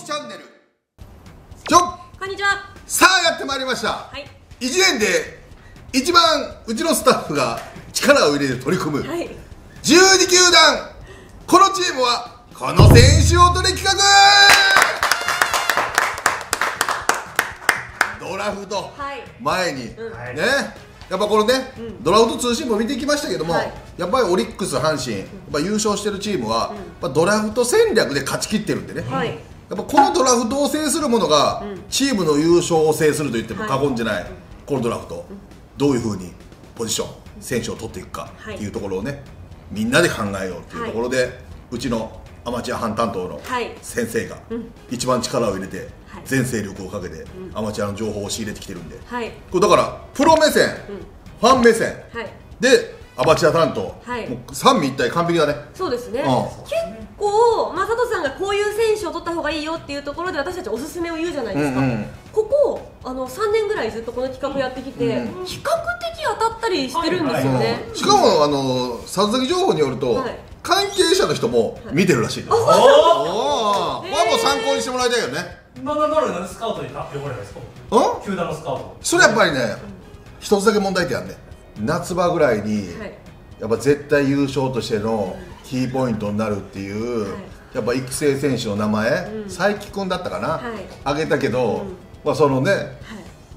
きチャンネル。こんにちは。さあやってまいりました。はい、1年で一番うちのスタッフが力を入れて取り組む、はい、12球団このチームはこの選手を取り企画。ドラフト前にね、やっぱこのね、ドラフト通信も見てきましたけども、やっぱりオリックス、阪神、やっぱ優勝してるチームは、ドラフト戦略で勝ち切ってるんでね、やっぱこのドラフトを制するものが、チームの優勝を制すると言っても過言じゃない、このドラフト、どういうふうにポジション、選手を取っていくかっていうところをね、みんなで考えようっていうところで、うちのアマチュア班担当の先生が、一番力を入れて、全勢力をかけてアマチュアの情報を仕入れてきてるんで、これだからプロ目線、ファン目線でアマチュア担当、もう三位一体完璧だね。そうですね。結構まあ佐藤さんがこういう選手を取った方がいいよっていうところで私たちおすすめを言うじゃないですか。ここ3年ぐらいずっとこの企画やってきて、比較的当たったりしてるんですよね。しかも佐々木情報によると関係者の人も見てるらしい。あ、そうなんですか。もう参考にしてもらいたいよね。なんでスカウトに呼ばれないですか？球団のスカウト。それやっぱりね、一つだけ問題点あるね。夏場ぐらいにやっぱ絶対優勝としてのキーポイントになるっていう、やっぱ育成選手の名前、佐伯君だったかな、あげたけど、まあそのね、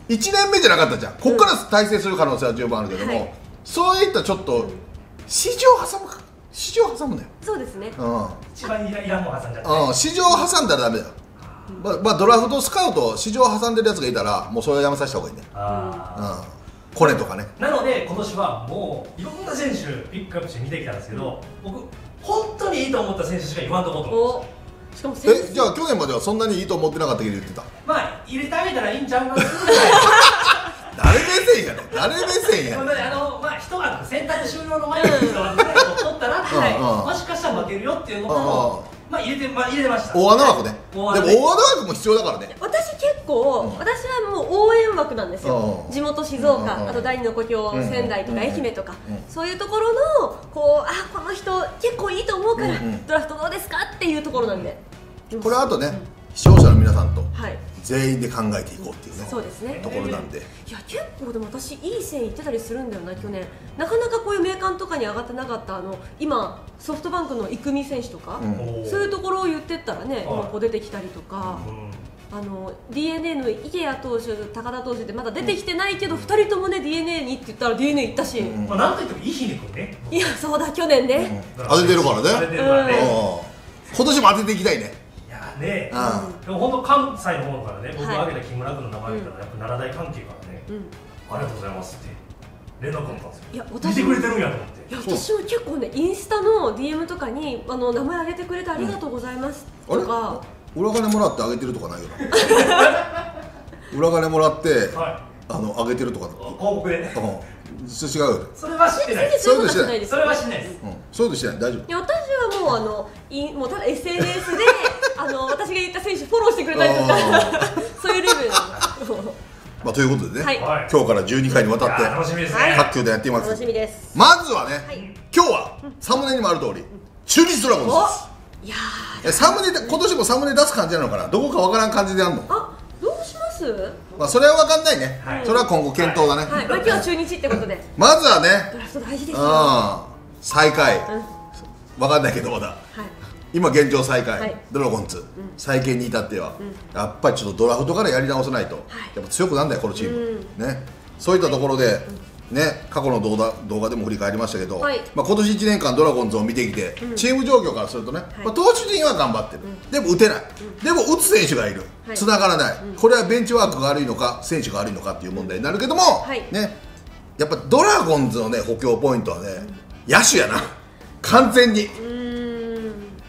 1年目じゃなかったじゃん。ここから対戦する可能性は十分あるけども、そういったちょっと市場を挟むか、市場を挟むのよ。そうですね。一番いらんも挟んじゃった。市場を挟んだらダメだよ。まあドラフトスカウト市場挟んでるやつがいたらもうそれをやめさせた方がいいね。これとかね。なので今年はもういろんな選手ピックアップして見てきたんですけど、僕本当にいいと思った選手しか言わんとこうと思うんですよ。え、じゃあ去年まではそんなにいいと思ってなかったけど言ってた。まあ入れてあげたらいいんちゃうかな。誰目線やね。誰目線やね。まあ人が選択終了の前に取ったらもしかしたら負けるよっていうのを。まあ入れてました。大穴枠ね。でも大穴枠も必要だからね。私結構、私はもう応援枠なんですよ。地元静岡、あと第二の故郷仙台とか愛媛とか、そういうところのこう、あ、この人結構いいと思うからドラフトどうですかっていうところなんで。これあとね、視聴者の皆さんと全員で考えていこうっていうね。そうですね。ところなんで。いや結構でも私いい線いってたりするんだよな去年。なかなかこういう名鑑とかに上がってなかった今。ソフトバンクの育美選手とか、そういうところを言ってったらね、今こう出てきたりとか、DNA の池谷投手、高田投手ってまだ出てきてないけど、2人ともね DNA にって言ったら DNA 行ったし、まあなんといってもいい日にくんね。いやそうだ去年ね。当ててるからね。今年も当てていきたいね。いやね、でも本当関西の方からね、僕挙げた木村君の名前見たらやっぱ奈良大関係からね、ありがとうございますって。連絡あったんですよ。いや私見てくれてるんやと思って。いや私も結構ねインスタの DM とかに名前あげてくれてありがとうございますとか。裏金もらってあげてるとかないよな。裏金もらってあげてるとか。報告でね。それ違うよ。それはしてない。そういうことしてないです。それはしてないです。そういうことしてない。大丈夫。いや私はもうただ SNS で私が言った選手フォローしてくれたりとかそういうレベル。まあということでね、今日から12回にわたって各球団やっています。まずはね、今日はサムネにもある通り中日ドラゴンズです。サムネ今年もサムネ出す感じなのかな、どこかわからん感じであんの。あ、どうします。まあそれはわかんないね。それは今後検討だね。まあ今日は中日ってことで、まずはねドラフト大事ですよ。最下位わかんないけど、まだ今現状最下位ドラゴンズ、再建に至ってはやっぱりちょっとドラフトからやり直さないとやっぱ強くなんだよこのチームね。そういったところでね、過去の動画でも振り返りましたけど、今年1年間ドラゴンズを見てきてチーム状況からするとね、投手陣は頑張ってる、でも打てない、でも打つ選手がいる、つながらない、これはベンチワークが悪いのか選手が悪いのかっていう問題になるけどもね、やっぱドラゴンズのね補強ポイントはね野手やな、完全に。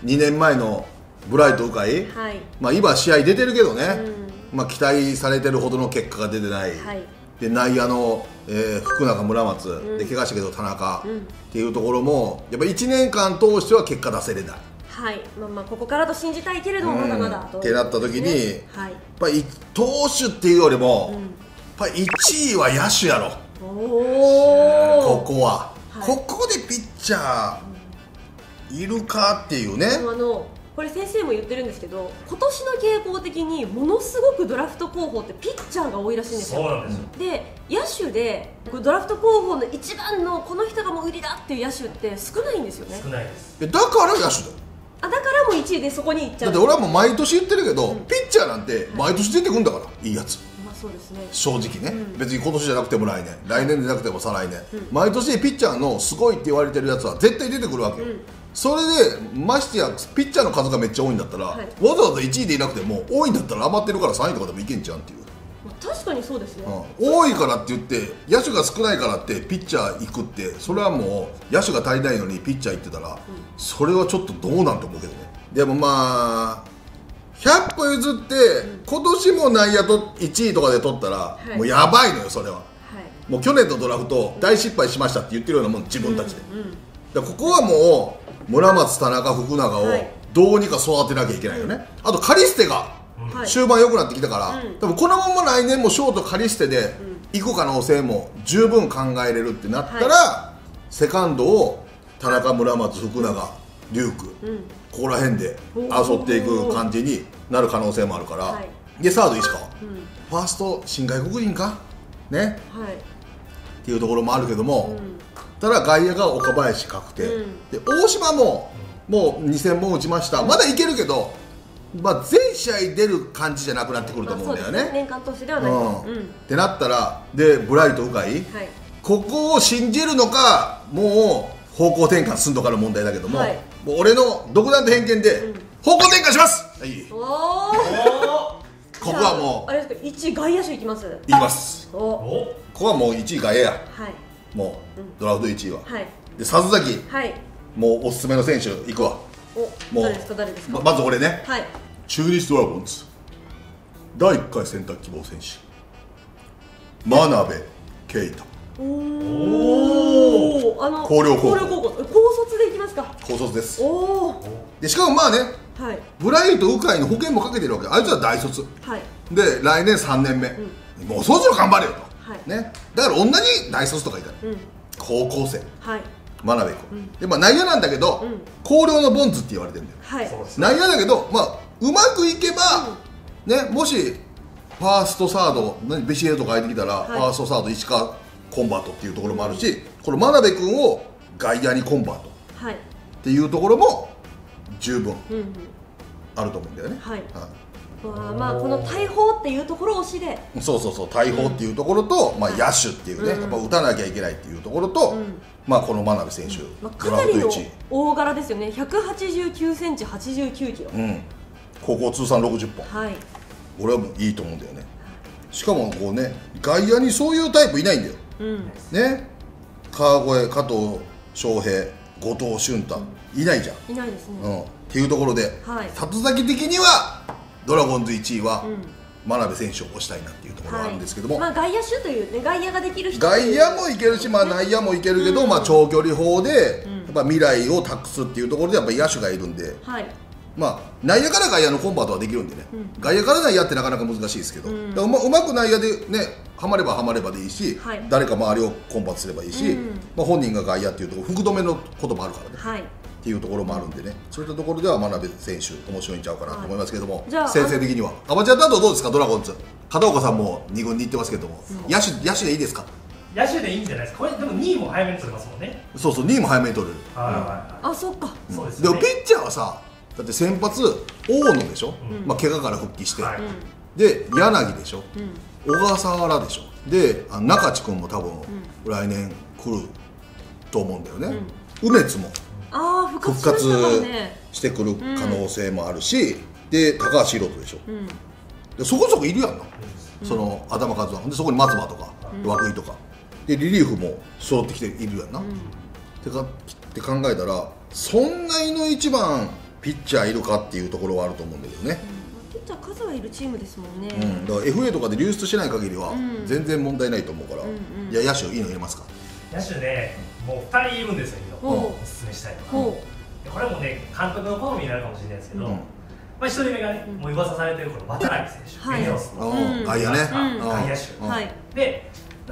2年前のブライト鵜飼、まあ今、試合出てるけどね、まあ期待されてるほどの結果が出てない、で内野の福永、村松で怪我したけど田中っていうところもやっぱ1年間通しては結果出せれない、ここからと信じたいけれどもまだまだってなった時に、やっぱり投手っていうよりもやっぱ1位は野手やろ、ここは。ここでピッチャーいるかっていうね。これ先生も言ってるんですけど、今年の傾向的にものすごくドラフト候補ってピッチャーが多いらしいんですよ。そうなんですよ。で、野手でドラフト候補の一番のこの人がもう売りだっていう野手って少ないんですよね。少ないです。だから野手だよ。あ、だからもう1位でそこに行っちゃう。だって俺はもう毎年言ってるけど、ピッチャーなんて毎年出てくるんだから、いいやつ。そうですね、正直ね、別に今年じゃなくても来年、来年でなくても再来年、毎年ピッチャーのすごいって言われてるやつは絶対出てくるわけよ。それでましてやピッチャーの数がめっちゃ多いんだったら、わざわざ1位でいなくても多いんだったら余ってるから3位とかでもいけんじゃんっていう。確かにそうですね。多いからって言って野手が少ないからってピッチャー行くって、それはもう野手が足りないのにピッチャー行ってたらそれはちょっとどうなんて思うけどね。でもまあ100歩譲って今年も内野と1位とかで取ったらもうやばいのよ。それはもう去年のドラフト大失敗しましたって言ってるようなもん、自分たちで。ここはもう村松、田中、福永をどうにか育てなきゃいけないよね。あとカリステが終盤良くなってきたから、多分このまま来年もショートカリステで行く可能性も十分考えれるってなったら、セカンドを田中、村松、福永、龍空、ここら辺で争っていく感じになる可能性もあるから。でサード石川、ファースト新外国人かねっていうところもあるけども、ただ外野が岡林確定で、大島ももう2000本打ちました、まだいけるけど全試合出る感じじゃなくなってくると思うんだよね、年間投手ではないってなったら。でブライト、鵜飼、ここを信じるのか、もう方向転換するのかの問題だけども、もう俺の独断と偏見で方向転換します。ここはもうあれですか、1位外野手いきます。いきます。ここはもう1位外野や。もうドラフト1位は。で佐々木、もうおすすめの選手いくわ。誰ですか誰ですか。まず俺ね。中日ドラゴンズ第1回選択希望選手真鍋圭太。おお、広陵高校。高卒でいきますか。高卒です。でしかもまあね、ブライト、鵜飼の保険もかけてるわけ。あいつは大卒。で来年3年目、もうそろそろ頑張れよとね。だから同じ大卒とかいたら高校生真鍋君。でまあ内野なんだけど広陵のボンズって言われてるんだよ。内野だけどまあうまくいけばね、もしファーストサードビシエドとか入ってきたらファーストサード石川コンバートっていうところもあるし、この真鍋君を外野にコンバートっていうところも十分あると思うんだよね。まあこの大砲っていうところ推しで、そうそうそう、大砲っていうところとまあ野手っていうね、やっぱ打たなきゃいけないっていうところと、まあこの真鍋選手かなりの大柄ですよね。189センチ、89キロ、高校通算60本。俺はもういいと思うんだよね。しかもこうね、外野にそういうタイプいないんだよね。川越、加藤翔平、後藤俊太いないじゃん。いないですね。っていうところで里崎的にはドラゴンズ1位は真鍋選手を推したいなっていうところがあるんですけども、まあ外野手というね、外野ができる人、外野もいけるし、まあ内野もいけるけど、まあ長距離砲でやっぱ未来を託すっていうところでやっぱ野手がいるんで、まあ内野から外野のコンバートはできるんでね、外野から内野ってなかなか難しいですけど、うまく内野でね、はまればはまればでいいし、誰か周りをコンバートすればいいし、本人が外野っていうところ、福留のこともあるからねっていうところもあるんでね、そういったところでは真鍋選手面白いんちゃうかなと思いますけども、先生的にはアマチュア担当どうですか、ドラゴンズ片岡さんも2軍に行ってますけども、野手でいいですか。野手でいいんじゃないですか。これでも2位も早めに取れますもんね。そうそう、2位も早めに取れる。あ、そっか。そうですね。でもピッチャーはさ、だって先発大野でしょ、まあ怪我から復帰して、で柳でしょ、小笠原でしょ、で中地君も多分来年来ると思うんだよね。梅津も復活してくる可能性もあるし、で高橋宏斗でしょ、そこそこいるやんな、その頭数は。でそこに松葉とか涌井とかでリリーフも揃ってきているやんなって考えたら、そんなの一番ピッチャーいるかっていうところはあると思うんだけどね。ピッチャー数はいるチームですもんね。だから FA とかで流出しない限りは全然問題ないと思うから。いや野手いいの入れますか。野手ね、もう2人いるんですよ、今おすすめしたいとか。これもね、監督の好みになるかもしれないですけど、まあ1人目がね、もう噂されてるこの渡辺選手、エネオスの外野ね、外野手で、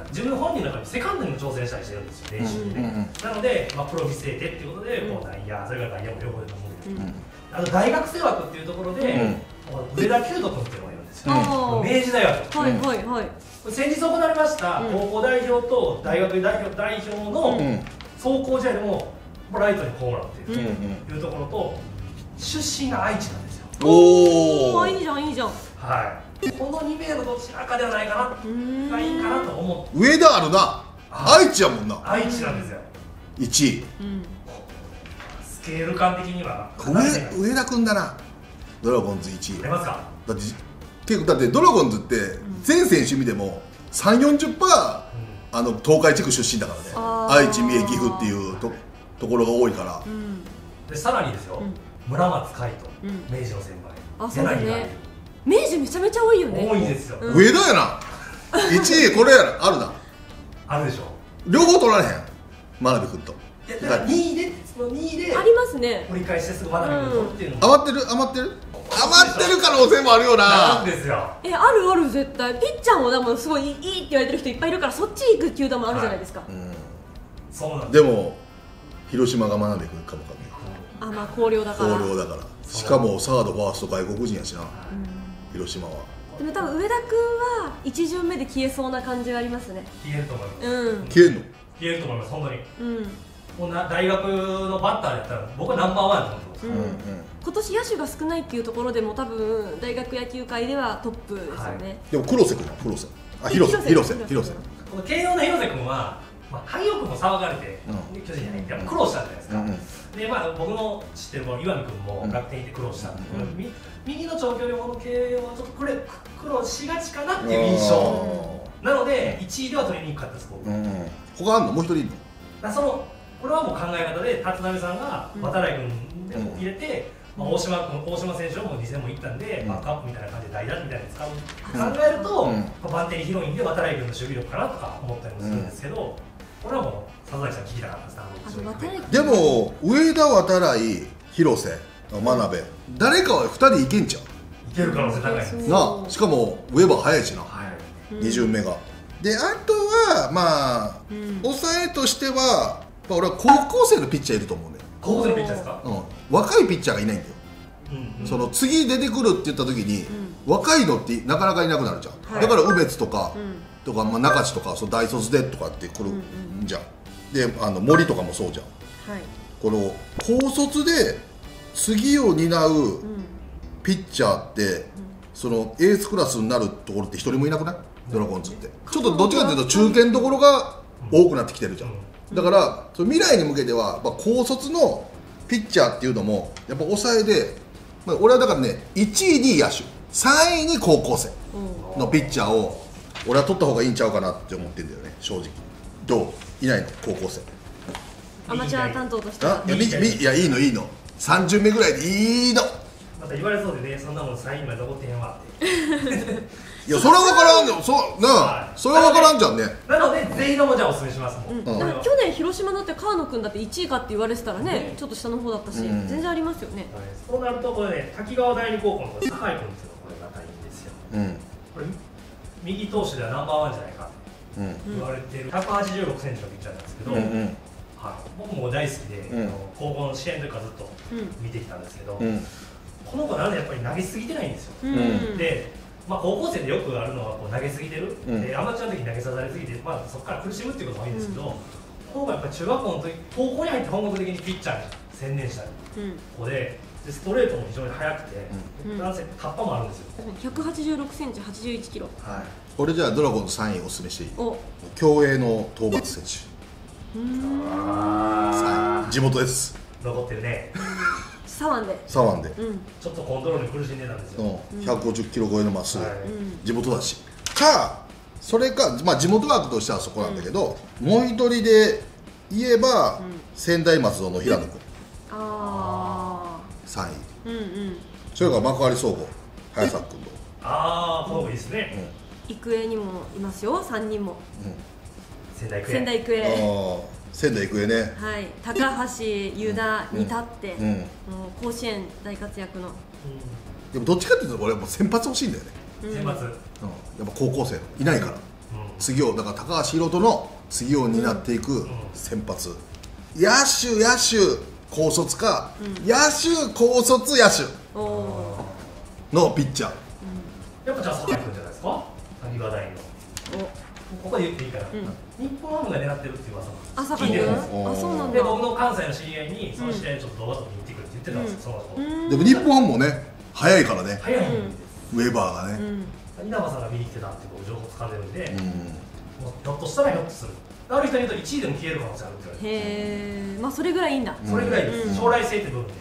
自分本人の中にセカンドにも挑戦したりしてるんですよ、練習でね。なのでプロを見据えてっていうことで、もう内野、それから外野も両方で守る。大学生枠っていうところで上田久斗君っていうのがいるんですよ、明治大学。先日行われました高校代表と大学代表の壮行試合でもライトにホームランっていうところと、出身が愛知なんですよ。おお、いいじゃんいいじゃん。はい、この2名のどちらかではないかながいいかなと思う。上田あるな、愛知やもんな。愛知なんですよ。1位。スケール感的には上田君だな。ドラゴンズ1位。出ますか。だって結構だってドラゴンズって全選手見ても30、40%東海地区出身だからね。愛知、三重、岐阜っていうところが多いから。でさらにですよ、村松海斗、明治の先輩。あ、そうね。明治めちゃめちゃ多いよね。多いですよ。上田やな。1位これやな、あるな。あるでしょ。両方取られへん。真鍋君と。2位でありますね。折り返してすぐ真鍋君取ってるの。余ってる。余ってる可能性もあるよな。なんですよ。ある絶対。ピッチャーもでもすごいいいって言われてる人いっぱいいるから、そっち行く球団もあるじゃないですか。そうなん。でも広島が真鍋君かもかも。あ、まあ広陵だから。広陵だから。しかもサードファースト外国人やしな。広島は。でも多分上田君は一巡目で消えそうな感じがありますね。消えると思います。消えるの？消えると思います、本当に。こんな大学のバッターだったら僕はナンバーワンだと思ってます。今年野手が少ないっていうところでも多分大学野球界ではトップですよね。でも黒瀬君、広瀬。この慶応の広瀬君は萩尾君も騒がれて巨人に入って苦労したんじゃないですか。でまあ僕の知ってる岩見君も楽天にいて苦労したんで、右の長距離砲の慶応はちょっとこれ苦労しがちかなっていう印象なので1位では取りにくかったです。他あんの？もう一人いるの？そのこれはもう考え方で立浪さんが渡来君でも入れて、大島選手をもう2戦もいったんで、カップみたいな感じで代打みたいなのを考えるとバンテリー広いんで渡来君の守備力かなとか思ったりもするんですけど、これはもう佐々木さん聞きたかったです。でも上田、渡来、広瀬、真鍋誰かは2人いけんちゃう。いける可能性高いですな。しかも上は早いしな、2巡目が。であとはまあ抑えとしては俺は高校生のピッチャーいると思うんだよ。高校生のピッチャーですか。若いピッチャーがいないんだよ。その次出てくるって言った時に若いのってなかなかいなくなるじゃん。だから梅津とか中地とか大卒でとかってくるんじゃん。で森とかもそうじゃん。この高卒で次を担うピッチャーってそのエースクラスになるところって一人もいなくない？ドラゴンズってちょっとどっちかというと中堅どころが多くなってきてるじゃん。だから未来に向けては高卒のピッチャーっていうのもやっぱ抑えで、俺はだからね1位に野手、3位に高校生のピッチャーを俺は取った方がいいんちゃうかなって思ってるんだよね、正直。どういないの高校生アマチュア担当としては。いやいいのいいの、3巡目ぐらいでいいの。また言われそうでね、そんなもん3位まで残ってへんわって。いやそれは分からんよ、それは分からんじゃんね。なので全員のもじゃあおすすめします。去年広島だって川野君だって1位かって言われてたらね、ちょっと下の方だったし全然ありますよね。そうなるとこれね、滝川第二高校の酒井君っていうのがこれが大変ですよ。これ右投手ではナンバーワンじゃないかって言われてる186センチのピッチャーなんですけど、僕も大好きで高校の試合の時からずっと見てきたんですけど、この子なんでやっぱり投げすぎてないんですよ。でまあ高校生でよくあるのはこう投げすぎてる、アマチュアの時に投げさされすぎて、まあ、そこから苦しむっていうこともいいんですけど、今回やっぱ中学校の時、高校に入って本格的にピッチャーに専念した子で、ストレートも非常に速くて、男性、カッパもあるんですよ。186センチ、81キロ。はい。これじゃあドラゴンズ3位おすすめしていい？競泳の討伐選手。地元です。残ってるね。サワンでちょっとコントロールに苦しんでたんですよ。150キロ超えのまっすぐ、地元だしか、それかまあ地元枠としてはそこなんだけど、もう一人で言えば専大松戸の平野君3位、それから幕張総合早坂君と、ああこの子いいですね。育英にもいますよ、3人も。仙台育英ね、はい、高橋、湯田に立って、甲子園大活躍の、でもどっちかっていうと、俺、先発欲しいんだよね、先発、やっぱ高校生、いないから、次を、だから高橋宏斗の次を担っていく先発、野手、高卒か、うん、野手高卒野手のピッチャー、うん、やっぱじゃあ酒井君じゃないですか、萩和大のここで言っていいから、うん、日本ハムが狙ってるっていう噂なんです。聞いてるんですよ。あ、そうなんだ。で、僕の関西の知り合いにその試合ちょっと動画撮って行ってくるって言ってたんですよ、その後。でも日本ハムもね、早いからね、早いんですウェーバーがね、稲葉さんが見に来てたっていう情報掴んでるんで、ひょっとしたらひょっとする、ある人に言うと1位でも消える可能性あるって言われて。へえ、まあそれぐらいいいんだ。それぐらいです、将来性って部分で。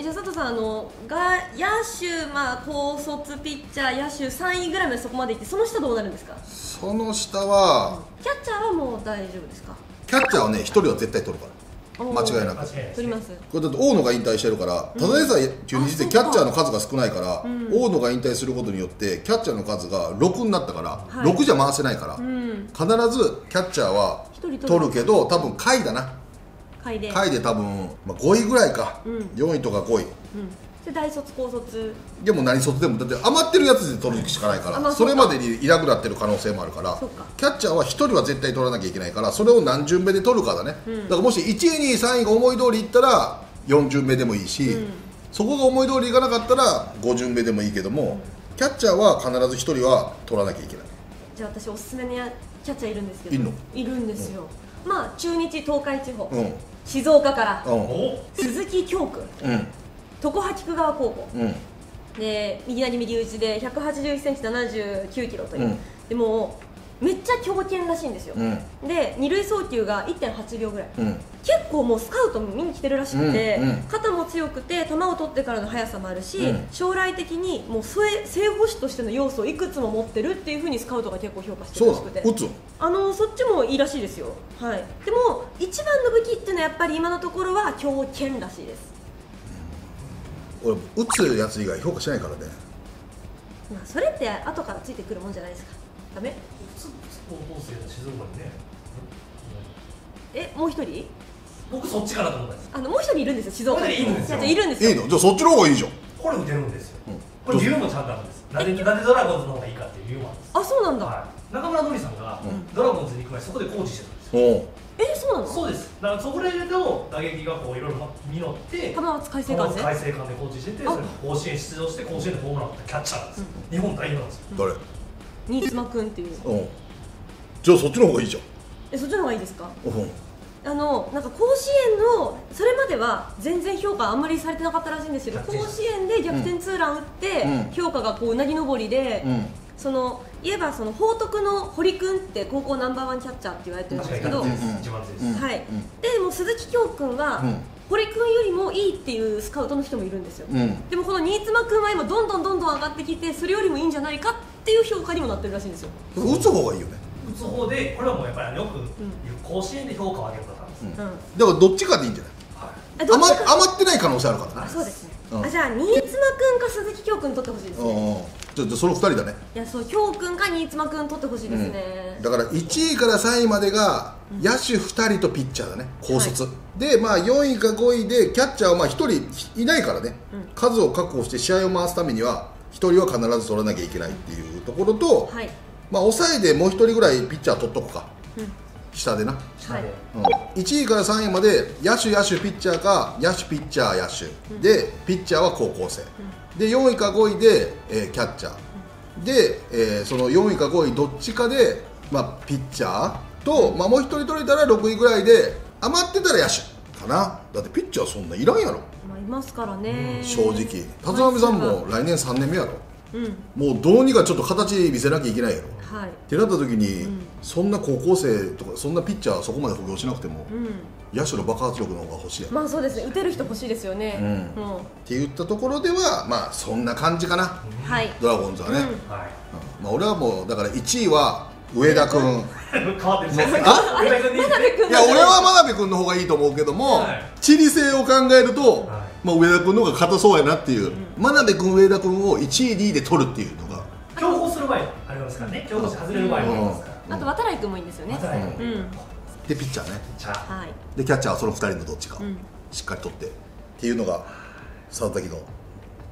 じゃあ佐藤さん、野手、まあ、高卒ピッチャー、野手3位ぐらいまでそこまでいって、その下どうなるんですか。その下はキャッチャーはもう大丈夫ですか。キャッチャーはね、1人は絶対取るから間違いなく取ります。これだって大野が引退してるから、ただでさえ中日ってキャッチャーの数が少ないから、大野が引退することによってキャッチャーの数が6になったから、6じゃ回せないから必ずキャッチャーは取るけど、多分下位だな、下位で多分5位ぐらいか、4位とか5位で、大卒高卒でも何卒でも、だって余ってるやつで取るしかないから、それまでにいなくなってる可能性もあるから、キャッチャーは1人は絶対取らなきゃいけないから、それを何巡目で取るかだね。だからもし1位2位3位が思い通りいったら4巡目でもいいし、そこが思い通りいかなかったら5巡目でもいいけども、キャッチャーは必ず1人は取らなきゃいけない。じゃあ私おすすめのキャッチャーいるんですけど。いるの？いるんですよ。まあ中日、東海地方、静岡から鈴木京君、常葉菊川高校で右左右打ちで181センチ79キロという、でもめっちゃ強肩らしいんですよ。で二塁送球が 1.8 秒ぐらい、結構もうスカウトも見に来てるらしくて、肩も強くて球を取ってからの速さもあるし、将来的にもう正捕手としての要素をいくつも持ってるっていうふうにスカウトが結構評価してるらしくて、そっちもいいらしいですよ。はい。でも一番の武器っていうのはやっぱり今のところは強肩らしいです。俺打つやつ以外評価しないからね。まあそれって後からついてくるもんじゃないですか。ダメ？高校生の静岡にね。え、もう一人？僕そっちからと思ったんです。もう一人いるんですよ、静岡に。いるんですよ。いるんですよ。いいの？じゃあそっちの方がいいじゃん。これ打てるんですよ。これ理由もちゃんとあるんです。なんでドラゴンズの方がいいかっていう理由もあるんです。あ、そうなんだ。中村典さんがドラゴンズに行く前そこでコーチしてたんですよ。そうなの？そうです。だからそこで打撃がこういろいろ実って球圧改正感でコーチしてて、それ甲子園出場して甲子園でホームラン打ったキャッチャーなんですよ。日本代表なんですよ。誰？新妻君っていう。じゃあそっちの方がいいじゃん。え、そっちの方がいいですか？なんか甲子園のそれまでは全然評価あんまりされてなかったらしいんですけど、甲子園で逆転ツーラン打って評価がこううなぎ登りで、その言えばその報徳の堀君って高校ナンバーワンキャッチャーって言われてるんですけど、はい。でも鈴木京君は堀君よりもいいっていうスカウトの人もいるんですよ。でもこの新妻君は今どんどん上がってきて、それよりもいいんじゃないかっていう評価にもなってるらしいんですよ。打つ方がいいよね。打つ方で、これはもうやっぱりよく甲子園で評価を上げる方です。だからどっちかでいいんじゃない？余ってない可能性あるからね。そうですね。じゃあ新妻君か鈴木京君取ってほしいですね。じゃあその2人だね。いや、そう、京君か新妻君取ってほしいですね。だから1位から3位までが野手2人とピッチャーだね、高卒で。まあ4位か5位でキャッチャーはまあ1人いないからね、数を確保して試合を回すためには1人は必ず取らなきゃいけないっていうところと、まあ抑えでもう1人ぐらいピッチャー取っとくか、下でな。1位から3位まで野手ピッチャーか野手ピッチャー野手で、ピッチャーは高校生で、4位か5位でキャッチャーで、その4位か5位どっちかで、まあ、ピッチャーと、まあ、もう1人取れたら6位ぐらいで、余ってたら野手かな。だってピッチャーそんないらんやろ。まあいますからね、正直。立浪さんも来年3年目やろ、もうどうにかちょっと形見せなきゃいけないやろ、ってなった時に、そんな高校生とかそんなピッチャーそこまで補強しなくても、野手の爆発力の方が欲しいやろ。まあそうですね、打てる人欲しいですよね。って言ったところでは、まあそんな感じかな、ドラゴンズはね。まあ俺はもうだから1位は上田君。変わってる。あ、いや俺は真鍋君の方がいいと思うけども、地理性を考えるとまあ上田君の方が硬そうやなっていう。真鍋君、上田君を1位2位で取るっていうのが競合する場合ありますからね。競合して外れる場合もありますから。あと渡来君もいいんですよね。でピッチャーね、でキャッチャーはその2人のどっちかしっかり取ってっていうのが佐々木の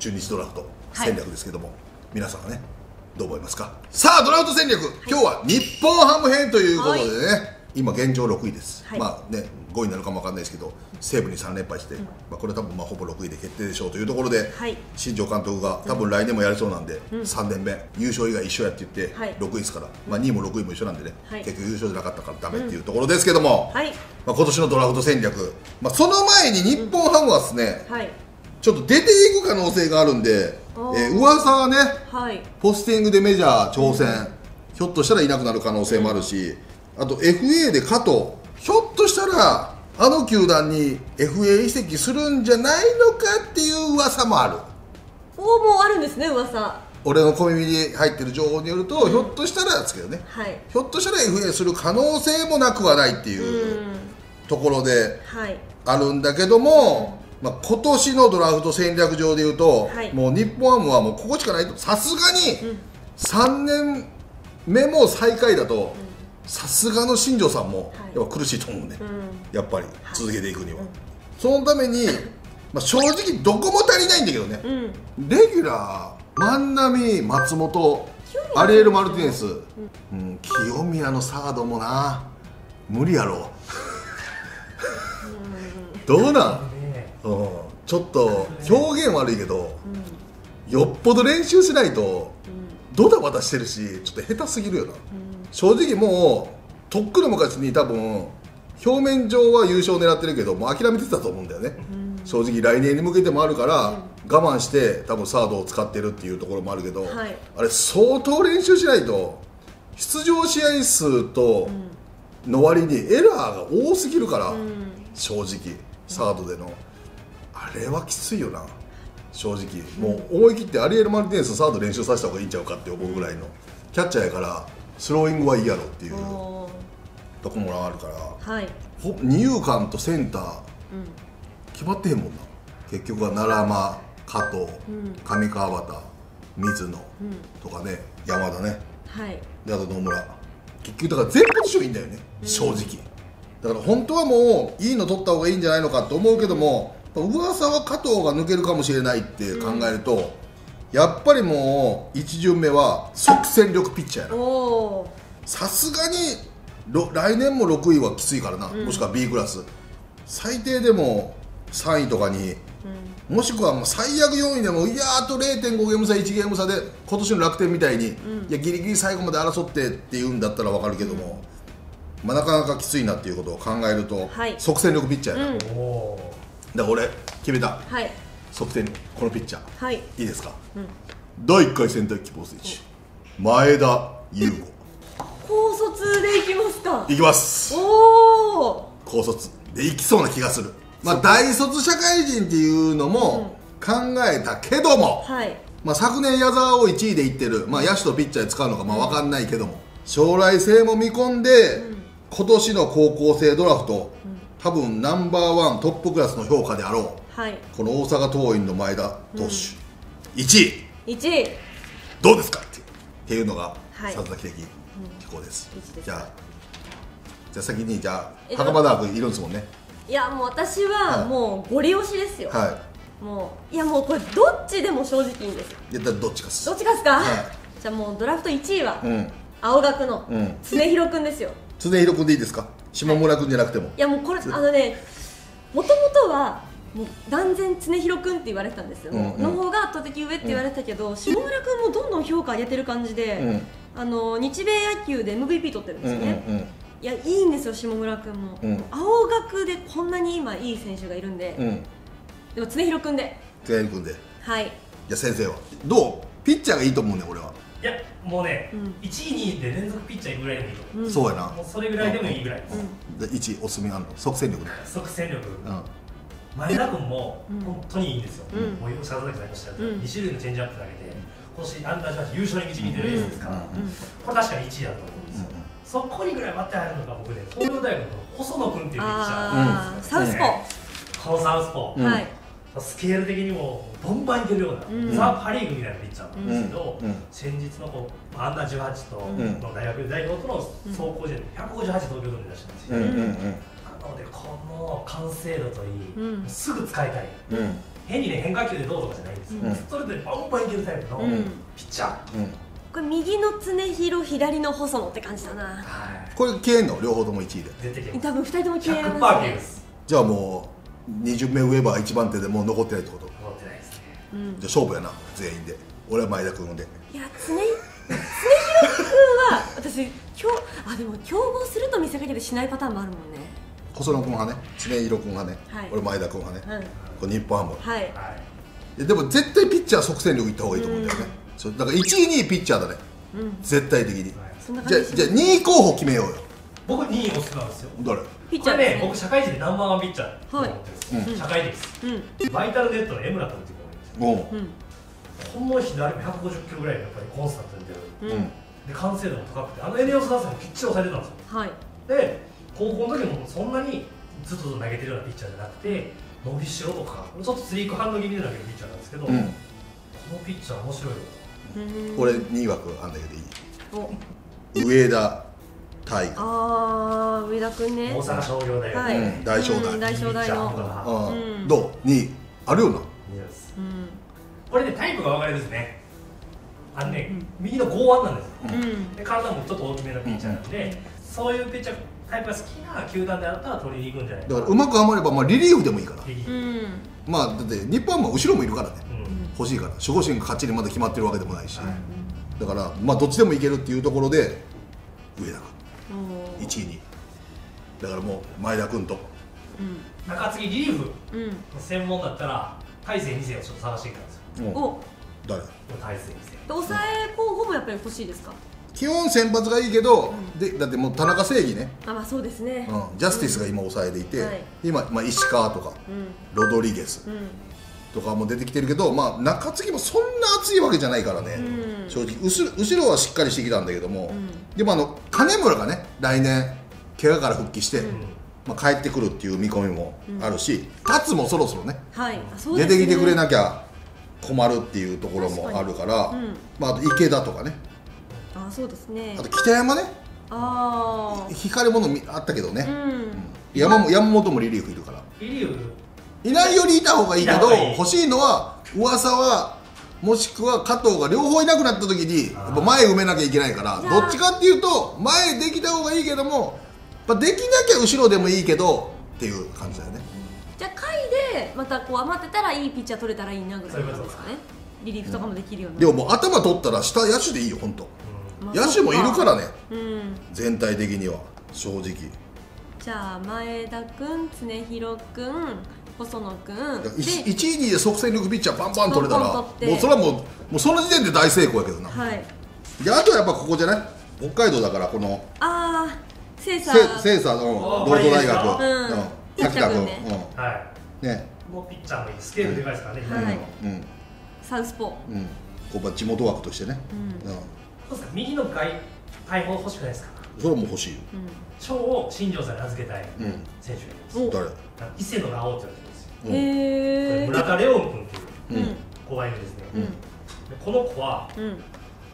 中日ドラフト戦略ですけども、皆さんはねどう思いますか。さあドラフト戦略、今日は日本ハム編ということでね、今現状6位です。まあね、5位になるかもわからないですけど、西武に3連敗して、まあ、これは多分まあほぼ6位で決定でしょうというところで、はい、新庄監督が多分来年もやりそうなんで、3年目、優勝以外一緒やって言って、6位ですから、まあ、2位も6位も一緒なんでね、結局優勝じゃなかったからダメっていうところですけども、まあ今年のドラフト戦略、まあ、その前に日本ハムはですね、ちょっと出ていく可能性があるんで、噂はね、ポスティングでメジャー挑戦、ひょっとしたらいなくなる可能性もあるし、あと FA で加藤、ひょっとしたらあの球団に FA 移籍するんじゃないのかっていう噂もある。もうあるんですね、噂。俺の小耳に入ってる情報によると、ひょっとしたらですけどね、ひょっとしたら FA する可能性もなくはないっていうところであるんだけども、まあ今年のドラフト戦略上でいうと、もう日本ハムはもうここしかないと、さすがに3年目も最下位だと、さすがの新庄さんもやっぱ苦しいと思うね、やっぱり続けていくには。そのために、まあ正直、どこも足りないんだけどね、レギュラー、万波、松本、アリエル・マルティネス、清宮のサードもな、無理やろ、どうなん？ちょっと表現悪いけど、よっぽど練習しないとドタバタしてるし、ちょっと下手すぎるよな。正直もうとっくの昔に多分表面上は優勝を狙ってるけど、もう諦めてたと思うんだよね。正直来年に向けてもあるから我慢して多分サードを使ってるっていうところもあるけど、あれ相当練習しないと、出場試合数との割にエラーが多すぎるから、正直サードでのあれはきついよな、正直。もう思い切ってアリエル・マルティネスサード練習させた方がいいんちゃうかって思うぐらいの、キャッチャーやからスローイングはいいやろっていうとこもあるから、二遊間とセンター決まってへんもんな。結局は奈良間、加藤、上川畑、水野とかね、山田ね、であと野村、結局だから全ポジションいいんだよね、正直。だから本当はもういいの取った方がいいんじゃないのかと思うけども、噂は加藤が抜けるかもしれないって考えると、やっぱりもう1巡目は即戦力ピッチャーやな。さすがに来年も6位はきついからな、もしくは B クラス、最低でも3位とかに、もしくはもう最悪4位でも、いやあと 0.5 ゲーム差、1ゲーム差で今年の楽天みたいに、いやギリギリ最後まで争ってっていうんだったら分かるけども、まあ、なかなかきついなっていうことを考えると、即戦力ピッチャーやな。だから俺決めた、即戦このピッチャー、いいですか、第1回選択希望選手前田悠伍、高卒でいきますか。いきます。高卒でいきそうな気がする。まあ大卒社会人っていうのも考えたけども、まあ昨年矢澤を1位でいってる、まあ野手とピッチャーで使うのかまあ分かんないけども、将来性も見込んで今年の高校生ドラフト、多分ナンバーワントップクラスの評価であろう、この大阪桐蔭の前田投手、1位どうですかっていうのがさつなき的機構です。じゃあ先に、じゃあ袴田君いるんですもんね。いやもう私はもうゴリ押しですよ。もういやもうこれどっちでも正直いいんですよ。いやだからどっちかすか。じゃあもうドラフト1位は青学の常広君ですよ。常広君でいいですか、島村君じゃなくても。いやもうこれあのね、もともとはもう断然常広君って言われてたんですよ、の方が圧倒的上って言われてたけど、島村君もどんどん評価上げてる感じで、あの日米野球で MVP 取ってるんですよね。いやいいんですよ島村君も、青学でこんなに今いい選手がいるんで、でも常広君で。常広君で。はい。じゃあ先生はどう？ピッチャーがいいと思うね俺は。いやもうね、1位2位で連続ピッチャーいくぐらいでもいいと思う。そうやな、もうそれぐらいでもいいぐらいです。1位おすすめあるの？即戦力だ。即戦力前田君も本当にいいんですよ。もう佐々木さんがおっしゃった2種類のチェンジアップだけで今年アンダー18優勝に導いてるエースですから、これ確かに1位だと思うんですよ。そこにぐらい待って入るのが僕で、東洋大学の細野君っていうピッチャーです。サウスポー、このサウスポースケール的にもバンバンいけるような、ザ・パ・リーグみたいなピッチャーなんですけど、先日のこうアンダー18との大学代表との走行試合で158東京ドームで出したんですよ。なので、この完成度といい、すぐ使いたい、変にね変化球でどうとかじゃないんですよ、ストレートでバンバンいけるタイプのピッチャー、これ右の常広、左の細野って感じだな。はい、これ消えんの？両方とも1位で。全然消えん。多分2人とも消えん。100%消えます。じゃあもう2巡目上は1番手でもう残ってないってこと？残ってないですね。うん。じゃあ勝負やな、全員で。俺は前田君で。いや常広君は私でも競合すると見せかけてしないパターンもあるもんね。細野君はね、常広君はね、俺前田君はね、これ日本ハム。はい。でも絶対ピッチャー即戦力いった方がいいと思うんだよね。そうだから1位2位ピッチャーだね。絶対的に。じゃあ2位候補決めようよ。僕2位推すなんですよ。誰？ピッチャーね。僕社会人でナンバーワンピッチャーと思ってるんです。社会人です。バイタルネットの江村君っていう子がいます。この左目150キロぐらいやっぱりコンスタントに出る。で完成度も高くて、あの ENEOS 打線もピッチャーをされてたんですよ。はい。で高校の時もそんなにずっと投げてるようなピッチャーじゃなくて、伸びしろとか、ちょっとスリークハンド気味で投げるピッチャーなんですけど、このピッチャー面白いよ。これ2枠あんだけどいい。上田大河。ああ、上田君ね。大阪商業大学。大商大。大商大の。どう？2あるよな。これね、タイプが分かれですね。あのね、右の剛腕なんです。で、体もちょっと大きめのピッチャーなんで、そういうピッチャータイプが好きな球団であったら取りに行くんじゃないか。だからうまくはまればまあリリーフでもいいから。まあだって日本も後ろもいるからね。欲しいから守護神が勝ちにまだ決まってるわけでもないし、だからまあどっちでもいけるっていうところで上田君1位に、だからもう前田君と中継ぎリリーフ専門だったら大勢2世をちょっと探していたんですよ。お誰？大勢2世。抑え候補もやっぱり欲しいですか？基本先発がいいけど、でだってもう田中正義ね。あまあそうですね。ジャスティスが今抑えでいて、今まあ石川とかロドリゲスとかも出てきてるけど、まあ中継ぎもそんな熱いわけじゃないからね、正直後ろはしっかりしてきたんだけども、でも金村がね来年怪我から復帰してまあ帰ってくるっていう見込みもあるし、達もそろそろね出てきてくれなきゃ困るっていうところもあるから、まああと池田とかね、あそうですね、あと北山ね、ああ光るものあったけどね、山本もリリーフいるから、リリーフいないよりいた方がいいけど、欲しいのは噂はもしくは加藤が両方いなくなった時にやっぱ前埋めなきゃいけないから、どっちかっていうと前できた方がいいけども、できなきゃ後ろでもいいけどっていう感じだよね。じゃあ下位でまたこう余ってたらいいピッチャー取れたらいいなぐらいなんですかね。リリーフとかもできるような。でももう頭取ったら下野手でいいよ、ほんと野手もいるからね、全体的には正直。じゃあ前田君、常広君、細野君1位2位で即戦力ピッチャーバンバン取れたらもうそれはもうその時点で大成功やけどな。であとはやっぱここじゃない、北海道だからこのセーサーの同等大学滝田君ね、もうピッチャーもいい、スケールでかいですからね、サウスポー地元枠としてね。そうですか、右の大砲欲しくないですか？それも欲しいよ。長を新庄さんに預けたい選手がいます。誰？伊勢のラオウって言われてるんですよ。村田レオン君っていう子がいるんですね。この子は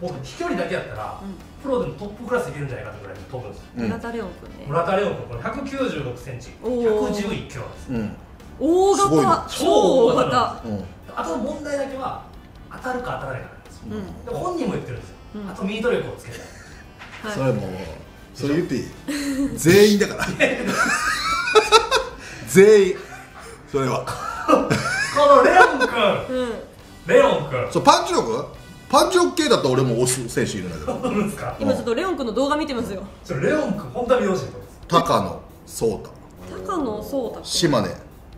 僕飛距離だけだったらプロでもトップクラスいけるんじゃないかってぐらい飛ぶんですよ。村田レオン君ね。村田レオン君、これ196センチ、111キロなんです。大型、超大型。あと問題だけは当たるか当たらないかなんですよ。本人も言ってるんですよ。あとミート力をつけたい。それもそれ言っていい、全員だから全員それはこのレオン君そうパンチ力系だったら俺も推す選手いるんだけど、今ちょっとレオン君の動画見てますよ。レオン君本当に良しと思います。高野颯太島根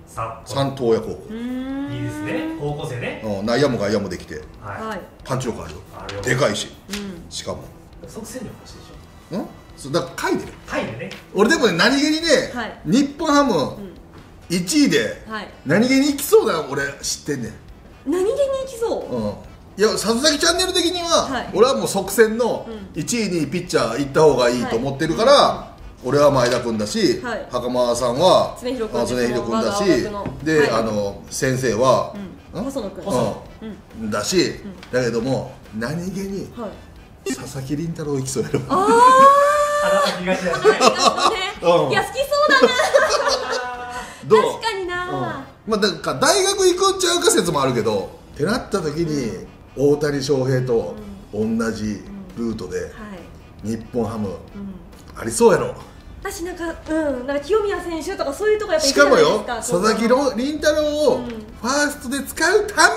三東親高校、いいですね、高校生ね、内野も外野もできてパンチ力あるよ、でかいし、しかも即戦力欲しいでしょ。そうだから書いてる。俺でもね、何気にね、日本ハム1位で何気にいきそうだ、俺知ってんねん。何気にいきそう？いや、さつざきチャンネル的には俺はもう即戦の1位にピッチャー行った方がいいと思ってるから、俺は前田君だし、袴さんは常広君だし、で先生は細野君だし、だけども何気に佐々木麟太郎行きそうやろ。いや好きそうだな。確かにな。まあだから大学行くっちゃうか説もあるけど、ってなった時に大谷翔平と同じルートで日本ハムありそうやろ。私なんか清宮選手とかそういうとこやっぱり。しかもよ、佐々木麟太郎をファーストで使うた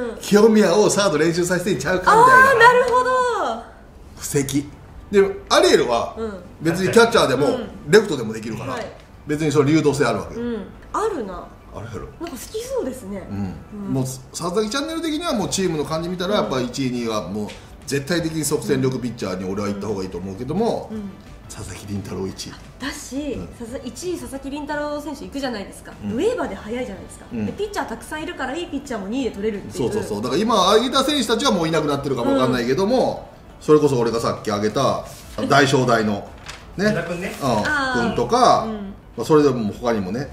めに清宮をサード練習させていっちゃうかみたいな。ああ、なるほど。布石でアリエルは別にキャッチャーでもレフトでもできるから、別にその流動性あるわけ。あるな。あれやろ、なんか好きそうですね。もう佐々木チャンネル的にはもうチームの感じ見たらやっぱり1位2位はもう絶対的に即戦力ピッチャーに俺は行った方がいいと思うけども、佐々木麟太郎1位だし、1位佐々木麟太郎選手行くじゃないですか。ウェーバーで早いじゃないですか。でピッチャーたくさんいるからいいピッチャーも2位で取れるっていう。そうそうそう、だから今挙げた選手たちはもういなくなってるかもわかんないけども、それこそ俺がさっき挙げた大正大のね君とか、それでも他にもね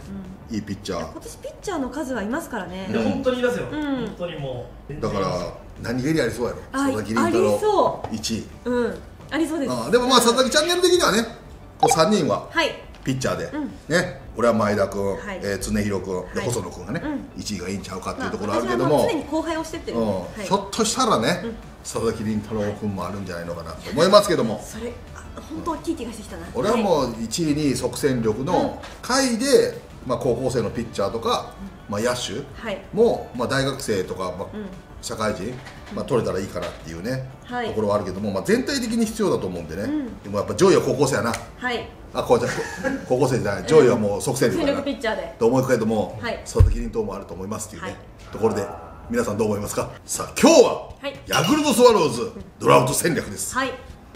いいピッチャー、今年ピッチャーの数はいますからね。本当にいますよ、本当にもう。だから何気にありそうやろ、佐々木麟太郎1位。ありそうです。でもまあ佐々木チャンネル的にはね、3人はピッチャーでね、俺は前田君、常広君、細野君がね1位がいいんちゃうかっていうところあるけども、常に後輩をしてってる、ひょっとしたらね佐々木麟太郎君もあるんじゃないのかなと思いますけども、それ本当大きい気がしてきたな。俺はもう1位に即戦力の回で、高校生のピッチャーとか野手も大学生とか社会人取れたらいいかなっていうねところはあるけども、全体的に必要だと思うんでね。でもやっぱ上位は高校生やな、あ、こうじゃ高校生じゃない、上位はもう即戦力ピッチャーでと思いかけども、佐々木麟太郎もあると思いますっていうねところで、皆さんどう思いますか。さあ今日はヤクルトスワローズドラフト戦略です。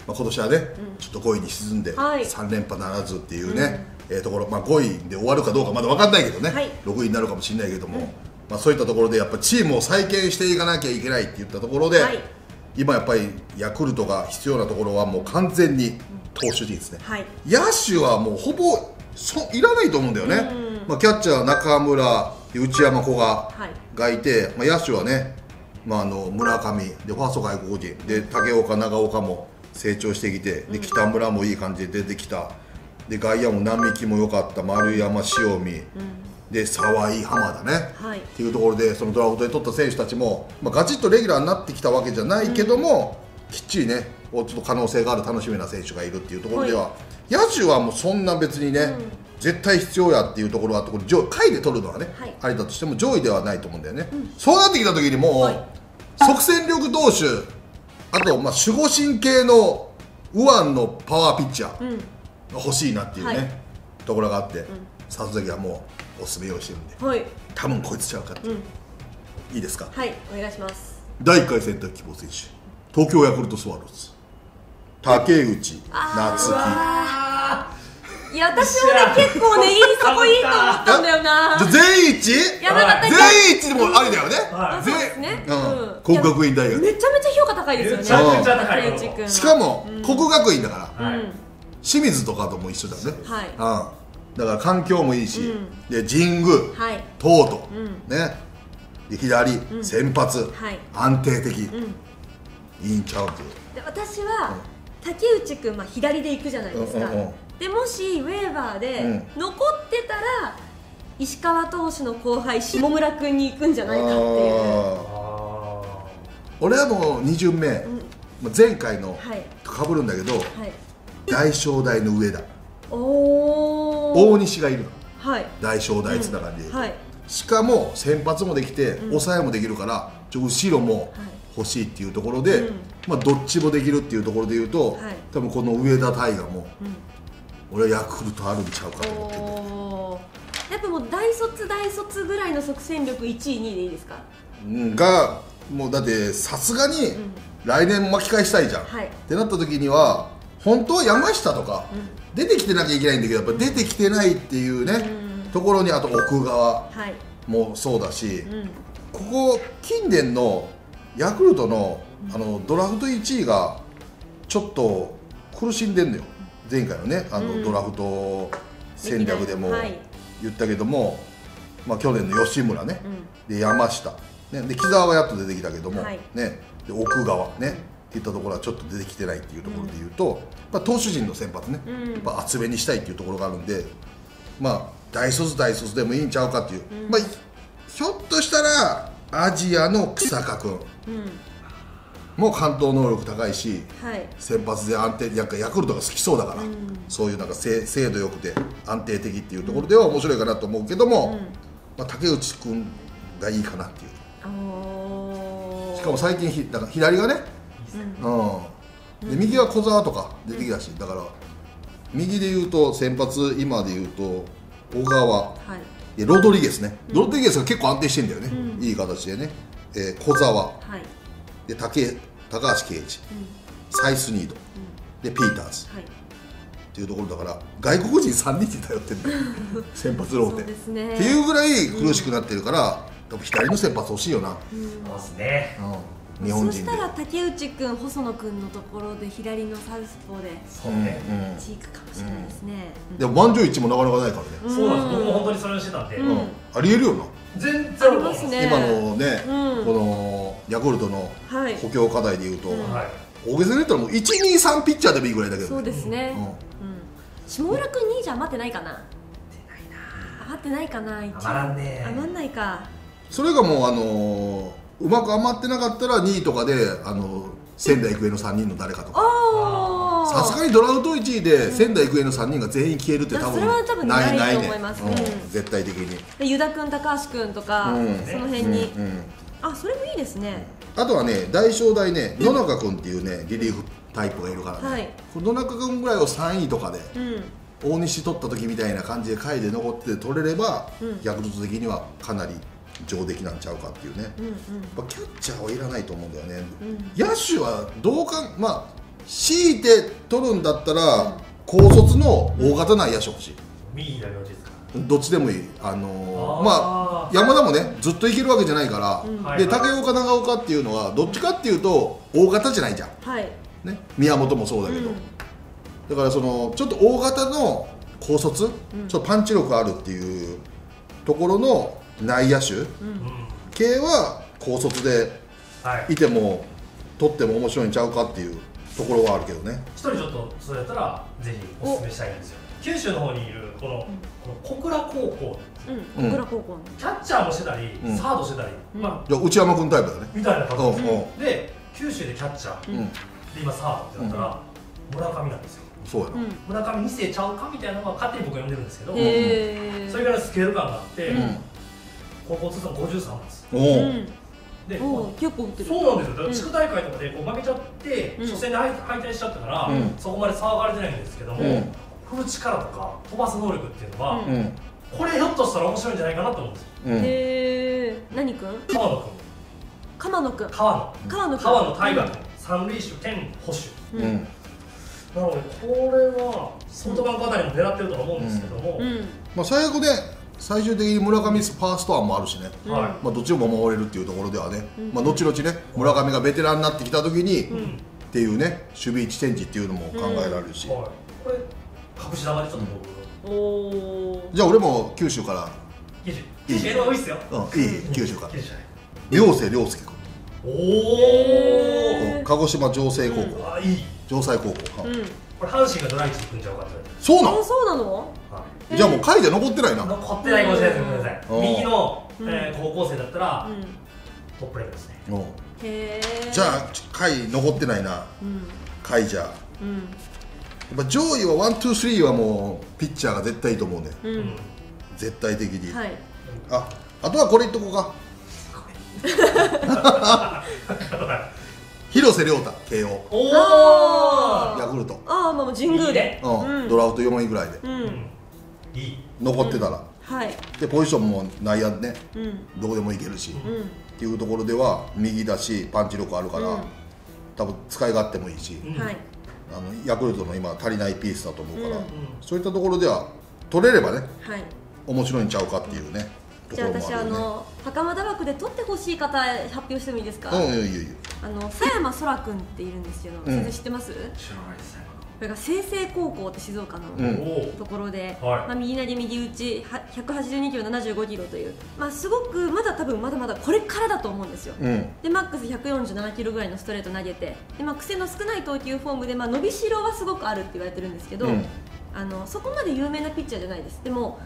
今年はねちょっと5位に沈んで3連覇ならずっていうねところ、5位で終わるかどうかまだ分かんないけどね、6位になるかもしれないけども、そういったところでやっぱチームを再建していかなきゃいけないっていったところで、今やっぱりヤクルトが必要なところはもう完全に投手陣ですね。野手はもうほぼいらないと思うんだよね。キャッチャー中村、内山古賀がいて、野手はね村上で、ファースト外国人で武岡、長岡も成長してきて、で北村もいい感じで出てきた、で外野も並木も良かった、丸山、塩見で沢井、浜田ね、っていうところで、そのドラフトで取った選手たちもガチッとレギュラーになってきたわけじゃないけども、きっちりねちょっと可能性がある楽しみな選手がいるっていうところでは、野手はもうそんな別にね絶対必要やっていうところは、下位で取るのはねありだとしても上位ではないと思うんだよね。そうなってきた時にもう即戦力投手、あと守護神系の右腕のパワーピッチャーが欲しいなっていうねところがあって、佐々木はもうおすすめ用意してるんで、多分こいつちゃうかって。いいですか。はい、お願いします。第1回選択希望選手、東京ヤクルトスワローズ竹内夏樹。いや私はね結構ねいい、そこいいと思ったんだよな。じゃ全一？いやなんか全一でもありだよね。そうですね。国学院大学。めちゃめちゃ評価高いですよね。めちゃめちゃ高い。しかも国学院だから清水とかとも一緒だね。はい。だから環境もいいし、で神宮、東都ね、左先発安定的いいんちゃうっていう。で私は竹内君まあ左で行くじゃないですか。でもしウェーバーで残ってたら、石川投手の後輩下村君に行くんじゃないかっていう。俺はもう2巡目、前回のとかぶるんだけど、大正大の上田、大西がいるの、大正大つながりで、しかも先発もできて抑えもできるから、後ろも欲しいっていうところで、どっちもできるっていうところでいうと、多分この上田大河も俺はヤクルトあるんちゃうかと思ってて、やっぱもう大卒ぐらいの即戦力1位2位でいいですかが、もうだってさすがに来年巻き返したいじゃん、ってなった時には本当は山下とか出てきてなきゃいけないんだけど、やっぱ出てきてないっていうね、ところにあと奥川もそうだし、ここ近年のヤクルトのドラフト1位がちょっと苦しんでんのよ。前回のねドラフト戦略でも言ったけども、去年の吉村ね、で山下ね、で木澤はやっと出てきたけどもね、で奥川ねっていったところはちょっと出てきてないっていうところでいうと、投手陣の先発ねやっぱ厚めにしたいっていうところがあるんで、大卒でもいいんちゃうかっていう。ひょっとしたらアジアの草加君も完投能力高いし、はい、先発で安定、なんかヤクルトが好きそうだから、うん、そういうなんか精度よくて安定的っていうところでは面白いかなと思うけども、うん、まあ、竹内君がいいかなっていう。しかも最近だから左がね、うん、で右は小沢とか出てきたし、だから右でいうと先発、今でいうと小川、はい、ロドリゲスね、うん、ロドリゲスが結構安定してんだよね、うん、いい形でね、小沢、はい、で高橋奎二、サイスニード、でピーターズっていうところだから、外国人3人に頼ってるんだよ、先発ローテっていうぐらい苦しくなってるから、やっぱ左の先発欲しいよな。そうですね、日本人で。そしたら竹内君、細野君のところで左のサウスポーでチークかもしれないですね。でも満場一致もなかなかないからね。そうなんです、僕も本当にそれをしてたんで、ありえるよな、全然ありますね。今のね、このヤクルトの補強課題でいうと、大げさに言ったらもう 1,2,3 ピッチャーでもいいぐらいだけど。そうですね。下村君2位じゃ余ってないかな。余ってないかな。余んないか。それがもううまく余ってなかったら2位とかで仙台育英の3人の誰かとか。さすがにドラフト1位で仙台育英の3人が全員消えるって多分ないね。絶対的に。湯田君、高橋君とかその辺に。あ、それもいいですね。あとはね、大正大ね、野中君っていうね、リリーフタイプがいるからね、野中君ぐらいを3位とかで大西取った時みたいな感じで下位で残って取れれば、ヤクルト的にはかなり上出来なんちゃうかっていうね。キャッチャーはいらないと思うんだよね。野手はどうか、まあ強いて取るんだったら高卒の大型な野手欲しい。右左どっちですか？どっちでもいい。まあ山田もね、ずっといけるわけじゃないから、で竹岡長岡っていうのはどっちかっていうと大型じゃないじゃん。ね、宮本もそうだけど、だからそのちょっと大型の高卒、ちょっとパンチ力あるっていうところの内野手系は高卒でいても取っても面白いんちゃうかっていうところはあるけどね。一人ちょっとそれやったらぜひお勧めしたいんですよ。九州の方にいるこの小倉高校、小倉高校キャッチャーもしてたり、サードしてたり、内山君タイプだねみたいな感じで、九州でキャッチャーで今サードってなったら村上なんですよ。そうやな、村上2世ちゃうかみたいなのが勝手に僕は呼んでるんですけど、それからスケール感があって、高校通算53なんですで、結構打ってる。そうなんですよ。地区大会とかで負けちゃって初戦で敗退しちゃったから、そこまで騒がれてないんですけども、振る力とか飛ばす能力っていうのは、これひょっとしたら面白いんじゃないかなと思うんですよ。へえ、何君？川野君、川野大河君、三塁手兼捕手なので、これはソフトバンクあたりも狙ってると思うんですけども、まあ最悪で最終的に村上ファースト案もあるしね、まあどっちも守れるっていうところではね、まあ後々ね、村上がベテランになってきた時にっていうね、守備位置チェンジっていうのも考えられるし、これ隠し玉でちょっと僕、じゃあ俺も九州から、九州英語多いっすよ、いい、九州から涼介君、鹿児島城西高校、城西高校、これ阪神がドラ1組んじゃうかって。そうなの？そうなの？じゃあもう下位で残ってないな。残ってないかもしれないです、ごめんなさい。右の高校生だったらトップレベルですね。じゃあ下位残ってないな、下位じゃ上位は 1,2,3 はもうピッチャーが絶対いいと思うね、絶対的に。あとはこれいっとこうか、広瀬亮太、慶応、ヤクルト、神宮でドラフト4位ぐらいで残ってたら、でポジションも内野ね、どこでもいけるしっていうところでは右だし、パンチ力あるから多分使い勝手もいいし、ヤクルトの今足りないピースだと思うから、そういったところでは取れればね、面白いんちゃうかっていうね。じゃあ私袴田枠で取ってほしい方発表してもいいですか？狭山空君っているんですけど、先生知ってます？知らないですね。これが済々高校って静岡のところで、右投げ右打ち182キロ75キロという、すごくまだ多分まだまだこれからだと思うんですよ。でマックス147キロぐらいのストレート投げて、で癖の少ない投球フォームで伸びしろはすごくあるって言われてるんですけど、そこまで有名なピッチャーじゃないです。でも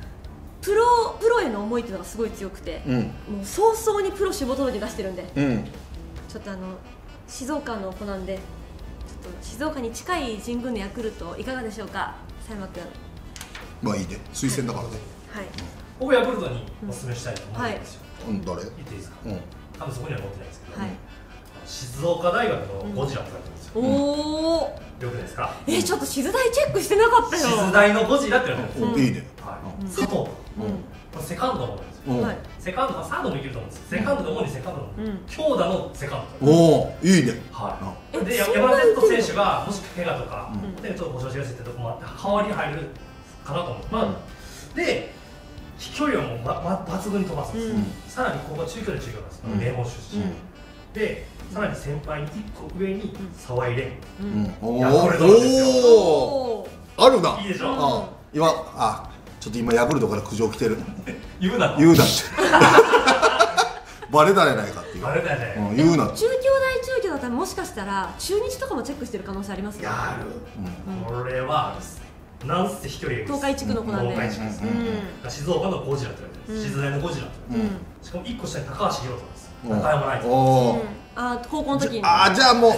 プロへの思いっていうのがすごい強くて、もう早々にプロ志望届出してるんで、ちょっと静岡の子なんで、ちょっと静岡に近い神宮のヤクルトいかがでしょうか、佐山君。まあいいね、推薦だからね。はい。僕ヤクルトにお勧めしたいと思うんですよ。誰？言っていいですか？多分そこには載ってないですけど。はい。静岡大学のゴジラって書いてますよ。おお。よくですか？ちょっと静大チェックしてなかったよ。静大のゴジラって書いてます。いいね。はい。佐藤。セカンドもセカンドはサードもいけると思うんです。セカンドが主にセカンドの強打のセカンド。おお、いいね。はい。で山田哲人選手がもし怪我とかでちょっと故障しやすいってとこもあって代わりに入るかなと思う。まあで飛距離はもう抜群に飛ばすんです。さらにここが中距離なんです。名門出身でさらに先輩に1個上に沢井蓮。おお、あるな。いいでしょ。今ちょっと今ヤクルトから苦情来てる。言うな。言うなって。バレたじゃないかっていう。バレたじゃない。言うな。中京大中京だったらもしかしたら中日とかもチェックしてる可能性ありますね。ある。これはなんせ飛距離。東海地区の子なんで。東海地区ですね。静岡のゴジラって言われてる。静大のゴジラって言われてる。しかも1個下に高橋宏斗です。中山ないです。ああ高校の時に。ああじゃあもう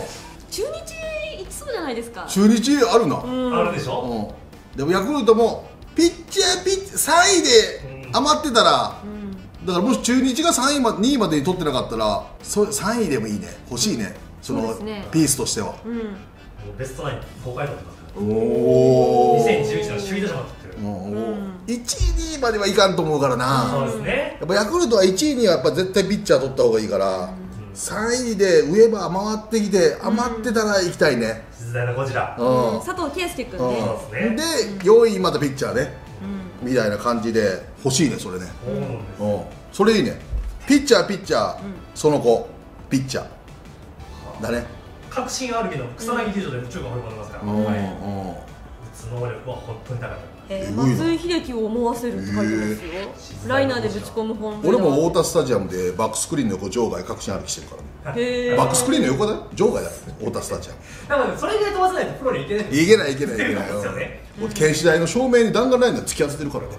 中日行きそうじゃないですか。中日あるな。あるでしょ。でもヤクルトも。ピッチャー3位で余ってたら、だからもし中日が2位までに取ってなかったら3位でもいいね、欲しいね、そのピースとしては。ベストナイン、東海道とか2011の首位打者も取ってる。1位、2位まではいかんと思うからな、やっぱヤクルトは1位にはやっぱ絶対ピッチャー取った方がいいから、3位で上が回ってきて、余ってたら行きたいね。こちら佐藤圭介君で4位またピッチャーねみたいな感じで欲しいね、それね。それいいね、ピッチャーその子ピッチャーだね。確信あるけど草薙球場で宇宙が掘り込んでますから、その能力は本当に高い。松井秀喜を思わせるって書いてますよ。ライナーでぶち込む本。俺も太田スタジアムでバックスクリーンの横場外確信歩きしてるからね。バックスクリーンの横だよ、場外だよ、太田スタジアム。だからそれぐらい飛ばさないとプロに行けない。行けないよ。県市大の正面に弾丸ライナー突き当ててるからね。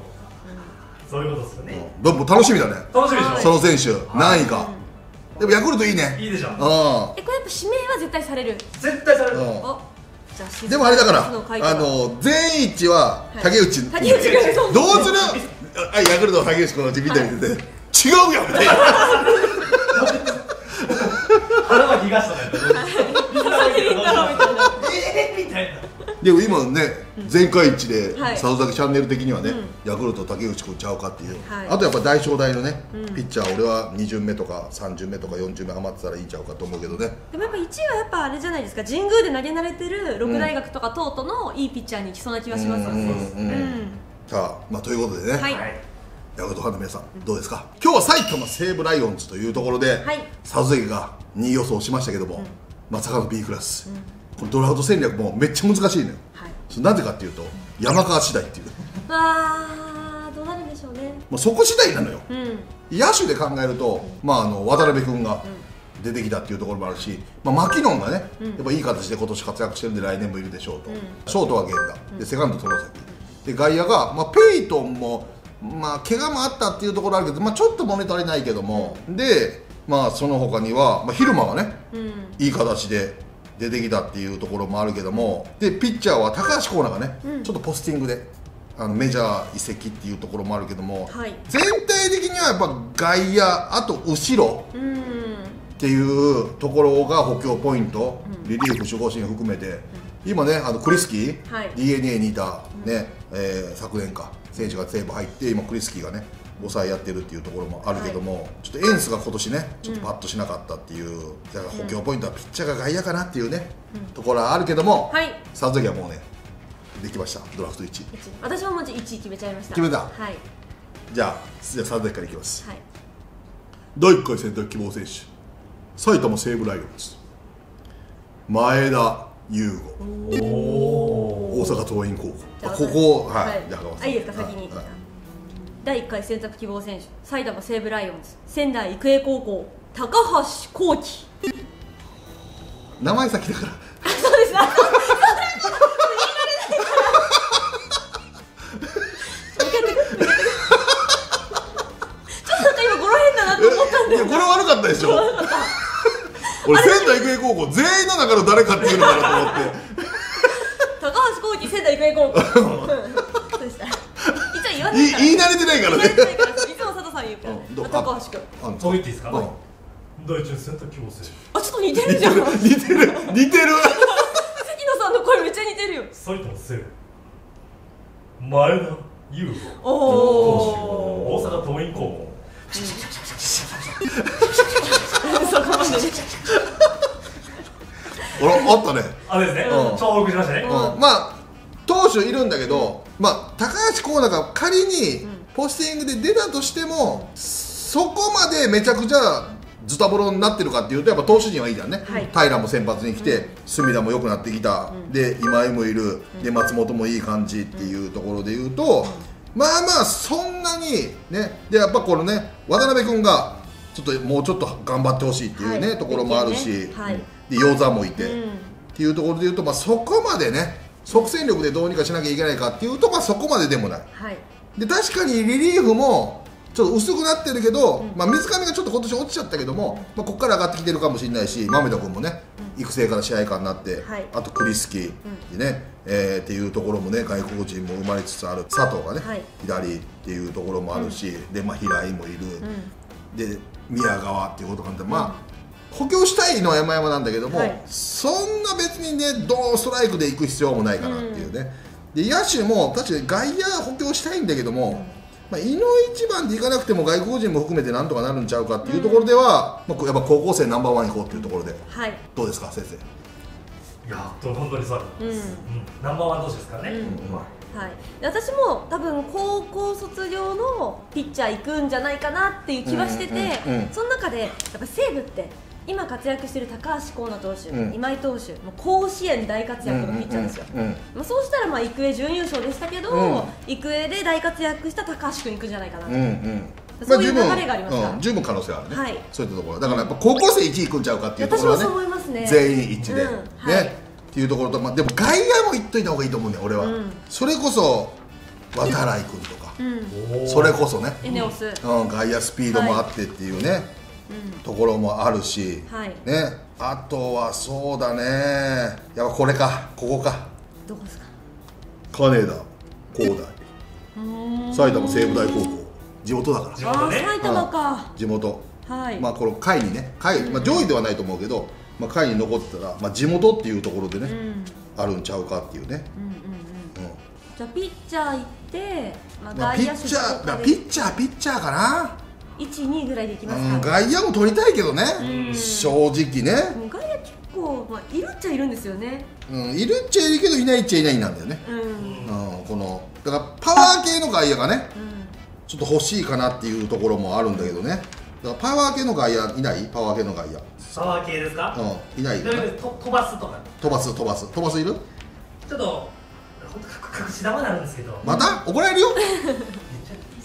そういうことですよね。でも楽しみだね。楽しみでしょ。その選手何位か。でもヤクルトいいね。いいでしょ。これやっぱ指名は絶対される。絶対される。でもあれだから、全員一は竹内、どうする？ヤクルトの竹内君のち見てみてて、違うよみたいな。腹は東さんみたいな。でも今ね、全会一致で、サウザキチャンネル的にはね、ヤクルト竹内君ちゃうかっていう。あとやっぱ大正大のね、ピッチャー、俺は2巡目とか3巡目とか4巡目余ってたらいいんちゃうかと思うけどね。でもやっぱ1位はやっぱあれじゃないですか、神宮で投げ慣れてる六大学とか等々のいいピッチャーにいきそうな気がしますよね。さあ、まあということでね、ヤクルトファンの皆さんどうですか。今日は埼玉西武ライオンズというところで、サウザキが2位予想しましたけども、まさかの B クラス。ドラフト戦略もめっちゃ難しいのよ。なぜかっていうと山川次第っていう。ああ、どうなるでしょうね。まあそこ次第なのよ。野手で考えると、まあ渡辺君が出てきたっていうところもあるし、まあマキノンがね、やっぱいい形で今年活躍してるんで来年もいるでしょうと。ショートは源田で、セカンド外崎で、外野がまあペイトンもまあ怪我もあったっていうところあるけど、まあちょっと物足りないけども、でまあその他にはまあ昼間がね、いい形で出てきたっていうところもあるけども、でピッチャーは高橋光成がね、ちょっとポスティングでメジャー移籍っていうところもあるけども、全体的にはやっぱ外野、あと後ろっていうところが補強ポイント、リリーフ守護神含めて、今ねクリスキー DNA にいたね、昨年か選手が西武入って、今クリスキーがね抑えやってるっていうところもあるけども、ちょっとエンスが今年ねちょっとパッとしなかったっていう、だから補強ポイントはピッチャーが外野かなっていうねところはあるけども、サウザキはもうねできました。ドラフト1位、私ももう1位決めちゃいました。決めた。じゃあサウザキからいきます。第1回選択希望選手、埼玉西武ライオンズ、前田悠伍、大阪桐蔭高校。ここはいいですか、先に。第1回選択希望選手、埼玉西武ライオンズ、仙台育英高校、高橋幸輝。名前先だから。あ、そうです。あ、それも言えられないから。ちょっとなんか今語呂変だなと思ったんだよ。語呂悪かったでしょ。俺仙台育英高校全員の中の誰かっていうのかなと思って高橋光希仙台育英高校そうでした。一応言わないから言い慣れてないからね。いつも佐藤さん言うから高橋君そう言っていいですか。第一選択強制あ、ちょっと似てるじゃん。似てる関野さんの声めっちゃ似てるよ。埼玉西武前田優吾大阪桐蔭高校そこまであったね。あれですね、超奥しましたね。まあ投手いるんだけど、まあ高橋光成が仮にポスティングで出たとしてもそこまでめちゃくちゃズタボロになってるかっていうとやっぱ投手陣はいいじゃんね。平も先発に来て隅田も良くなってきた、で今井もいる、で松本もいい感じっていうところでいうと、まあまあそんなにね。でやっぱこのね渡辺君がちょっともうちょっと頑張ってほしいっていうねところもあるし、で洋座もいてっていうところでいうと、まあそこまでね即戦力でどうにかしなきゃいけないかっていうと、まあそこまででもない。で確かにリリーフもちょっと薄くなってるけど、まあ、水上がちょっと今年落ちちゃったけども、まあ、ここから上がってきてるかもしれないし、豆田君もね、育成から支配下になって、はい、あとクリスキーでね、っていうところもね、外国人も生まれつつある、佐藤がね、はい、左っていうところもあるし、でまあ、平井もいる、で宮川っていうことなんで、まあ、補強したいのは山々なんだけども、はい、そんな別にね、どうストライクでいく必要もないかなっていうね。で野手も確かに外野補強したいんだけども、まあ、いの一番でいかなくても外国人も含めてなんとかなるんちゃうかっていうところでは、まあ、やっぱ高校生ナンバーワンいこうっていうところで、はい、どうですか先生。いや本当にそうです、ナンバーワン同士ですからね、はい、私も多分高校卒業のピッチャー行くんじゃないかなっていう気はしてて、その中でやっぱ西武って今活躍している高橋光成投手、今井投手、もう甲子園大活躍のピッチャーですよ。そうしたらまあ育英準優勝でしたけど、育英で大活躍した高橋君いくんじゃないかなと、そういう流れがありますから、十分可能性あるね。はい、そういったところだからやっぱ高校生1位いくんちゃうかっていうところはね、私もそう思いますね。全員一致でねっていうところと、まあでも外野もいっといた方がいいと思うね俺は。それこそ渡来君とか、それこそね、エネオス、外野スピードもあってっていうね。ところもあるし、はい、ね、あとはそうだね、やっぱこれか、ここか。どこですか。金田、高大、埼玉西武大高校、地元だから。埼玉か。地元。はい。まあこの会にね、会、まあ上位ではないと思うけど、まあ会に残ってたら、まあ地元っていうところでね、あるんちゃうかっていうね。じゃあピッチャー行って、まあ外野手とかで。ピッチャーかな。1、2ぐらいでいきますか。外野も取りたいけどね、正直ね。外野結構、まあ、いるっちゃいるんですよね。いるっちゃいるけど、いないっちゃいないなんだよね。この、だから、パワー系の外野がね、ちょっと欲しいかなっていうところもあるんだけどね。だから、パワー系の外野いない、パワー系の外野。パワー系ですか。いない。飛ばすいる。ちょっと、隠し玉なんですけど。また、怒られるよ。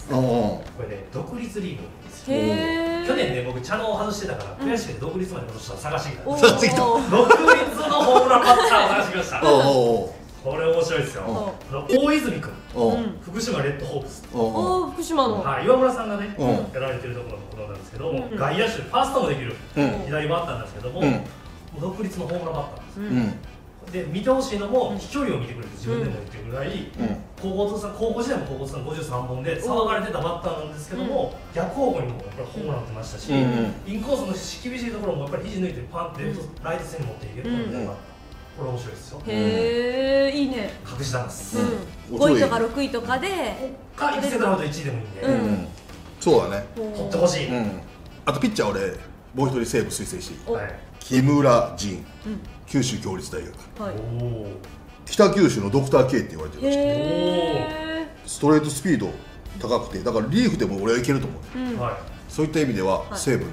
これね、独立リーグ去年ね、僕、茶のを外してたから悔しくて独立まで戻した探してきたんです。独立のホームランバッターを探してきました。これ面白いですよ。大泉君、福島レッドホープス、福島の岩村さんがね、やられてるところのことなんですけど、外野手、ファーストもできる左バッターなんですけども、独立のホームランバッターなんです。で見てほしいのも飛距離を見てくれて自分でも言ってるぐらい、高校時代も高校さん53本で騒がれてたバッターなんですけども、逆方向にもホームラン打ってましたし、インコースのしきびしいところもやっぱり肘抜いてパンってライト線に持っていけるみたいな、これ面白いですよ。へえ、いいね。隠しなんです。5位とか6位とかでか、いくつかのと1位でもいいんで、そうだね、取ってほしい。あとピッチャー俺もう一人西武推薦していい。木村仁、九州共立大学、北九州のドクター K って言われてるらしくて、ストレートスピード高くて、だからリーフでも俺はいけると思う。そういった意味では西武の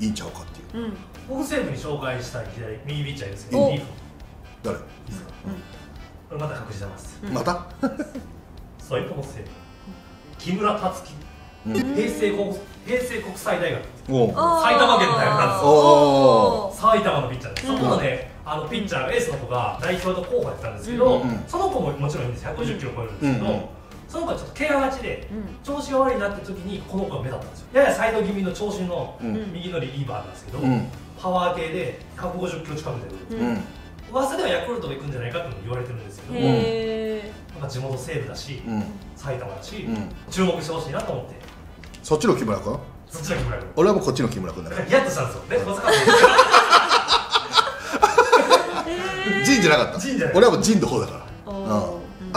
いいんちゃうかっていう。僕西武に紹介したい左右ピッチャーですけど、リーフ誰ですか。これまた隠してます。またそういうとこ西武木村達樹、平成国際大学、埼玉県の大学なんですよ。埼玉のピッチャーです。そこのね、ピッチャーエースの子が代表と候補やってたんですけど、その子ももちろんいいんです。150キロ超えるんですけど、その子はちょっと怪我がちで調子が悪いなって時にこの子が目立ったんですよ。ややサイド気味の長身の右のリリーバーなんですけど、パワー系で150キロ近く出る、噂ではヤクルトも行くんじゃないかって言われてるんですけども、なんか地元西部だし、埼玉だし、注目してほしいなと思って。そっちの木村君？そっちの木村君。俺はもうこっちの木村君だから。イヤッとしたんですよね、まさか。ジンじゃなかった。俺はもうジンの方だから。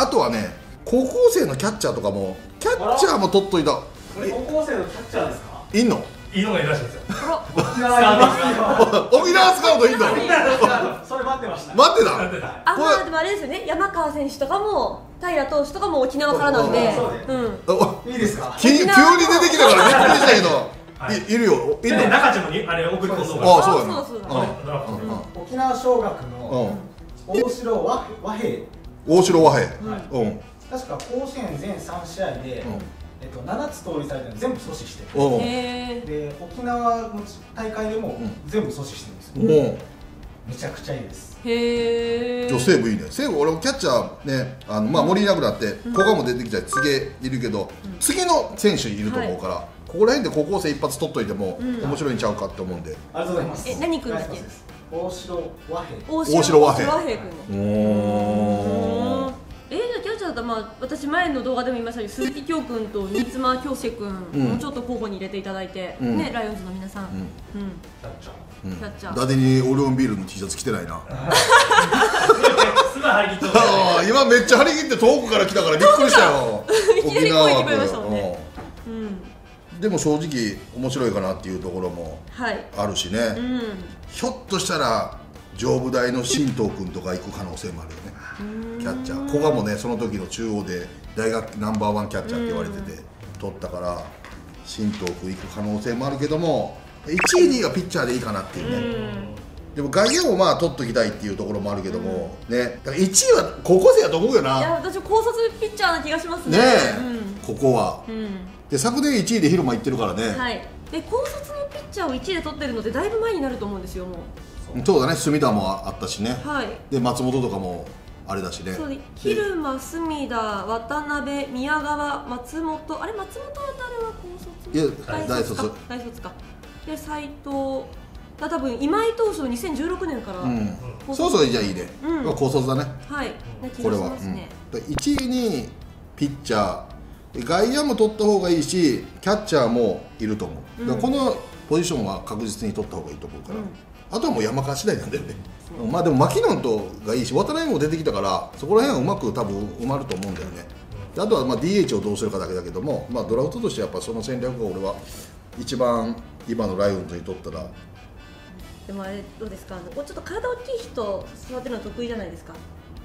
あとはね、高校生のキャッチャーとかも、キャッチャーも取っといた。俺高校生のキャッチャーですか？いんの？いいのがいらっしゃるんですよ。沖縄スカウトいいんだ。それ待ってました。待ってた。あ、まあでもあれですよね。山川選手とかも平投手とかも沖縄からなんで。いいですか？急に出てきたからびっくりしたけど。いるよ。いるの？中地もにあれ送り込んだ。ああそうだね。沖縄小学の大城和平。大城和平。確か甲子園全3試合で。7つ盗塁されてるの全部阻止してる。で、沖縄の大会でも全部阻止してるんですよ。めちゃくちゃいいです。へえ。西武いいね。西武俺キャッチャーね、森いなくなって古賀も出てきたり柘植いるけど、次の選手いると思うから、ここら辺で高校生一発取っといても面白いんちゃうかって思うんで。ありがとうございます。え、何君だっけ？大城和平。大城和平君。おお。キャッチャーだったら、まあ、私、前の動画でも言いましたけど、鈴木京君と新妻京介君、もうちょっと候補に入れていただいて、ね、ライオンズの皆さん、キャッチャー、だてにオリオンビールの T シャツ着てないな、今、めっちゃ張り切って遠くから来たからびっくりしたよ、沖縄は。でも正直、面白いかなっていうところもあるしね、ひょっとしたら、上武大の新藤君とか行く可能性もあるよね、キャッチャー。古賀もね、その時の中央で大学ナンバーワンキャッチャーって言われてて取ったから、新藤君行く可能性もあるけども、1位2位がピッチャーでいいかなっていうね。でも外野もまあ取っときたいっていうところもあるけどもね、だから1位は高校生だと思うよな。いや、私高卒ピッチャーな気がしますね。ねえ、ここはで昨年1位で広間行ってるからね。はい。で、高卒のピッチャーを1位で取ってるので、だいぶ前になると思うんですよ、もう。そうだね、隅田もあったしね、で松本とかもあれだしね、蛭間、隅田、渡辺、宮川、松本、あれ、松本は誰は高卒？大卒か、で、斎藤、多分今井投手の2016年から、そうそう、じゃあいいね、高卒だね、これは。1位にピッチャー、外野も取った方がいいし、キャッチャーもいると思う、このポジションは確実に取った方がいいと思うから。あとはもう山川次第なんだよね。まあでもマキノンとがいいし、渡辺も出てきたから、そこら辺はうまく多分埋まると思うんだよね。で、あとはまあ DH をどうするかだけだけども、まあ、ドラフトとしてやっぱその戦略が俺は一番今のライオンズにとったら。でもあれどうですか、ちょっと体大きい人育てるの得意じゃないですか。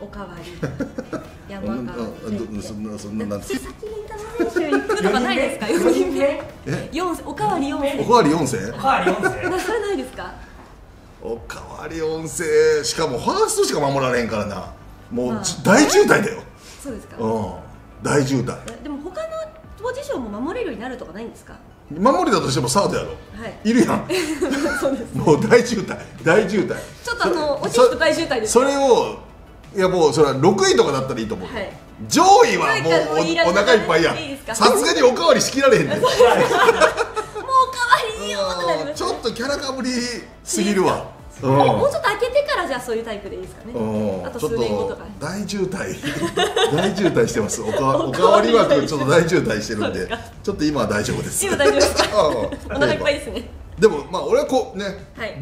おかわり、山川、そんななんですか。先に田中選手行くとかないですか。4人目。おかわり4世。おかわり4世。おかわり4世。それないですか。おかわり音声、しかもファーストしか守られんからな、もう大渋滞だよ。そうですか。大渋滞。でも他のポジションも守れるようになるとかないんですか。守れたとしてもサードやろ、いるやん。そうです。もう大渋滞、大渋滞。ちょっと落ちると大渋滞です。それを、いや、もうそれは6位とかだったらいいと思う。上位はもうお腹いっぱいやん。さすがにおかわりしきられへんねん。もうおかわりいいよってなりました。ちょっとキャラかぶりすぎるわ。もうちょっと開けてから、じゃあそういうタイプでいいですかね。あと数年後とか。大渋滞、大渋滞してます。おかわり枠ちょっと大渋滞してるんで、ちょっと今は大丈夫です。今大丈夫ですか。お腹いっぱいですね。でもまあ俺はこうね、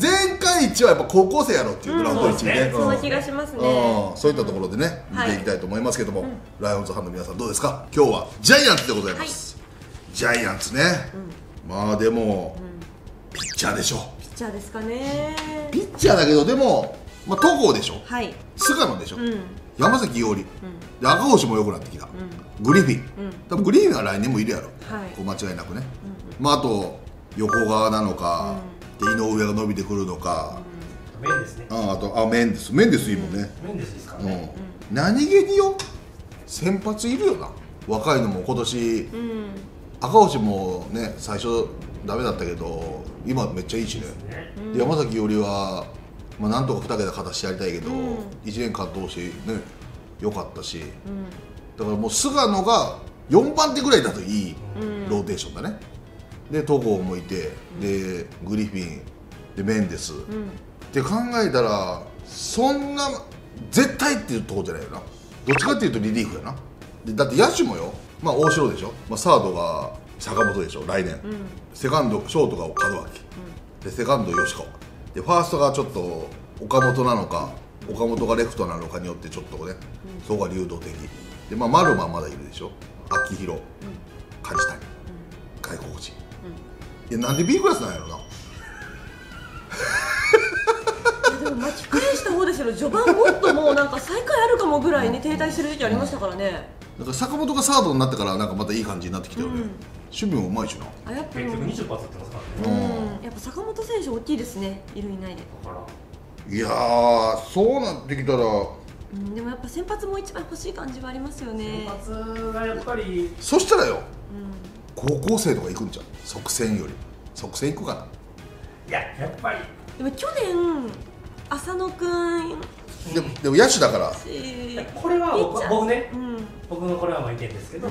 前回一はやっぱ高校生やろっていうドラフト一ね、そんな気がしますね。そういったところでね、見ていきたいと思いますけども、ライオンズファンの皆さんどうですか。今日はジャイアンツでございます。ジャイアンツね、まあでもピッチャーでしょ。ピッチャーですかね。ピッチャーだけど、でも、まあ、戸郷でしょ、菅野でしょ、山崎伊織、赤星も良くなってきた、グリフィン、多分グリフィンは来年もいるやろ、間違いなくね。まあ、あと横川なのか、井上が伸びてくるのか、メンデスね。あと、メンデス、メンデスいいもんね。メンデスですからね。何気によ、先発いるよな、若いのも今年、赤星もね、最初、ダメだったけど、今めっちゃいいしね。で、山崎伊織はまあなんとか2桁勝たしてやりたいけど、1年間通してね良かったし、だからもう菅野が4番手ぐらいだといいローテーションだね。で、戸郷もいて、でグリフィン、で麺です、うん、って考えたらそんな絶対っていうとこじゃないよな。どっちかっていうとリリーフやな。でだって野手もよ、まあ大城でしょ、まあ、サードが坂本でしょ来年、うん、セカンドショートが門脇、うん、でセカンド吉子でファーストがちょっと岡本なのか岡本がレフトなのかによってちょっとね、うん、そこが流動的で、まあ、丸間まだいるでしょ、秋広、うん、梶谷、うん、外国人、うん、いやなんで B クラスなんやろなでも巻き返した方ですよ。序盤もっともうなんか最下位あるかもぐらいに停滞してる時期ありましたからね。だから坂本がサードになったからなんかまたいい感じになってきてるね、うん、守備もうまいしなあ。やっぱ結局20発打ってますからね、うん、やっぱ坂本選手大きいですね、いるいないで。いやーそうなってきたら、うん、でもやっぱ先発も一番欲しい感じはありますよね。先発がやっぱりそしたらよ、うん、高校生とか行くんじゃん即戦より。即戦行くかな。いややっぱりでも去年浅野くん、でも野手だからこれは僕ね、僕のこれはまあ意見ですけど、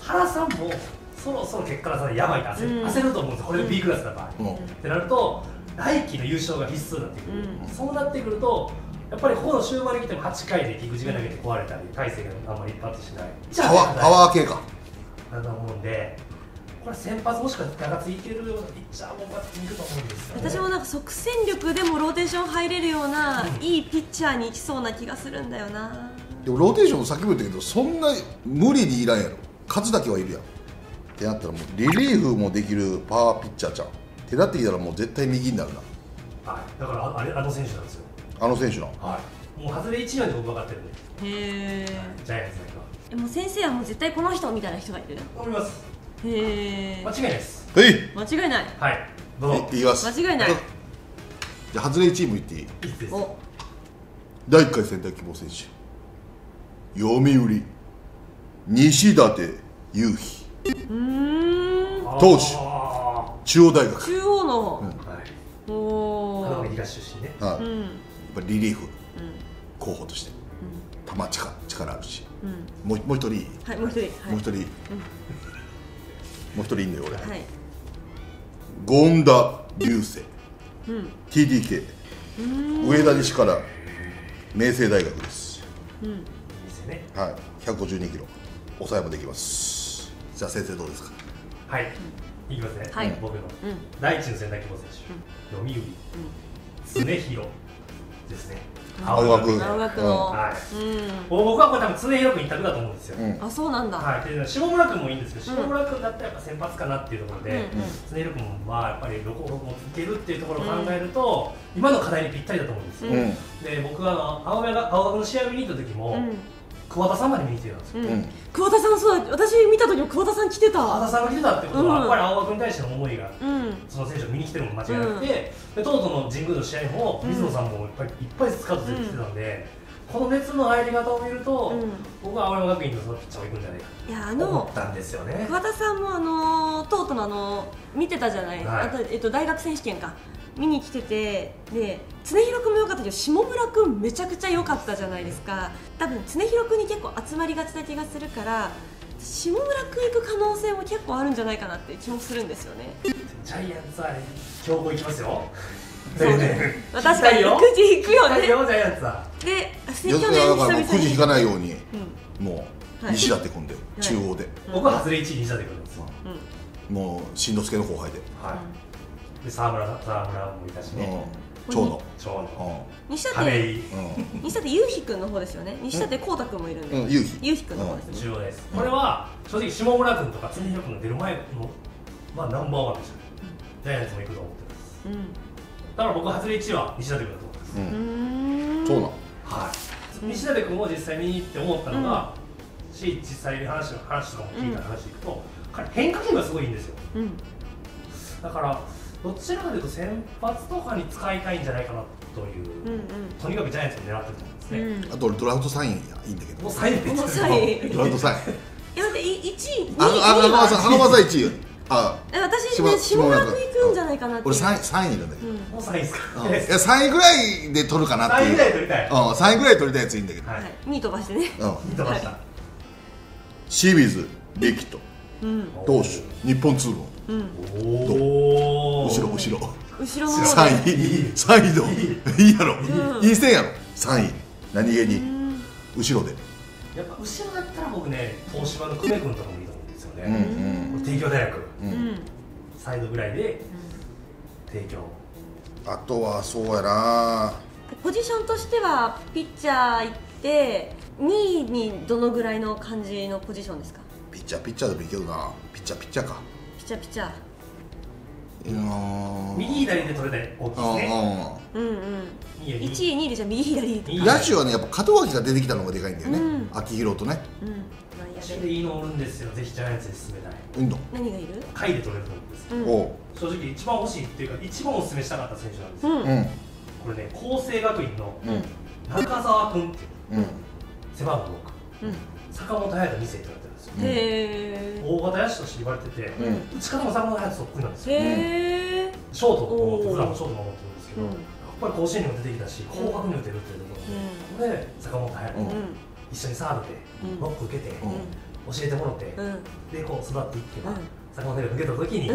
原さんもそろそろ結果がやばいって焦ると思うんですよ。これが B クラスだからってなると来季の優勝が必須になってくる。そうなってくるとやっぱりこの終盤に来ても8回で菊池が投げて壊れたり大勢があんまり一発しないパワー系かだと思うんで、これ先発もしくは長ついてるようなピッチャーもバッティングと思うんですよね。私もなんか即戦力でもローテーション入れるような、うん、いいピッチャーにいきそうな気がするんだよな。でもローテーションもさっきも言ったけどそんな無理にいらんやろ。数だけはいるやんってなったらもうリリーフもできるパワーピッチャーちゃんってなってきたらもう絶対右になるな。はい、だからあの選手なんですよ。あの選手な、はい、もう外れ1番で僕分かってるんで。へえ、ジャイアンツだけはもう先生はもう絶対この人みたいな人がいると思います。へえ、間違いないです。間違いない。はい、どうぞ。言います。間違いない。じゃあ外れチームいっていい？いいです。お。第1回選択希望選手。読売西舘勇陽。投手中央大学。中央の。おお。神奈川東出身ね。はい。やっぱりリリーフ候補として。力あるし。もう一人。はい、もう一人。もう一人。もう一人いんのよ俺、はい、権田流星、うん、TDK 上田西から明星大学です、うん、はい、152キロ抑えもできます。じゃあ先生どうですか。はい、いきますね、はい、僕の、うん、第一の選択希望選手、読売、常広ですね。青学の、僕はこれ多分常広君一択だと思うんですよ。あ、そうなんだ。はい、下村君もいいんですけど、下村君だったらやっぱ先発かなっていうところで、常広君もまあやっぱりどこもいけるっていうところを考えると、今の課題にぴったりだと思うんですよ。で、僕は青学の試合見に行った時も、桑田さんまで見に来てたんですよ。桑田さん、そうだ、私見た時も桑田さん来てた。桑田さんが来てたってことは、やっぱり青学に対しての思いが、その選手を見に来てるのも間違いなくて、とうとうの神宮の試合も、水野さんもいっぱいスカウトしてたんで、この熱の入り方を見ると、僕は青山学院のそのピッチャーも行くんじゃないかと思ったんですよね。桑田さんも、とうとうの見てたじゃない、あと大学選手権か。見に来てて、で常広君も良かったけど下村君めちゃくちゃ良かったじゃないですか。多分常広君に結構集まりがちな気がするから下村君行く可能性も結構あるんじゃないかなって気もするんですよね。ジャイアンツは強豪行きますよ。そうね、確かにくじ引くよね、ジャイアンツは。で、去年久々にくじ引かないようにもう西舘君で中央で、僕は外れ1位西舘君です。もう新之助の後輩で。で、沢村もいたしね、長野、西舘勇陽君の方ですよね。西舘光太君もいるんで、勇陽君の方ですね。重要です。これは正直下村君とか常広君が出る前のナンバーワンでした。ジャイアンツも行くと思ってます。だから僕は外れ1位は西舘君だと思ってます。そうなの。はい、西舘君を実際見に行って思ったのがし、実際に話とかも聞いた話でいくと、彼変化球がすごいいいんですよ。だからどちらかというと先発とかに使いたいんじゃないかなという、とにかくジャイアンツを狙ってると思うんですね。あと俺ドラフト3位いいんだけど、もう3位ドラフト3位。いやだって1位、浜田1位。私ね、下村君いくんじゃないかなって。俺3位いるんだけど、もう3位ですか。いや3位ぐらいで取るかなっていう。3位ぐらい取りたい、3位ぐらい取りたいやついいんだけど、2飛ばしてね、2飛ばした清水力人投手日本通路、後ろ後ろの方で3位のいいやろ、いい線やろ、3位何気に後ろで。やっぱ後ろだったら僕ね、東芝の久米君とかもいいと思うんですよね。帝京大学サイドぐらいで帝京、あとはそうやな、ポジションとしてはピッチャー行って2位にどのぐらいの感じのポジションですか？ピッチャーでもいけるな。ピッチャーか。ピッチャー。右左で取れない大きいね。1位2位でじゃ右左。野手はねやっぱ門脇が出てきたのがでかいんだよね。秋広とね。野手でいいのおるんですよ。ぜひジャイアンツに進めたい。何がいる？下位で取れると思うんですよ。正直一番欲しいっていうか一番お勧めしたかった選手なんですよ。これね、佼成学院の中澤君っていう背番号6、坂本隼人2世って言われてるんですよ。へー。大型野手として言われてて、打ち方も坂本隼人そっくりなんですよ。へー。ショートを僕らもショート守ってるんですけど、やっぱり甲子園にも出てきたし広角に打てるっていうところで、これ坂本隼人一緒にサーブでノック受けて教えてもろて、でこう育っていけば坂本隼人受けた時に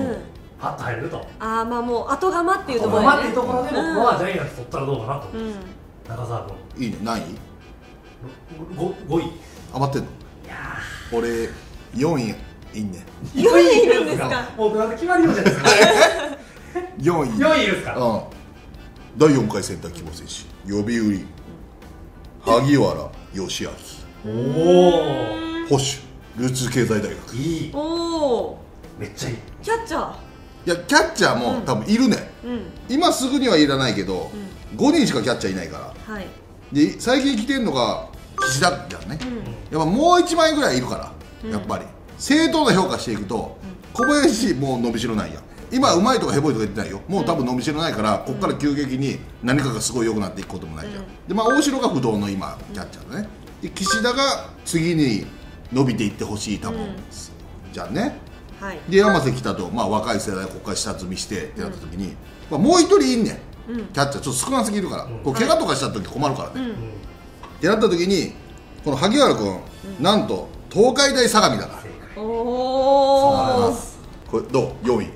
パッと入れると。ああ、まあもう後釜っていうところで、後釜っていうところで僕はジャイアンツ取ったらどうかなと思うんです。中澤君いいね。何位？5位。余ってんの？いやー俺4位いんね。4位いるんですか？もうなんか決まりようじゃないですか。4位いるんですか？うん。第4回選択希望選手呼び売り萩原義明。おお。保守流通経済大学。いい。おお。めっちゃいい。キャッチャー。いやキャッチャーも多分いるね、今すぐにはいらないけど、5人しかキャッチャーいないから、で最近来てんのが岸田じゃんね、やっぱもう1枚ぐらいいるから、やっぱり、正当な評価していくと、小林、もう伸びしろないや、今、うまいとかへぼいとか言ってないよ、もう多分伸びしろないから、ここから急激に何かがすごい良くなっていくこともないじゃん、でまあ大城が不動の今、キャッチャーだね、で岸田が次に伸びていってほしい、多分じゃんね。で山瀬来たと、まあ、若い世代ここから下積みしてってなった時に、まあ、もう一人いんねん、キャッチャーちょっと少なすぎるから、こう怪我とかした時困るからね、ってなった時にこの萩原君、なんと東海大相模だから。おお、これどう？4位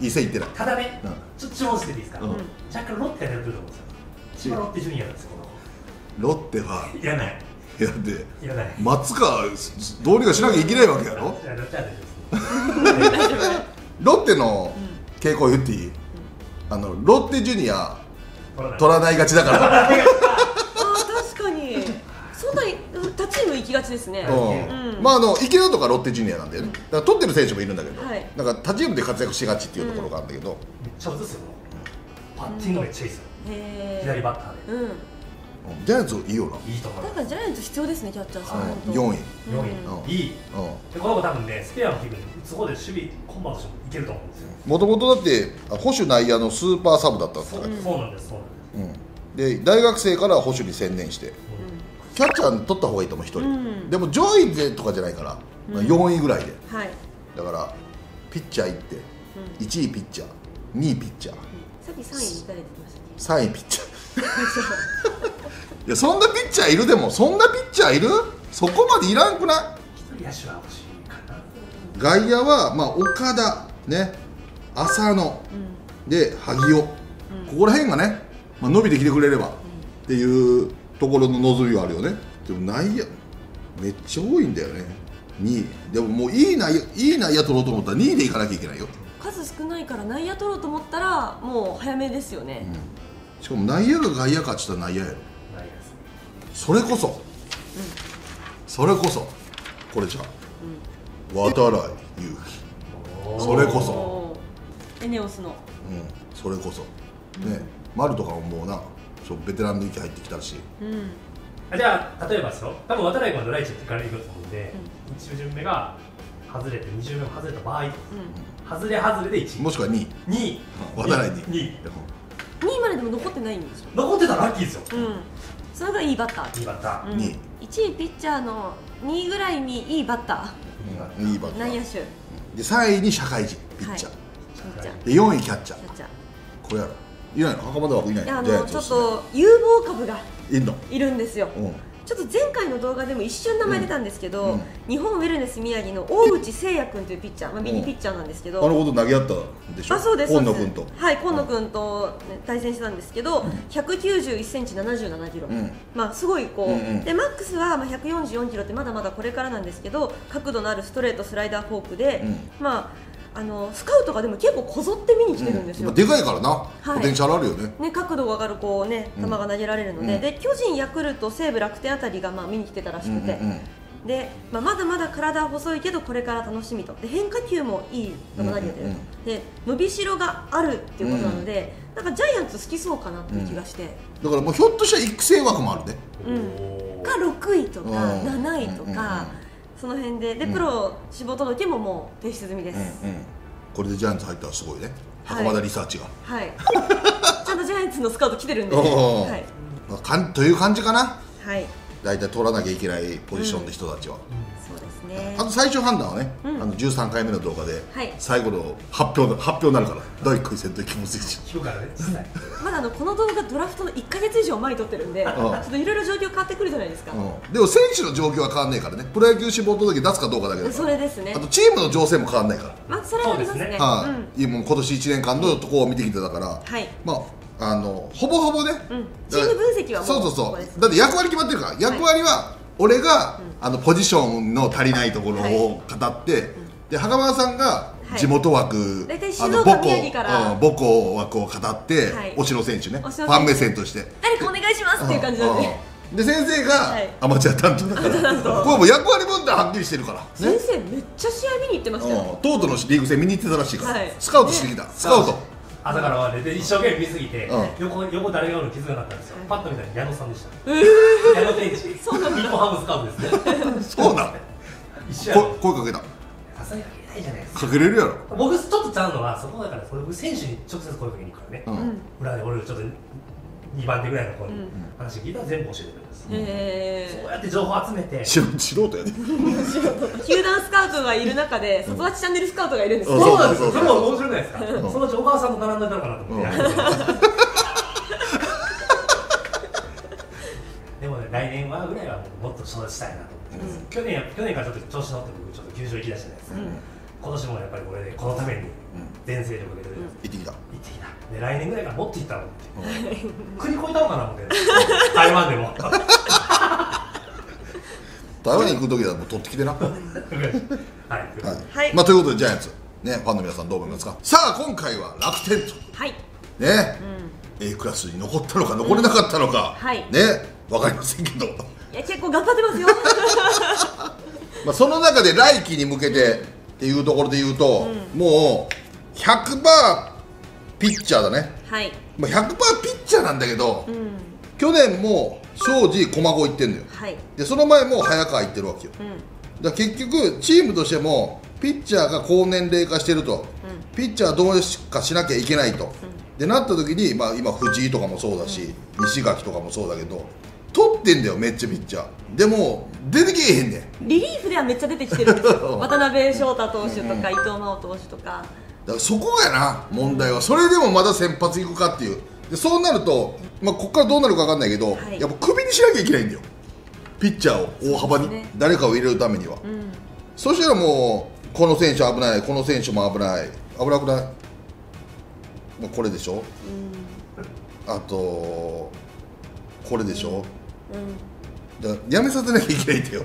いい線いってない。ただね、ちょっと注文してていいですか？若干ロッテがやってると思うんですよ。千葉ロッテジュニアなんですよ。ロッテはいらない、いやで松川どうにかしなきゃいけないわけやろ。ロッテの傾向言っていい？ロッテジュニア取らないがちだから。あ確かにそんな他チーム行きがちですね。まあ池田とかロッテジュニアなんだよね。取ってる選手もいるんだけど、なんか他チームで活躍しがちっていうところがあるんだけど、めっちゃ映すよ。パッティングめっちゃいいですよ、左バッターで。ジャイアンツいいよな。いいと思う。だからジャイアンツ必要ですね、キャッチャーさん。4位いい。でこの子多分ね、スペアの気分そこで守備コンバートしてもいけると思うんですよ。もともとだって保守内野のスーパーサブだったんですか？そうなんです、そうなんです。で大学生から保守に専念して、キャッチャー取った方がいいと思う、1人。でも上位でとかじゃないから4位ぐらいで。だからピッチャー行って1位ピッチャー、2位ピッチャー。さっき3位誰出てましたっけ？3位ピッチャー。いやそんなピッチャーいる？でもそんなピッチャーいる？そこまでいらんくない？野手は欲しいかな。外野はまあ岡田ね、浅野、で萩尾、ここら辺がね、まあ、伸びてきてくれればっていうところの望みはあるよね。でも内野めっちゃ多いんだよね、2位。でももういい内野取ろうと思ったら2位でいかなきゃいけないよ。数少ないから内野取ろうと思ったらもう早めですよね、しかも内野が外野かって言ったら内野やろ。それこそ、これじゃあ渡来勇輝、それこそエネオスの、それこそね、丸とかももうなベテランの域入ってきたし、じゃあ例えばですよ、多分渡来君は来週ってから行くと思うんで、1巡目が外れて2巡目も外れた場合、外れで1位もしくは2位、渡来2位、2位まででも残ってないんですよ。残ってたらラッキーですよ。それがいいバッター。いいバッター。2位。1位ピッチャーの2位ぐらいにいいバッター。いいバッター。内野手。で3位に社会人ピッチャー。で4位キャッチャー。これやろ。いないの？袴田枠いないの？ちょっと有望株がいるんですよ。ちょっと前回の動画でも一瞬名前出たんですけど、日本ウェルネス宮城の大内誠也君というピッチャー、ミニピッチャーなんですけど、あのこと投げ合ったでしょ。そうです、今野君と、はい、今野君と対戦したんですけど、191センチ77キロ、まあすごいこうで、マックスは144キロってまだまだこれからなんですけど、角度のあるストレート、スライダー、フォークで、まあスカウトがでも結構こぞって見に来てるんですよ。でかいからな、ポテンシャルあるよね。ね、角度が上がるこうね、球が投げられるので、で巨人、ヤクルト、西武、楽天あたりがまあ見に来てたらしくて、でまあまだまだ体は細いけどこれから楽しみと、で変化球もいいのが投げてると、で伸びしろがあるっていうことなので、なんかジャイアンツ好きそうかなっていう気がして。だからもうひょっとしたら育成枠もあるね。うん。か6位とか7位とか。その辺で、プロ志望届ももう提出済みです。これでジャイアンツ入ったらすごいね。袴田リサーチが。はい。ちゃんとジャイアンツのスカウト来てるんで。はい。まあという感じかな。はい。大体取らなきゃいけないポジションの人たちは。そうですね。あと最終判断はね、13回目の動画で最後の発表になるから。第1回戦という気持ちでしょ。まだこの動画ドラフトの1ヶ月以上前に撮ってるんで、ちょっといろいろ状況変わってくるじゃないですか。でも選手の状況は変わんないからね。プロ野球志望届出すかどうかだけだから。それですね。あとチームの情勢も変わんないから。まあそれはありますね。はい。今年1年間のとこを見てきてたから。はい。まあ。ほぼほぼね、チーム分析はもうそうだって役割決まってるから、役割は俺がポジションの足りないところを語って、で袴田さんが地元枠、母校枠を語って、お城選手ね、ファン目線として誰かお願いしますっていう感じなんで、先生がアマチュア担当だから、これも役割分担はっきりしてるから。先生めっちゃ試合見に行ってましたよ。東都のリーグ戦見に行ってたらしいから、スカウトしてきた。スカウト朝からはで一生懸命見すぎて、横誰がおるの気づかなかったんですよ。パッと見たら矢野さんでした。矢野天一、日本ハムスカウトですね。そうだ、声かけた。さすがにかけないじゃないですか。かけれるやろ。僕ちょっとちゃうのはそこだから、僕選手に直接声かけに行くからね。裏で俺ちょっと2番手ぐらいの子に話聞いたら全部教えてくれるんです。そうやって情報集めて、素人やね。球団スカウトがいる中で外立チャンネルスカウトがいるんです。そうなんですよ。それも面白くないですか。そのうちお母さんと並んでたのかなと思って。でもね、来年はぐらいはもっと育ちたいなと思ってます。去年からちょっと調子乗って、僕ちょっと球場行きだしたじゃないですか。今年もやっぱりこれでこのために全勢力で行ってきた。で来年ぐらいから持っていったのって、国越えたのかな思って。台湾でも台湾に行く時はもう取ってきてな。はい、まあということでジャイアンツね、ファンの皆さんどう思いますか。さあ今回は楽天とね、A クラスに残ったのか残れなかったのかね、わかりませんけど、いや結構頑張ってますよ。まあその中で来季に向けてっていうところで言うと、もう 100% ピッチャーだね。はい。まあ 100% ピッチャーなんだけど、去年も庄司、駒子行ってんのよ。はい。でその前も早川行ってるわけよ。うん。だから結局チームとしてもピッチャーが高年齢化してると、ピッチャーはどうかしなきゃいけないと。でなった時に、まあ今藤井とかもそうだし、西垣とかもそうだけど、取ってんだよめっちゃピッチャー。でも出てけえへんねん。リリーフではめっちゃ出てきてるんですよ。渡辺翔太投手とか伊藤真央投手とか。だからそこやな問題は。それでもまだ先発いくかっていう。でそうなると、まあ、ここからどうなるか分かんないけど、やっぱクビにしなきゃいけないんだよピッチャーを大幅に、ね、誰かを入れるためには、うん、そしたらもうこの選手危ない、この選手も危ない、危なくない、まあ、これでしょ、うん、あとこれでしょ、うんうん、だやめさせなきゃいけないんだよ。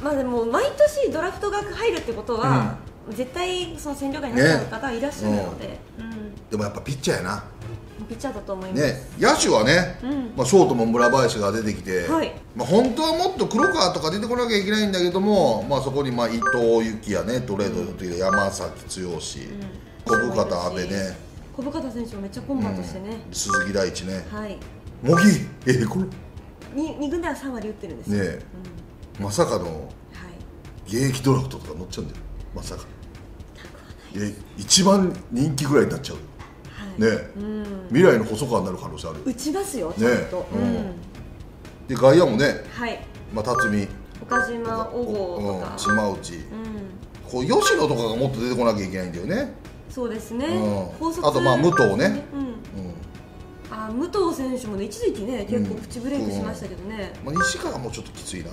まあでも毎年ドラフトが入るってことは、うん、絶対その戦力外になった方がいらっしゃるので、でもやっぱピッチャーやな。ピッチャーだと思いますね。野手はね、まあショートも村林が出てきて、まあ本当はもっと黒川とか出てこなきゃいけないんだけども、まあそこにまあ伊藤幸也ね、トレードの時で山崎剛、小深田阿部ね、小深田選手もめっちゃコンバートしてね、鈴木大地ね、茂木これ2軍では3割打ってるんですね。まさかの現役ドラフトとか乗っちゃうんだよ。まさか一番人気ぐらいになっちゃうね。未来の細川になる可能性ある。打ちますよちゃんと。で外野もね、辰巳、岡島、小郷とか島内、こう吉野とかがもっと出てこなきゃいけないんだよね。そうですね。あとまあ武藤ね、あ武藤選手もね、一時期ね、結構プチブレイクしましたけどね、まあ、西川もちょっときついな、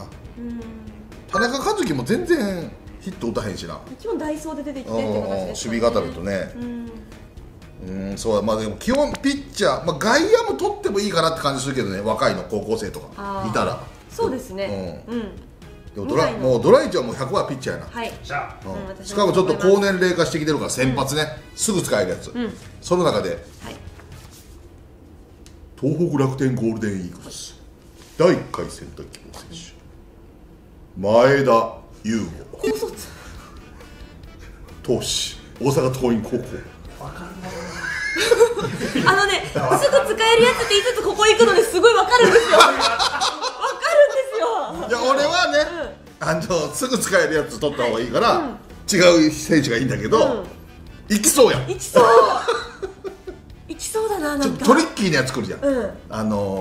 田中和樹も全然ヒット打たへんしな、基本ダイソーで出てきてって形ですね、守備固めとね、そうだ、まあでも基本ピッチャー、まあ、外野も取ってもいいかなって感じするけどね、若いの、高校生とかいたら、そうですね、もうドライチはもう 100% ピッチャーやな、しかもちょっと高年齢化してきてるから、先発ね、すぐ使えるやつ、その中で、東北楽天ゴールデンイーグルス、第1回選択希望選手、前田優吾、投手、大阪桐蔭高校。あのね、すぐ使えるやつって言いつつここ行くのですごいわかるんですよ。わかるんですよ。いや俺はね、すぐ使えるやつ取った方がいいから違う選手がいいんだけど、行きそうや。行きそう。行きそうだな、なんか。トリッキーなやつ来るじゃん。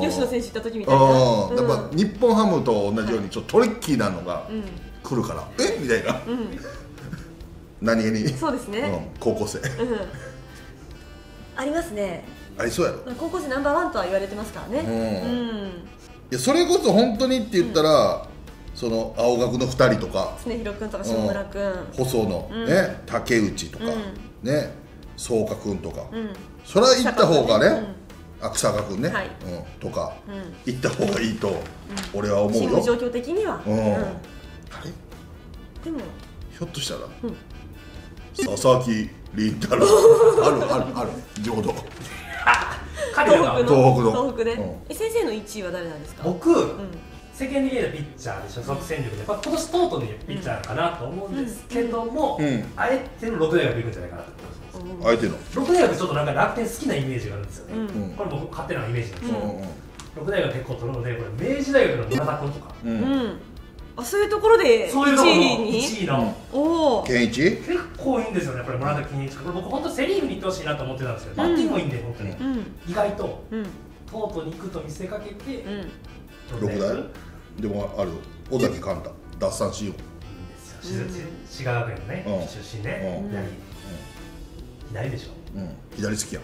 吉野選手行った時みたいな。やっぱ日本ハムと同じようにちょっとトリッキーなのが来るから、えみたいな。何気に。そうですね。高校生。ありますね。ありそうやろ。高校生ナンバーワンとは言われてますからね。いやそれこそ本当にって言ったら、その青学の2人とか、常廣君とか下村君、細野ね、竹内とかね、草加君とか、それは行った方がね、草加君ね、とか行った方がいいと俺は思うよ。チーム状況的には。あれ？でもひょっとしたら佐々木りんたろー、ある浄土、東北で。先生の1位は誰なんですか？僕、世間的にはピッチャーでしょ、即戦力で、今年とうとうにピッチャーかなと思うんですけども、あえての6大学いくんじゃないかなと思います。あえての6大学、ちょっとなんか楽天好きなイメージがあるんですよね。これ僕勝手なイメージなんですけど、6大学結構取るので、これ明治大学の村田君とか。あ、そういうところで1位の健一結構いいんですよね、これ村田健一。僕本当セ・リーグに行ってほしいなと思ってたんですけど、バッティングもいいんで本当に意外ととうとうに行くと見せかけて6代でもある尾崎寛太奪三振王滋賀学園のね出身ね、左でしょ、左好きやん、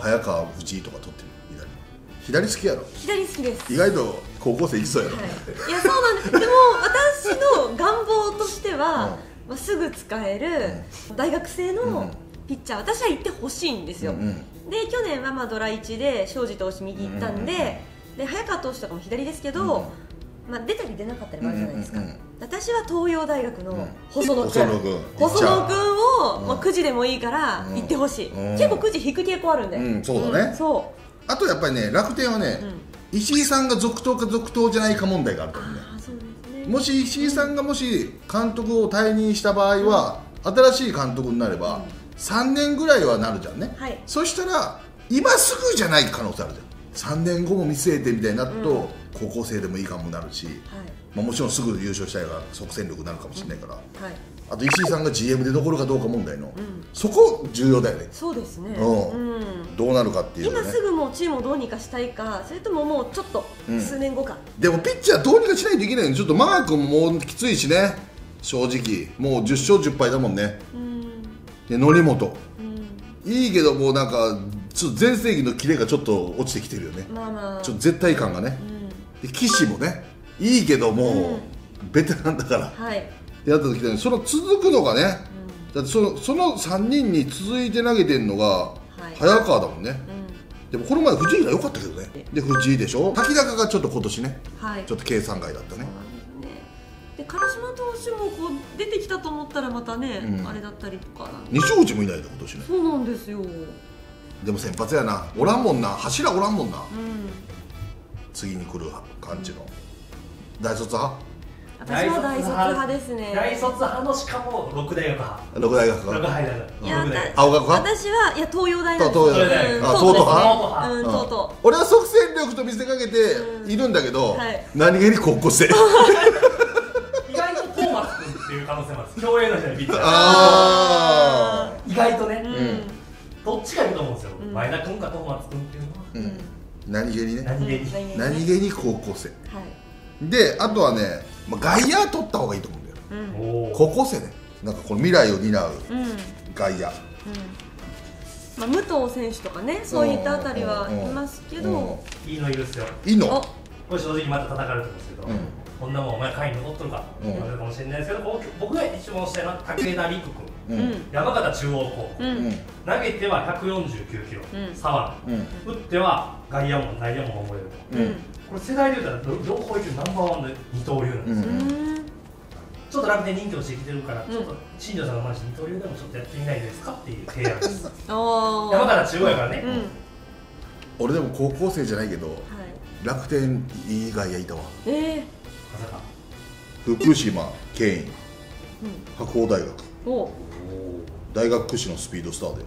早川藤井とか取ってる、左好きやろ。左好きです。意外と高校生いきそうやろ。いやそうなんです。でも私の願望としては、すぐ使える大学生のピッチャー、私は行ってほしいんですよ。で去年はまあドラ1で庄司投手右行ったんで、で早川投手とかも左ですけど、まあ出たり出なかったりもあるじゃないですか。私は東洋大学の細野君をまあ9時でもいいから行ってほしい。結構9時引く傾向あるんで。そうだね。そう。あとやっぱりね、楽天はね、石井さんが続投か続投じゃないか問題があると思うね。もし石井さんがもし監督を退任した場合は、新しい監督になれば3年ぐらいはなるじゃんね。そしたら今すぐじゃない可能性あるじゃん。3年後も見据えてみたいになると高校生でもいいかもなるし、もちろんすぐ優勝したいから即戦力になるかもしれないから、あと石井さんが GM で残るかどうか問題の、そこ重要だよね。そうですね。どうなるかっていうね。今すぐもうチームをどうにかしたいか、それとももうちょっと数年後か。でもピッチャーどうにかしないといけないので、ちょっとマー君ももうきついしね、正直もう10勝10敗だもんね。で則本いいけど、もうなんか全盛期のキレがちょっと落ちてきてるよね。ちょっと絶対感がね。で岸もねいいけど、もうベテランだから。やった時にその続くのがね、だってその3人に続いて投げてるのが早川だもんね。でもこの前藤井が良かったけどね。で藤井でしょ、瀧中がちょっと今年ねちょっと計算外だったね。で唐島投手もこう出てきたと思ったらまたねあれだったりとか、西口もいないで今年ね。そうなんですよ。でも先発やな、おらんもんな、柱おらんもんな。次に来る感じの大卒派、私も大卒派ですね。大卒派の、しかも六大学派。六大学派。青学派。私はいや東洋大学。東洋大学。東都派。うん、東都。俺は即戦力と見せかけているんだけど、何気に高校生。意外とトーマス君っていう可能性もある。競泳の人にビッチャー。ああ。意外とね。どっちがいいと思うんですよ。前田君かトーマス君っていうのは。何気にね。何気に高校生。であとはね。外野取った方がいいと思うんだよ、高校生ね。なんかこの未来を担う外野、武藤選手とかね、そういったあたりはいますけど、いいのいるっすよ。いいのこれ正直また叩かれてますけど、こんなもんお前会に残っとるかって言われるかもしれないですけど、僕が一番下の武田陸君、山形中央高校、投げては149キロ左腕、打っては外野も内野も守れる、これ世代で言うたら両方いけるナンバーワンの二刀流なんですよ。ちょっと楽天人気をしてきてるから、ちょっと新庄さんの話二刀流でもちょっとやってみないですかっていう提案です。山形中央やからね。俺でも高校生じゃないけど楽天以外やいたわ。まさか福島ケイン、白鵬大学、大学屈指のスピードスターで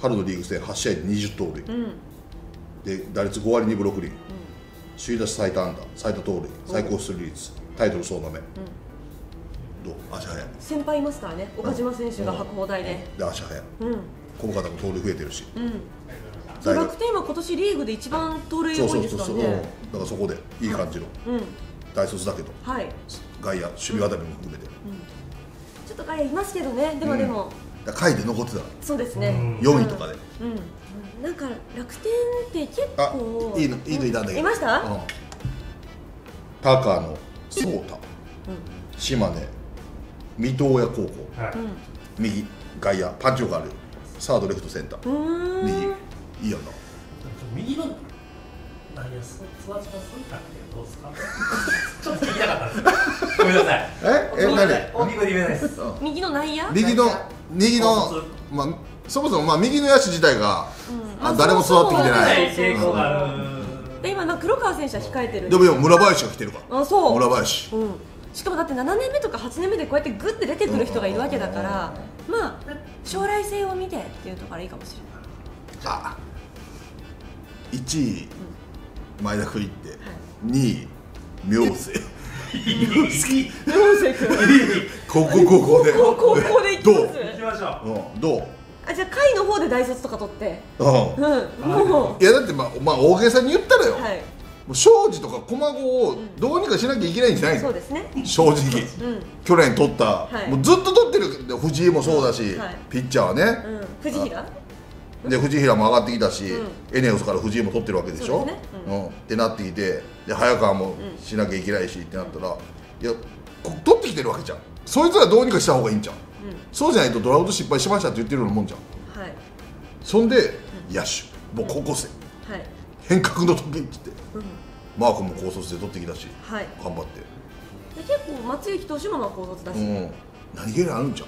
春のリーグ戦8試合で20盗塁で打率5割2分6厘、首位打者最多安打、最多盗塁、最高出塁率、タイトル総なめ。足早い先輩いますからね、岡島選手が白鵬大で、足早い、この方も盗塁増えてるし、楽天は今年リーグで一番盗塁多いですからね。だからそこでいい感じの大卒だけど、外野、守備あたりも含めてちょっと外野いますけどね、でも下位で残ってたら、そうですね、4位とかで、なんか楽天って結構、いいのいたんだけど、いました高野、颯太、島根。水戸親高校、右、外野、パンチ力ある、サード、レフト、センター、右、いいやんな。右の外野、スワチのセンターってどうですか？ちょっと聞きたかったんですよ。ごめんなさい。大きく言えないです。右の内野？右の、まあそもそも右の野手自体が誰も育ってきてない。で今黒川選手は控えてる。でも村林が来てるから。あ、そう。村林。しかもだって7年目とか8年目でこうやってグッて出てくる人がいるわけだから、まあ将来性を見てっていうところがいいかもしれない。あ、1位前田君いって、2位明星ここでいきましょう。どう？あ、じゃあ下位の方で大卒とか取って、いやだってまあ大げさに言ったらよ、庄司とか駒子をどうにかしなきゃいけないんじゃないの、正直。去年取った、もうずっと取ってる、藤井もそうだし、ピッチャーはね、藤平も上がってきたし、エネオスから藤井も取ってるわけでしょ。ってなってきて、早川もしなきゃいけないしってなったら、いや、取ってきてるわけじゃん、そいつらどうにかした方がいいんじゃん、そうじゃないとドラフト失敗しましたって言ってるようなもんじゃん。そんで、野手、もう高校生、変革の時って。マークも高卒で取ってきたし、頑張って。結構松雪投手も高卒だし。何気にあるんじ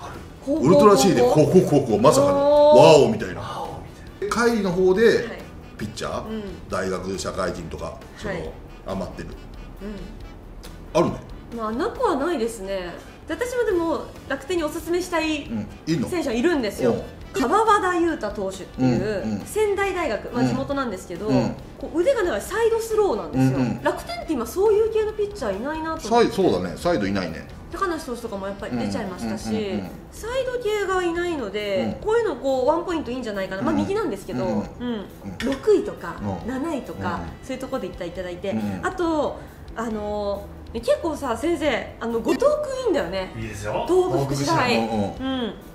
ゃん。ウルトラ C で高校まさかのワオみたいな。下位の方でピッチャー、大学社会人とかその余ってる。あるね。まあなくはないですね。私もでも楽天におすすめしたい選手はいるんですよ。川和田悠太投手っていう仙台大学、地元なんですけど、腕が長いサイドスローなんですよ。楽天って今そういう系のピッチャーいないなと思って。そうだね、サイドいないね。高梨投手とかもやっぱり出ちゃいましたし、サイド系がいないので、こういうのこうワンポイントいいんじゃないかな。まあ右なんですけど、6位とか7位とかそういうところでいっただいて、あと結構さ、先生、後藤君いいんだよね。いいですよ、東北福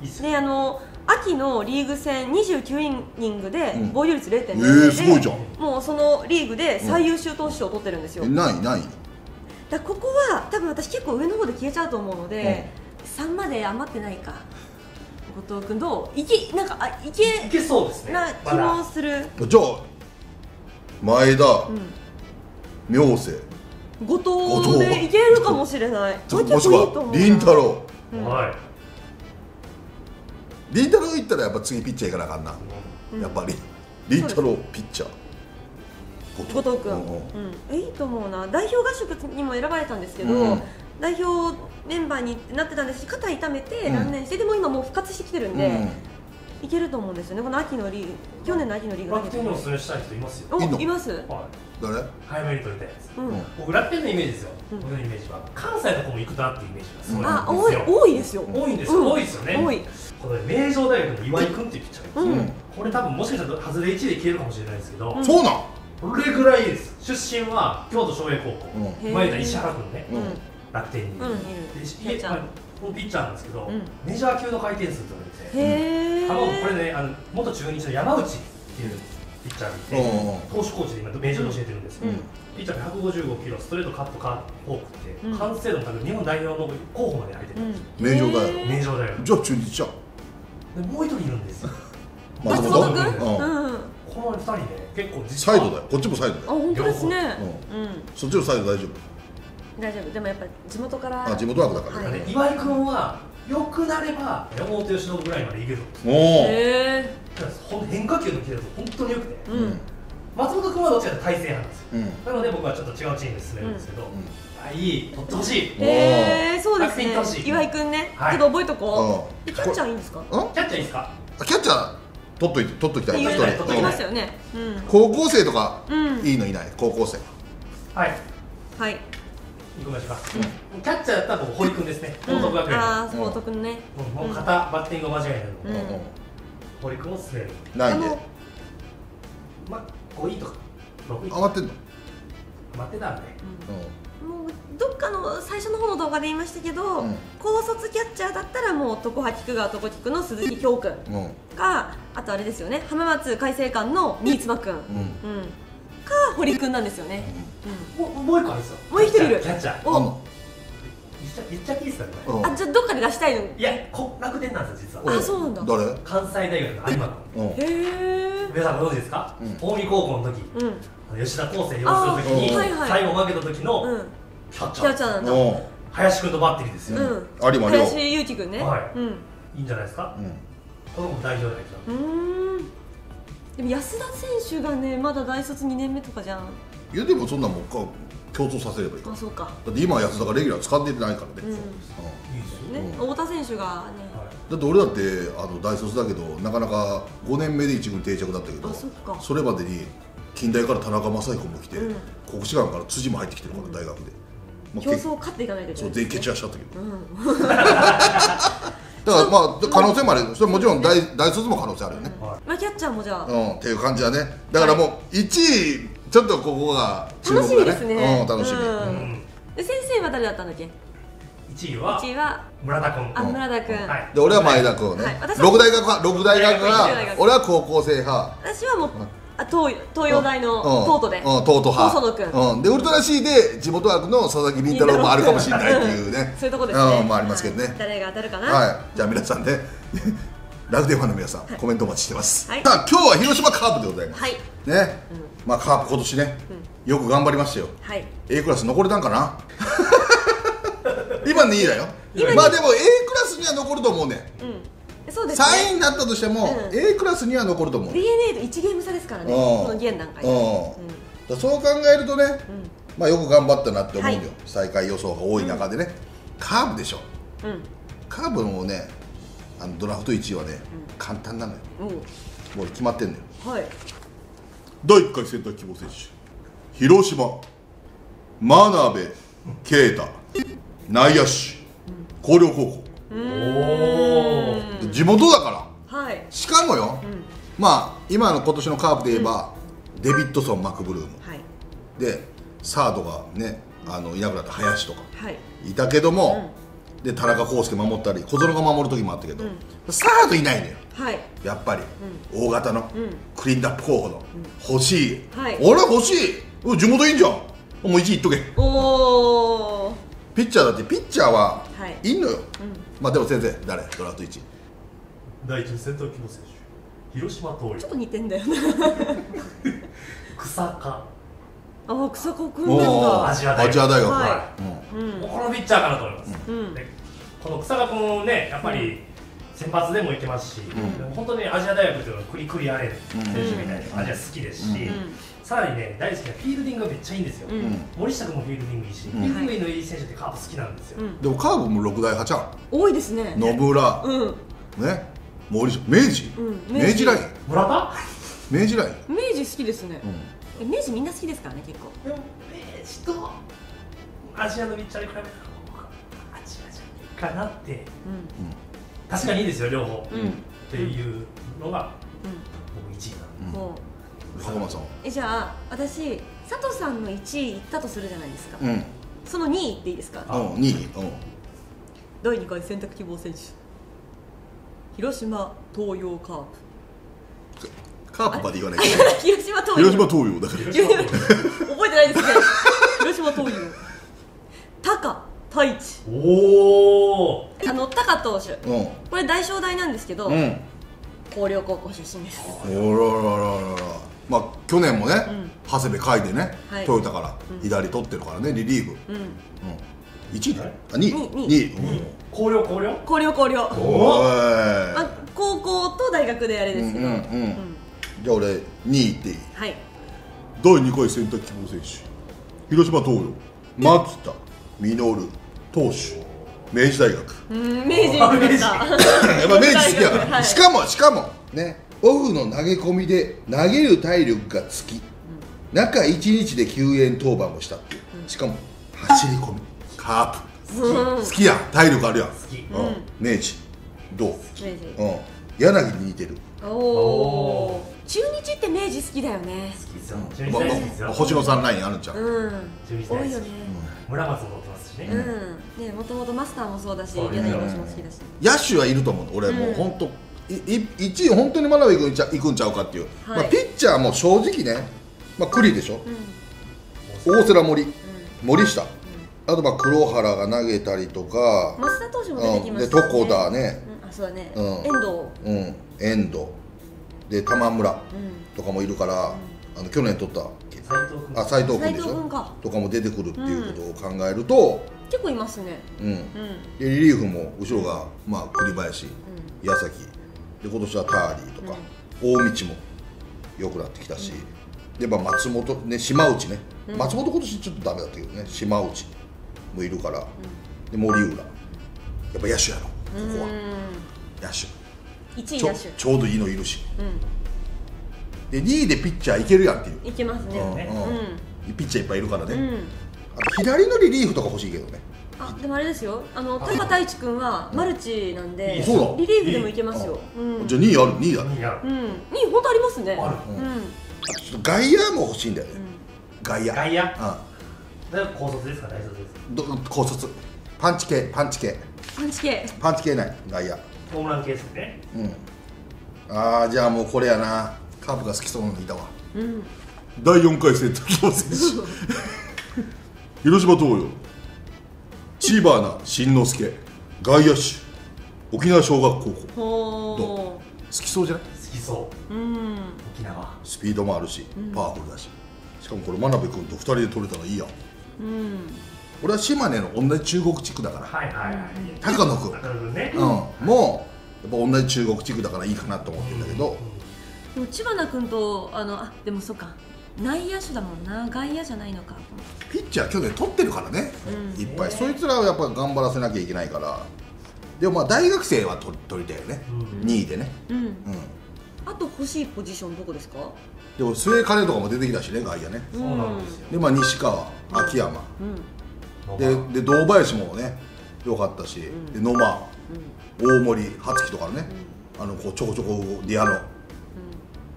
祉大。で秋のリーグ戦29イニングで防御率 0.0 で、もうそのリーグで最優秀投手を取ってるんですよ。ないだ、ここは多分私結構上の方で消えちゃうと思うので、3まで余ってないか。後藤君どう？いけそうですね、気もする。じゃあ前田、明星、後藤でいけるかもしれない。もしくは凛太郎。リンタロウ行ったらやっぱ次ピッチャー行かなあかんな、やっぱりリンタロウピッチャー後藤君いいと思うな。代表合宿にも選ばれたんですけど、代表メンバーになってたんですし、肩痛めて断念して、でも今もう復活してきてるんでいけると思うんですよね、この秋のリーグ。去年の秋のリーグ楽天にお勧めしたい人いますよ。います。誰？早めに取りたいです。僕楽天のイメージですよ、僕のイメージは関西の子も行くなっていうイメージがすごいんですよ。多いですよ、多いんですよ、多いですよね。この名城大学の岩井君っていうピッチャーです。これ多分もしかしたら外れ1位で消えるかもしれないですけど、そうなん、これぐらいです。出身は京都昌平高校、前田石原君ね。楽天にいる。で、ピッチャーなんですけど、メジャー級の回転数と言われて、これね、元中日の山内っていうピッチャーがいて、投手コーチで今メジャーで教えてるんですけど、ピッチャーが155キロ、ストレート、カット、カーフォークって、完成度の高い日本代表の候補まで入ってるんですよ。名城大学。名城大学。じゃあ中日じゃん。もう一人いるんですよ。松本君。この2人ね、結構サイドだよ。こっちもサイドだよ。あ、本当ですね。そっちのサイド大丈夫。大丈夫。でもやっぱ地元から。あ、地元枠だから。岩井君は良くなれば山本由伸ぐらいまでいける。変化球の切れると本当に良くて。松本君はどっちかというと対戦派なんですよ。なので僕はちょっと違うチームで進めるんですけど、いい、取ってほしい。そうですね。岩井君ね、ちょっと覚えとこう。キャッチャーいいんですか？キャッチャーいいですか？キャッチャー取っときたい。取っときますよね。高校生とかいいのいない？高校生。はい。はい。キャッチャーだったら僕堀君ですね。報徳学園。ああ、報徳ね。もう肩バッティング間違いないので。堀君も進める。ないんで。まあ5位とか6位。余ってんの？余ってたんで。もうどっかの最初の方の動画で言いましたけど、高卒キャッチャーだったらもう常葉菊川常菊の鈴木京君か、あとあれですよね、浜松開誠館の新妻君か堀君なんですよね。もう一個あるんですよ。もう一人いるキャッチャー。言っちゃっていいですかね。あ、じゃあどっかで出したいの。いや、楽天なんですよ実は。あ、そうなんだ。誰？関西大学の有馬君。へえ。皆さんご存知ですか？近江高校の時、吉田恒成擁する時に最後負けた時のキャッチャーなんだ。林君とバッテリーですよ。有馬亮。林裕貴君ね。はい。いいんじゃないですか。この子も代表だけど。でも安田選手がね、まだ大卒2年目とかじゃん。いやでもそんなもんか。競争させればいい。あ、そうか。だって今は安田がレギュラー使ってないからね。いいですね。太田選手がね。だって俺だって大卒だけどなかなか5年目で一軍定着だったけど、それまでに近代から田中正彦も来て、国士舘から辻も入ってきてるから大学で。競争を勝っていかないといけない。そう、全員決着しちゃったけど。だからまあ可能性もある。それもちろん大卒も可能性あるよね。まあキャッチャーもじゃあ。っていう感じだね。だからもう1位。ちょっとここが楽しみですね。楽しみ。先生は誰だったんだっけ？1位は村田君。あ、村田君。で、俺は前田君ね。六大学は俺は高校生派。私はもう東洋大の東都で。東都派。細野君。でウルトラ C で地元枠の佐々木麟太郎もあるかもしれないっていうね。そういうとこですね。まあありますけどね。誰が当たるかな。はい。じゃあ皆さんね。楽天ファンの皆さん、コメントお待ちしてます。さあ、今日は広島カープでございます。ね、まあカープ今年ね、よく頑張りましたよ。A クラス残れたんかな。今2位だよ。まあでも A クラスには残ると思うね。そうですね。3位になったとしても A クラスには残ると思う。DNA と1ゲーム差ですからね。この現段階で。そう考えるとね、まあよく頑張ったなって思うんだよ。最下位予想が多い中でね、カープでしょ。カープもね。ドラフト1位はね、簡単なのよ。もう決まってんのよ。第1回センター希望選手広島真鍋慶太、内野手広陵高校。地元だからしかもよ、まあ今年のカープで言えばデビッドソン、マクブルームでサードがねいなくなった林とかいたけども、で田中康介守ったり小園が守る時もあったけど、サードいないのよ、やっぱり大型のクリーンナップ候補の欲しい。俺欲しい。地元いいんじゃん。もう1位いっとけ。ピッチャーだってピッチャーはいんのよ。まあでも先生誰ドラフト1位？第1位先頭希望選手広島東洋。ちょっと似てんだよな。草加。あ、草加君なんだ。アジア大学。このピッチャーかなと思います。この草加君もね、やっぱり先発でもいけますし、本当にアジア大学というのはクリクリ荒れる選手みたいなアジア好きですし、さらにね、大好きなフィールディングがめっちゃいいんですよ。森下君もフィールディングいいし、フィールディングのいい選手ってカープ好きなんですよ。でもカープも6大派ちゃん多いですね。野村、ね、森下、明治ライン、村田、明治好きですね。明治みんな好きですからね、結構。でも明治とアジアのピッチャーに比べたらアジアじゃないかなって。確かにいいですよ両方っていうのが僕1位なんで。高松さん、じゃあ私佐藤さんの1位いったとするじゃないですか。その2位っていいですか。2位。第2回選択希望選手広島東洋カープ。カープまで言わないけど広島東洋、広島東洋だから覚えてないですね広島東洋高太一、おー、高投手、これ大商大なんですけど広陵高校出身です。おららららら。まあ去年もね、長谷部海でね、トヨタから左取ってるからね、リリーブ1位だよ、2位、広陵、高校と大学であれですけど、じゃあ俺2位っていい。第2回選択希望選手広島東洋松田実投手、明治大学。明治に来ました。やっぱ明治好きやから。しかもね、オフの投げ込みで投げる体力がつき、中1日で救援登板をしたっていう。しかも走り込み、カープ好きやん、体力あるやん。明治どう？柳に似てる。中日って明治好きだよね。星野さんラインあるんちゃう？多いよね。村松も持ってますしね。もともとマスターもそうだし、柳投手も好きだし。野手はいると思う。俺もう本当1位本当に真鍋君いくんちゃうかっていう。ピッチャーも正直ね、栗でしょ、大瀬良、森下、あと黒原が投げたりとか、増田投手も出てきましたね。床田ね、遠藤で玉村とかもいるから、去年取った斎藤君でしょとかも出てくるっていうことを考えると結構いますね。リリーフも後ろが栗林、矢崎で、今年はターリーとか、大道も良くなってきたし、で松本ね、島内ね、松本今年ちょっとダメだったけどね、島内もいるから、で森浦、やっぱ野手やろ、ここは野手、1位野手ちょうどいいのいるし、で2位でピッチャーいけるやんっていう。いけますね。ピッチャーいっぱいいるからね。あと左のリリーフとか欲しいけどね。あ、でもあれですよ、高太一君はマルチなんでリリーフでもいけますよ。じゃあ2位ある、2位だね。2位本当ありますね。外野も欲しいんだよね。外野高卒ですか？大卒です。高卒パンチ系ない、外野ホームラン系ですね。ああ、じゃあもうこれやな。カープが好きそうなのいたわ。第4回戦と挑戦し広島東洋知花慎之介、外野手、沖縄尚学高校。どう？好きそうじゃない？好きそう。沖縄。スピードもあるし、パワフルだし。しかもこれ真鍋君と2人で取れたらいいやん。俺は島根の同じ中国地区だから。高野君。もうやっぱ同じ中国地区だからいいかなと思ってるんだけど。でも知花君とでもそっか。内野手だもんな、外野じゃないのか。ピッチャー去年取ってるからね、いっぱい。そいつらはやっぱ頑張らせなきゃいけないから。でもまあ大学生は取りたいよね、2位でね。あと欲しいポジションどこですか？でも末金とかも出てきたしね、外野ね。そうなんですよ。でまあ西川、秋山で、堂林もね良かったし、野間、大森、初樹とかね、ちょこちょこディアノ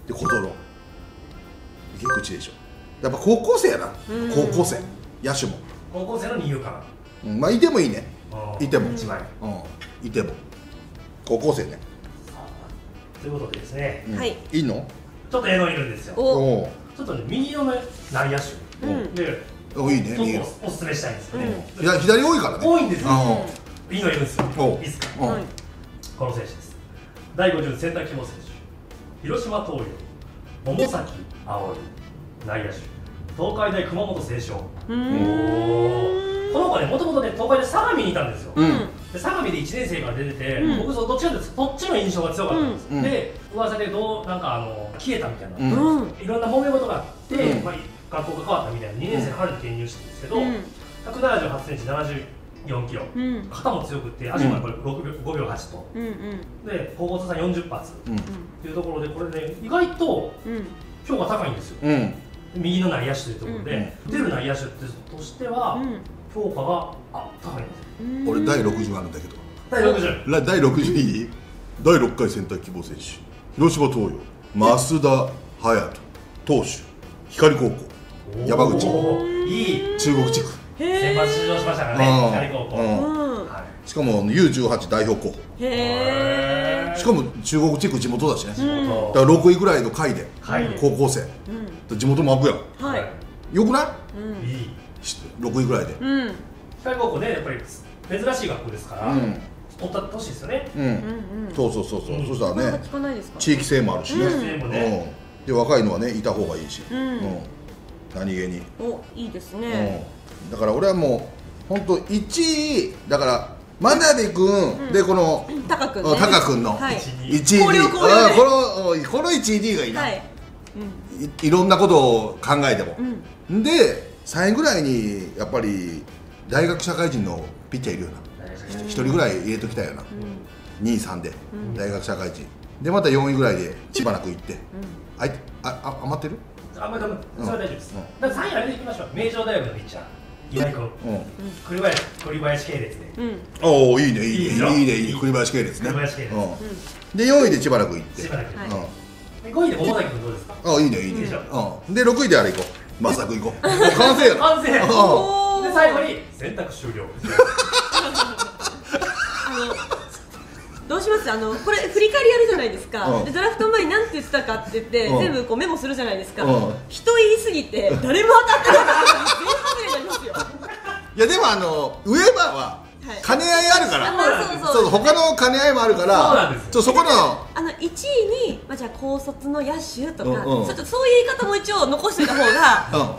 で小園、結構でしょ。やっぱ高校生やな、高校生、野手も高校生の理由かな。まあいてもいいね、いてもいても高校生ね。ということでですね、いいの？ちょっといるんですよ。ちょっと右の内野手でいいね、おすすめしたいんですよね。左多いからね。多いんですよ。いいのいるんですよ。いいですか？この選手です。第50選択希望選手広島東洋桃崎葵、内野手、東海大熊本星翔。この子ね、もともとね、東海大相模にいたんですよ。相模で1年生から出てて、僕どっちかというとこっちの印象が強かったんです。で、噂でなんか消えたみたいな、いろんな揉め事があって学校が変わったみたいな。2年生の春に転入したんですけど、178センチ74キロ、肩も強くて足もこれ5秒8とで高校通算40発っていうところで、これね意外と評価高いんですよ。右の内野手というところで、出る内野手としては評価が高いんですよ。俺第60あるんだけど。第60いい？第6回選択希望選手広島東洋増田隼人投手、光高校、山口、いい中国地区。選抜出場しましたからね、光高校。しかも U18 代表校。しかも中国地区地元だしね。だから6位ぐらいの会で高校生。地元もあくやん。よくない？いい。6位ぐらいで。光高校ね、やっぱり珍しい学校ですから。取った年ですよね。そうそうそうそう。そしたらね、地域性もあるしね。で若いのはねいた方がいいし。何気に。お、いいですね。だから俺はもう本当1位だから真鍋君でこのタカ君の1位、この1位がいいな。いろんなことを考えてもで3位ぐらいにやっぱり大学社会人のピッチャーいるよな。1人ぐらい入れときたいよな。2位3で大学社会人でまた4位ぐらいで千葉なく行って余ってる？あんまりそれは大丈夫です。だから3位あれでいきましょう。名城大学のピッチャー岩井君、栗林系列で。おおいいねいいねいいねいい栗林系列ね。で4位で千葉君行って。5位で大崎君どうですか？あいいねいいね。で6位であれ行こう。まさく行こう。完成。完成。で最後に選択終了。どうします？これ振り返りやるじゃないですか。ドラフト前に何て言ってたかって言って全部こうメモするじゃないですか。人言いすぎて誰も当たってなかったんで全外れになりますよ。いやでもウェーバーは兼ね合いあるから、そう他の兼ね合いもあるから、そこの1位にじゃあ高卒の野手とかそういう言い方も一応残しておいた方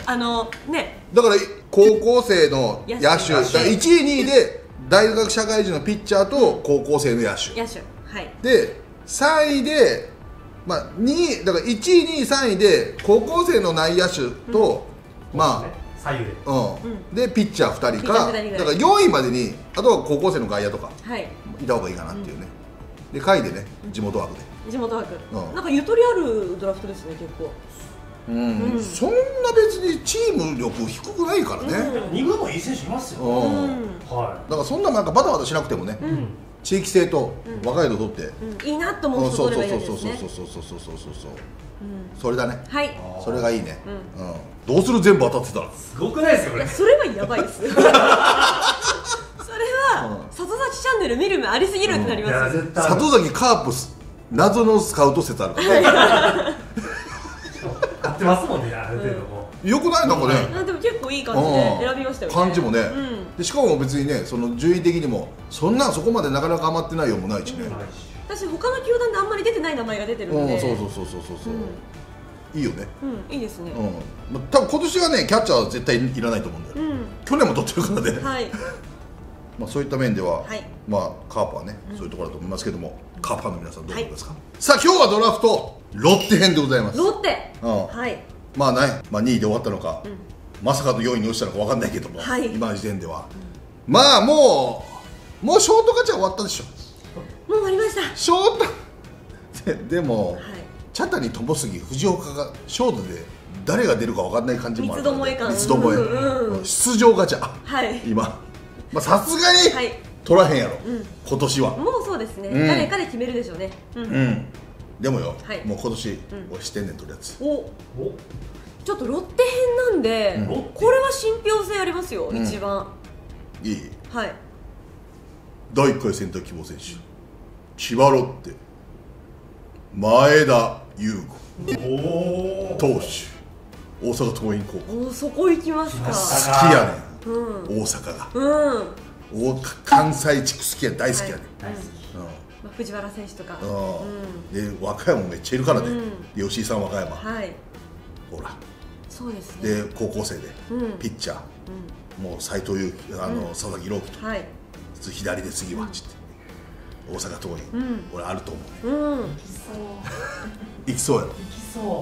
がね。だから高校生の野手1位2位で大学社会人のピッチャーと高校生の野手。野手、はい。で、3位で、まあ、2位、だから1位、2位、3位で、高校生の内野手と、まあ、うん。で、ピッチャー2人か、だから4位までに、あとは高校生の外野とか、いた方がいいかなっていうね。で、下位でね、地元枠で。地元枠。なんかゆとりあるドラフトですね、結構。うん、そんな別にチーム力低くないからね。2軍もいい選手いますよ。だからそんななんかバタバタしなくてもね、地域性と若いのとっていいなと思う人取ればいいですね。そうそれだね。はい、それがいいね。どうする？全部当たってたらすごくないですよね。それはやばいです。それは里崎チャンネル見る目ありすぎるってなりますよ。里崎カープ謎のスカウト説あるからね。合ってますもんね、ある程度も。よくないなんかね。でも結構いい感じで選びましたよね。感じもね。しかも別にね、その順位的にもそんなそこまでなかなか余ってないようもないしね。私他の球団であんまり出てない名前が出てるんで。そういいよね。いいですね。多分今年はね、キャッチャーは絶対いらないと思うんだよ。去年も取ってるからね。はい。まあそういった面では、まあカープはね、そういうところだと思いますけども、カープファンの皆さんどう思いますか。さあ今日はドラフトロッテ編でございます。ロッテ。はい。まあね、まあ2位で終わったのか、まさかの4位に落ちたのかわかんないけども、今の時点では、まあもうショート勝ちは終わったでしょ。もう終わりました。ショート。でも、茶谷友杉藤岡がショートで。誰が出るかわかんない感じもある。三つどもえ。出場ガチャ。はい。今。まあさすがに取らへんやろ。今年は。もうそうですね。誰かで決めるでしょうね。うん。でもよ、もう今年俺してんねんとりあえず。お、ちょっとロッテ編なんで、これは信憑性ありますよ一番。いい。はい。第1回選択希望選手、千葉ロッテ、前田悠伍投手、大阪桐蔭高校。そこ行きますか。好きやねん。大阪が。うん。関西地区好きや大好きやねん。大好き。うん。藤原選手とか、で和歌山もめっちゃいるからね。吉井さん和歌山、ほら、そうですね。で高校生でピッチャー、もう斎藤佑樹、佐々木朗希と、左で次はちって大阪桐蔭、俺あると思うね。いきそうやろ。いきそう。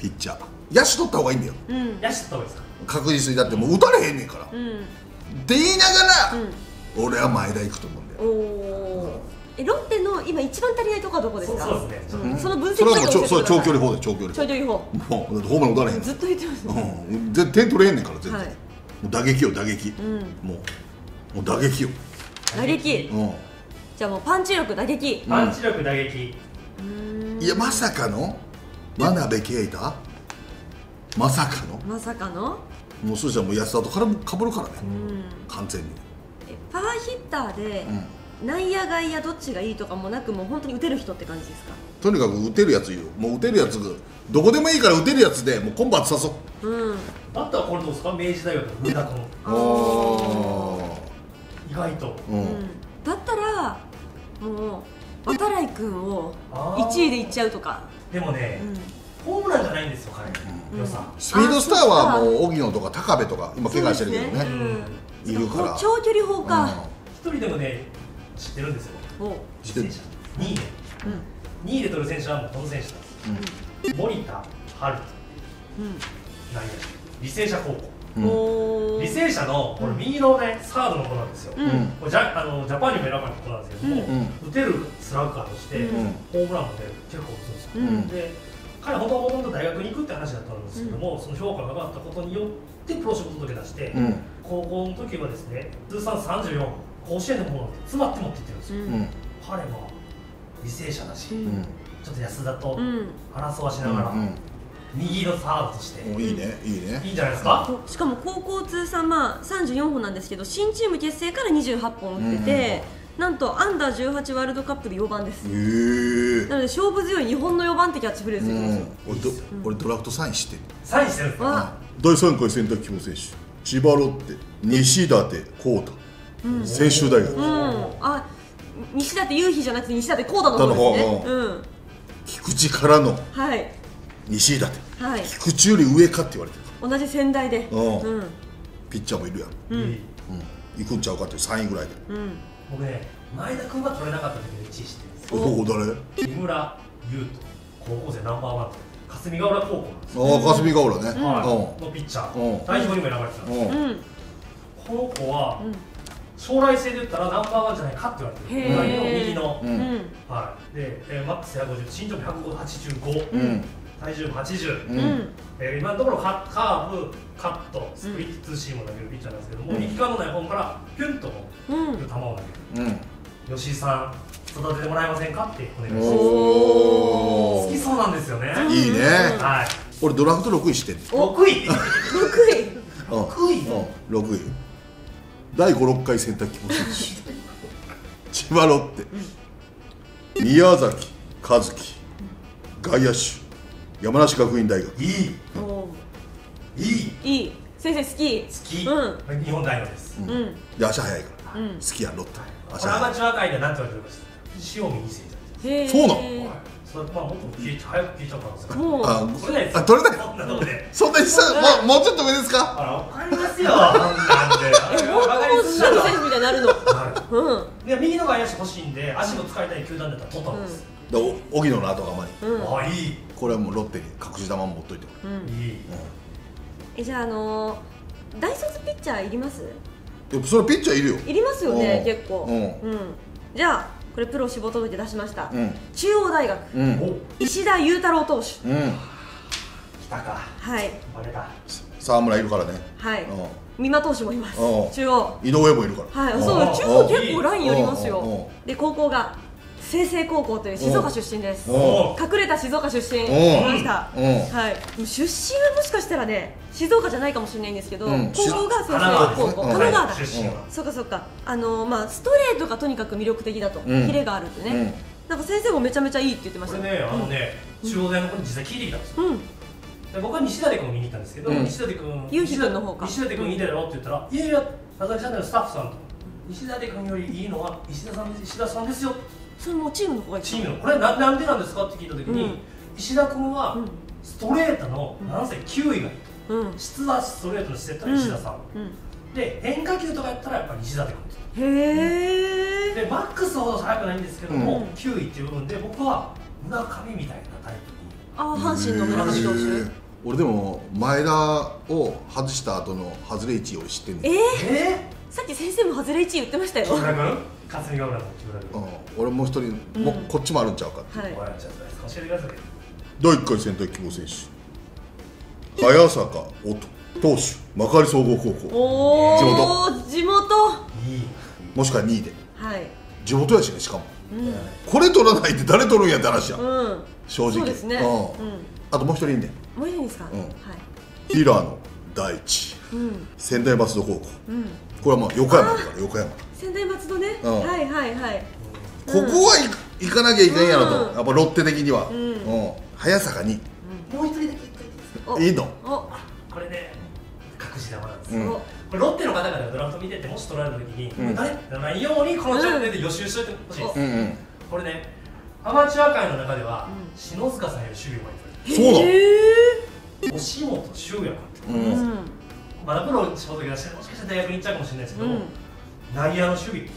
ピッチャー、野手取った方がいいんだよ。野手取った方がいいですか。確実にだってもう打たれへんねんから。って言いながら、俺は前田行くと思うんだよ。ロッテの今一番足りないとこはどこですか？そうですね。その分析とかも長距離砲で長距離。長距離砲。もうホームラン打たれへん。ずっと言ってますね。絶対点取れへんねんから全然。もう打撃よ打撃。もう打撃よ。打撃。じゃあもうパンチ力打撃。パンチ力打撃。いやまさかの真鍋圭太。まさかの。まさかの。もうそしたらもう安田とかぶるからね、完全に。パワーヒッターで内野外野どっちがいいとかもなく、もう本当に打てる人って感じですか？とにかく打てるやつ言う、もう打てるやつどこでもいいから打てるやつでもうコンバートさそう。バッターはこれどうですか、明治大学の上田君。意外とだったらもう渡来君を1位でいっちゃうとか。でもね、ホームランじゃないんですよ彼の良さ。スピードスターはもう荻野とか高部とか今怪我してるけどね、いるから。長距離砲か。一人でもね知ってるんですよ、選手2位で取る選手はもうこの選手なんです。森田春人、履正社高校。履正社のこれ右のねサードの子なんですよ。これジャパンにも選ばれた子なんですけども、打てるスラッガーとしてホームランも結構打つんですよ。で彼はほとんど大学に行くって話だったんですけども、その評価が上がったことによってプロ仕事届け出して、高校の時はですね通算34甲子園の方なんて詰まって持っていってるんですよ。彼は履正社だし、ちょっと安田と争わしながら右のサードとしていいね、いいね、いいんじゃないですか。しかも高校通算まあ34本なんですけど、新チーム結成から28本打ってて、なんとアンダー18ワールドカップで4番です。なので勝負強い日本の4番ってキャッチフレーズ言ってますよ。俺ドラフトサインしてる、サインしてるんですか。第3回選択希望選手千葉ロッテ西舘昂太、専修大学。あ、西舘勇陽じゃなくて西舘昂太の方ですね。菊池からの西舘、菊池より上かって言われてる。同じ仙台でピッチャーもいるやん、行くんちゃうかって3位ぐらいで。僕ね、前田君が取れなかった時の1位知ってるんですよ。おお、誰？木村優斗、高校生ナンバーワン、霞ヶ浦高校なんですよ。ああ、霞ヶ浦ね、のピッチャー、代表にも選ばれてたんですよ。この子は将来性で言ったらナンバーワンじゃないかって言われてる。右ので、マックス150、身長185、体重80、今のところカーブ、カット、スプリット、ツーシームを投げるピッチャーなんですけども、力感のない方からピュンという球を投げる。吉井さん、育ててもらえませんかってお願いします。好きそうなんですよね。いいね。俺ドラフト6位してる。6位第5、6回選択希望選手千葉ロッテ宮崎和樹、外野手山梨学院大学。いい先生好き。日本代表です。で足速いから好きやん、ロッテ。アマチュア界で何て言われてるか知ってる？塩見2世。そうなの？それまあもっと早く聞いちゃったんですけど、あ、取れない。そんなにさ、もうちょっと上ですか？分かりますよ。なんで分かりみたいになるので、右の外野手欲しいんで足も使いたい球団だったら取ったんです。荻野の後があまり、これはもうロッテに隠し球も持っといて。じゃあ大卒ピッチャーいります？いや、それピッチャーいるよ。いりますよね、結構。じゃあこれプロ志望届け出しました、中央大学石田裕太郎投手。来たか。はい、沢村いるからね。はい、美馬投手もいます、中央。井上もいるから。はい、そう、中央結構ライン寄りますよ。で、高校が清成高校という静岡出身です。隠れた静岡出身でした。はい、出身はもしかしたらね静岡じゃないかもしれないんですけど、高校が清成高校、神奈川だ。そうかそうか。まあストレートがとにかく魅力的だと、キレがあるってね。なんか先生もめちゃめちゃいいって言ってましたね。中央大の子に実際聞いてきたんですよ。僕は西舘君を見に行ったんですけど、西舘君、勇陽君の方か、西舘君いいだろって言ったら、いやいや、佐々木さんのスタッフさんと、西舘君よりいいのは石田さんですよ。それもチームの子がいい。チームのこれなんでなんですかって聞いたときに、石田君はストレートの7歳9位がいいと。質はストレートの姿勢だったら石田さんで、変化球とかやったらやっぱり西舘君。へえ。でマックスほど速くないんですけども、9位っていう部分で僕は村上みたいなタイプに。あ、阪神の村上投手。俺でも前田を外した後のハズレ1位を知ってんねん。さっき先生もハズレ1位言ってましたよ。木村君、霞ヶ浦の木村君。俺もう一人、もうこっちもあるんちゃうかって。はい。教えてください。第1回選択希望選手早坂音投手、幕張総合高校。地元。もしくは2位で。はい。地元やしね、しかも。これ取らないって誰取るんやって話や。正直。そうですね。あともう一人いんねん。もういいですか。はい。平野大地。仙台松戸高校、これはまあ横山だから横山、仙台松戸ね、はいはいはい、ここは行かなきゃいけないやろと、やっぱロッテ的には早坂にもう一人だけいいのこれね、隠し玉なんですよ。ロッテの方々がドラフト見てて、もし取られた時に誰ってないようにこのチャンネルで予習しておいてほしいです。これね、アマチュア界の中では篠塚さんより守備うまいんですよ。そうだ、押本修也って思います。まだプロ仕事でいらっしゃる、もしかしたら大学に行っちゃうかもしれないですけど、内野の守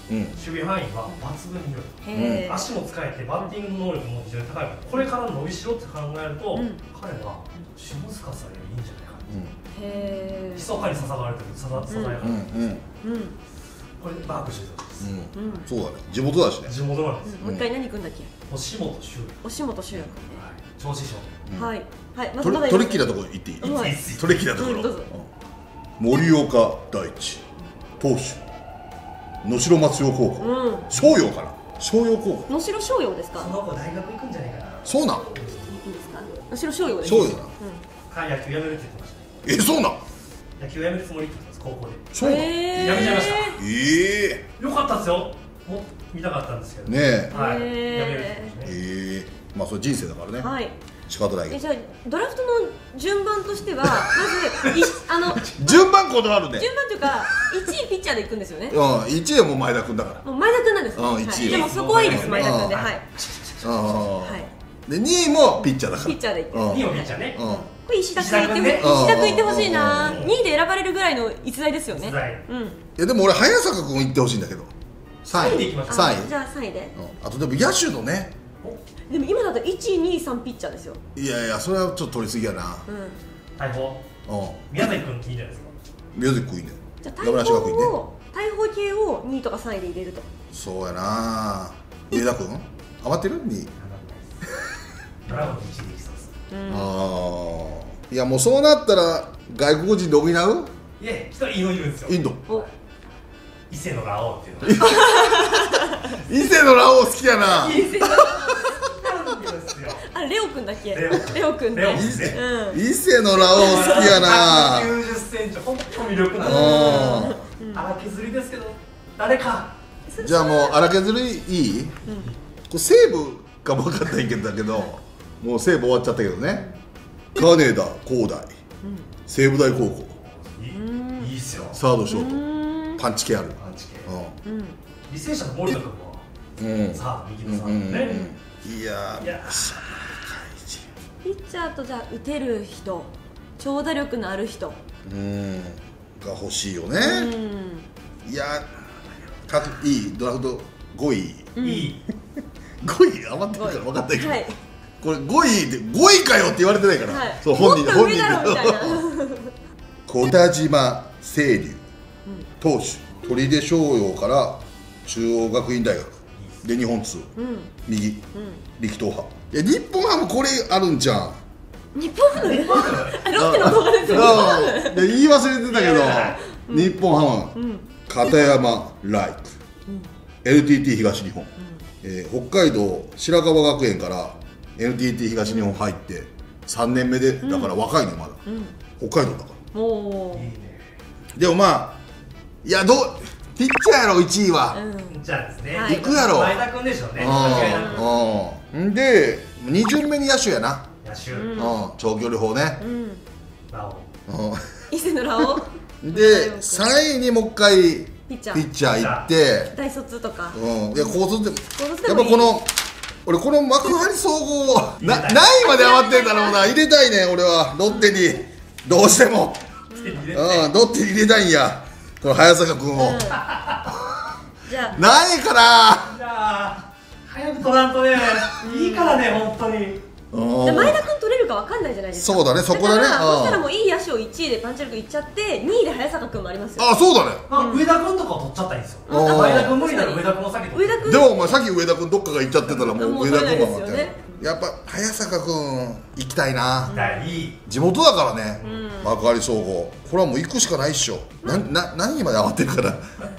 備範囲は抜群に広い。足も使えてバッティング能力も非常に高い。これから伸びしろって考えると、彼は篠塚さんよりいいんじゃないか。ひそかにささがれてる、ささやかれてる。これマークしてたんです。そうだね、地元だしね。地元なんです。もう一回何行くんだっけ？押本修也。押本修也。調子いいでしょ。はいはい。トリッキーなところ行っていい？トリッキーなところ。盛岡大地、東州、能代松陽高校、商陽かな。商陽高校。能代商陽ですか？その子大学行くんじゃないかな。そうなん。いいですか？能代商陽です。商陽。はい、野球やめるって言ってました。そうなん、野球やめるつもりって言ったんです、高校で。そうなん、やめちゃいました。よかったですよ、も見たかったんですけどね。はい、やめるつもりですね。まあそれ人生だからね。はい、仕方ないけど。じゃあドラフトの順番としては、まず順番こだわるね。順番というか、1位ピッチャーでいくんですよね。うん、1位はもう前田君だから、もう前田君なんです。1位でもそこはいいです、前田君で。はい。で2位もピッチャーだから、ピッチャーでいく。2位もピッチャーね。石田君行ってほしいな。2位で選ばれるぐらいの逸材ですよね。いやでも俺早坂君行ってほしいんだけど、3位でいきましょう。じゃあ3位で。あとでも野手のね、でも今だと1、2、3ピッチャーですよ。いやいや、それはちょっと取りすぎやな。大砲宮崎君いいんじゃないですか。宮崎君いいね。じゃあ大砲系を2位とか3位で入れると。そうやな。上田君余ってる？2位ドラゴンの1位でいきそうです。いやもうそうなったら外国人で補う？いえ、一人インドいるんですよ。インド。伊勢のラオウっていうの。伊勢のラオウ好きやな。伊勢のラオウ好きなんですよ。あ、レオくんだっけ？レオくんね。伊勢のラオウ好きやな。90センチ、本当に魅力なんです。荒削りですけど、誰か。じゃあもう荒削りいい？これ西武が分かんないけど、もう西武終わっちゃったけどね。金田光大、西武大高校、いいっすよ。サードショート、パンチ系ある。履正社の森田君はサード、右のサードね。いやピッチャーと、じゃあ打てる人、長打力のある人が欲しいよね。いやいいドラフト5位、5位余ってるから分かんないけど。これ5位かよって言われてないから、そう本人が本人が小田島清流投手、取手商用から中央学院大学で日本通、右力投派。いや日本ハムこれあるんじゃん。日本ハムロッテの動画ですよ。言い忘れてたけど、日本ハム片山ライク LTT 東日本、北海道白樺学園から NTT 東日本入って3年目で、だから若いね、まだ北海道だから。でもまあ、いやピッチャーやろ1位は。ピッチャーですね。行くやろ前田君でしょうね、間違いなく。で2巡目に野手やな。野手長距離砲ね、ラオ伊勢のラオで3位にもう一回ピッチャー行って、大卒とか高卒でも、やっぱこの俺この幕張総合何位まで余ってんだろうな、入れたいね俺は。ロッテにどうしてもロッテに入れたいんや、この早坂君を。何位かな、早く取らんとね。いいからね、本当に前田君取れるか分かんないじゃないですか。そうだね、そこだね。だからそしたらもういい野手を1位でパンチ力いっちゃって、2位で早坂君もありますよ。あ、そうだね。上田君とか取っちゃったんですよ。前田君無理なら上田君も先取って、でもお前さっき上田君どっかが行っちゃってたら、もう上田君は分かって、やっぱ早坂君行きたいな。地元だからね、幕張総合。これはもう行くしかないっしょ。何位まで上がってるから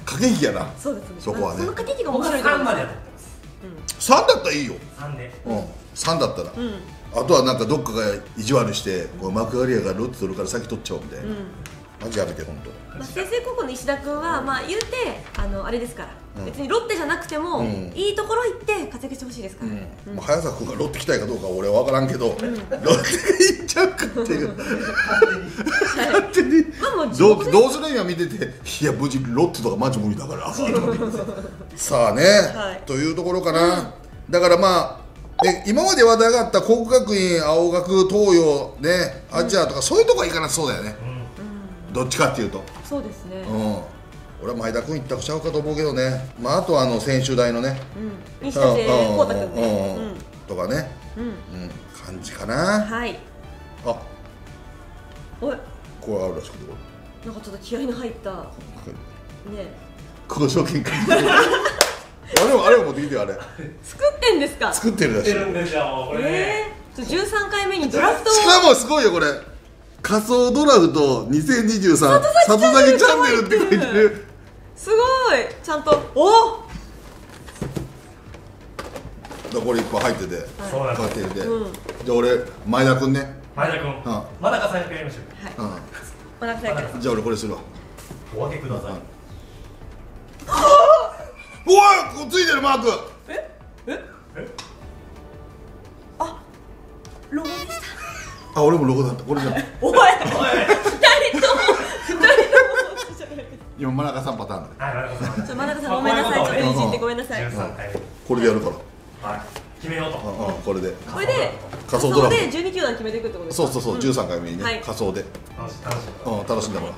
駆け引きやな。そうですね、そこはね。その駆け引きが面白い。3までやってます。3だったらいいよ。3で3だったら、あとはなんかどっかが意地悪して、幕張やからロッテ取るから先取っちゃおうみたいな。マジやめて、ほんと。済々黌校の石田君は、まあ言うて、あれですから、別にロッテじゃなくても、いいところ行って活躍してほしいですから。早坂君がロッテ来たいかどうか俺は分からんけど、ロッテ行っちゃうかっていう。勝手に。どうする今見てて、いや、無事ロッテとかマジ無理だから。さあね、というところかな。だからまあ、今まで話題があった國學院、青学、東洋、ね、アジアとか、そういうとこは行かなそうだよね、どっちかっていうと。そうですね、俺は前田君行ったくしちゃうかと思うけどね、あとは専修大のね、西舘昂汰君ねとかね、感じかな。はい、あっ、これあるらしくて、これなんかちょっと気合いの入ったねえ交渉見解。あれを持ってきてよ、あれ作ってんですか。作ってるらしい。13回目にドラフトを、しかもすごいよ、これ仮想ドラフト2023里崎チャンネルって書いてる。すごい、ちゃんと、おっ、これいっぱい入ってて、こうやって入れて、じゃあ俺前田君ね、前田君、真中さんやりましょう。はい、真中さんやりましょう。じゃあ俺これするわ。お分けください。おい、ついてるマーク。えええ、あ、ロゴでした。あ、俺もロゴだった、これじゃん。おい、2人とも今、真中さんパターンだね。真中さん、ごめんなさい、ちょっと返信ってごめんなさい。これでやるから、はい、決めようと。これで仮想ドラマで12球団決めていくってことですか。そうそうそう、13回目にね、仮想で楽しんだから。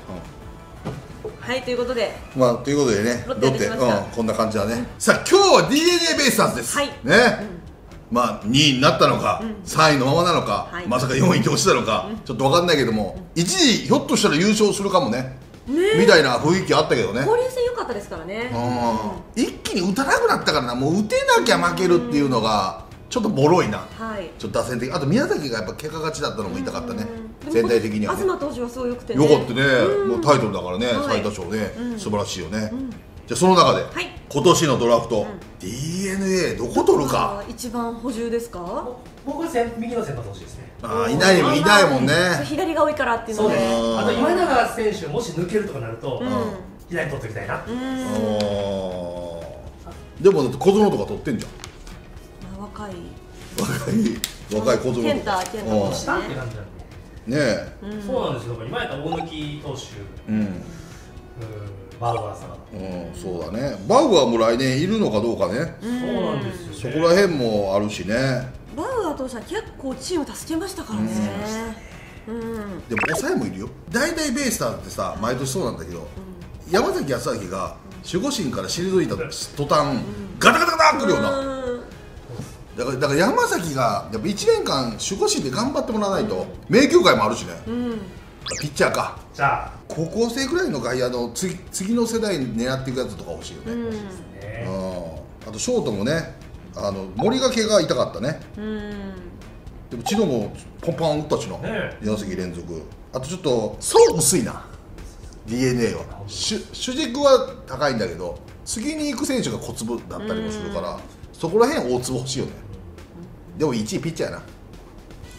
はい、ということで、まあということでね、ロッテ、こんな感じだね。さあ、今日は DeNA ベイスターズですね。まあ2位になったのか、3位のままなのか、まさか4位に落ちたのかちょっと分かんないけども、一時ひょっとしたら優勝するかもねみたいな雰囲気あったけどね。交流戦良かったですからね。一気に打たなくなったからな、もう打てなきゃ負けるっていうのがちょっとボロいな、ちょっと打線的。あと宮崎がやっぱ結果勝ちだったのも痛かったね、全体的には。東投手はすごい良くてね、良かったね、もうタイトルだからね、最多勝ね、素晴らしいよね。じゃあその中で今年のドラフト DeNA どこ取るか。一番補充ですか。僕は右の先発投手ですね。ああ、いないもん、いないもんね、左が多いからっていうので。あと今永選手もし抜けるとかなると左取っておきたいな。でもだって小園とか取ってんじゃん、若い小園とか下って感じなんでね。そうなんですよ、今やったら大貫投手、バウアーさん、そうだね、バウアーも来年いるのかどうかね。そうなんですよ、そこら辺もあるしね。バウアー投手は結構チーム助けましたからね。でも抑えもいるよ。大体ベイスターズってさ、毎年そうなんだけど、山崎康晃が守護神から退いた途端ガタガタガタくるような。だから山崎がやっぱ1年間守護神で頑張ってもらわないと、名球会もあるしね、ピッチャーか高校生ぐらいの外野の次の世代に狙っていくやつとか欲しいよね。あとショートもね、森が怪我痛かったね。でも千野もポンポン打ったしな、4打席連続。あとちょっと層薄いな DeNA は、主軸は高いんだけど次に行く選手が小粒だったりもするから、そこら辺大粒欲しいよね。でも1位ピッチャーやな、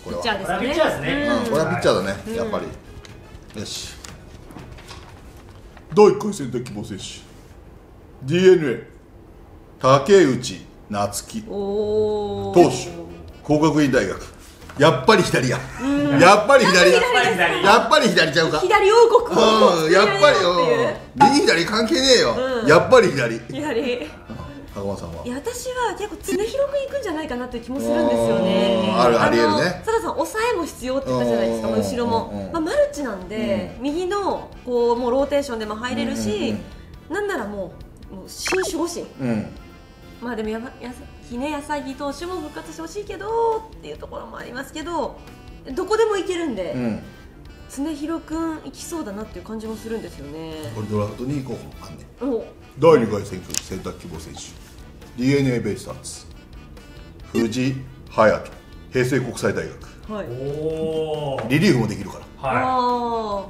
これはピッチャーですね。これはピッチャーだね、やっぱり。よし、第1回選択希望選手 DeNA 竹内夏樹投手、國學院大学。やっぱり左や、やっぱり左や、やっぱり左ちゃうか、左王国、やっぱり右左関係ねえよ、やっぱり左。いや、私は結構常広くいくんじゃないかなという気もするんですよね。ありえるね。佐田さん、抑えも必要って言ったじゃないですか、後ろも。まあマルチなんで、右のこうもうローテーションでも入れるし、なんならもう新守護神。まあでもやさぎ投手も復活してほしいけどっていうところもありますけど、どこでもいけるんで、常広くんいきそうだなっていう感じもするんですよね。これドラフト2候補あんね。第2回選択希望選手。DeNA ベイスターズ藤隼人、平成国際大学、リリーフもできるから、パワ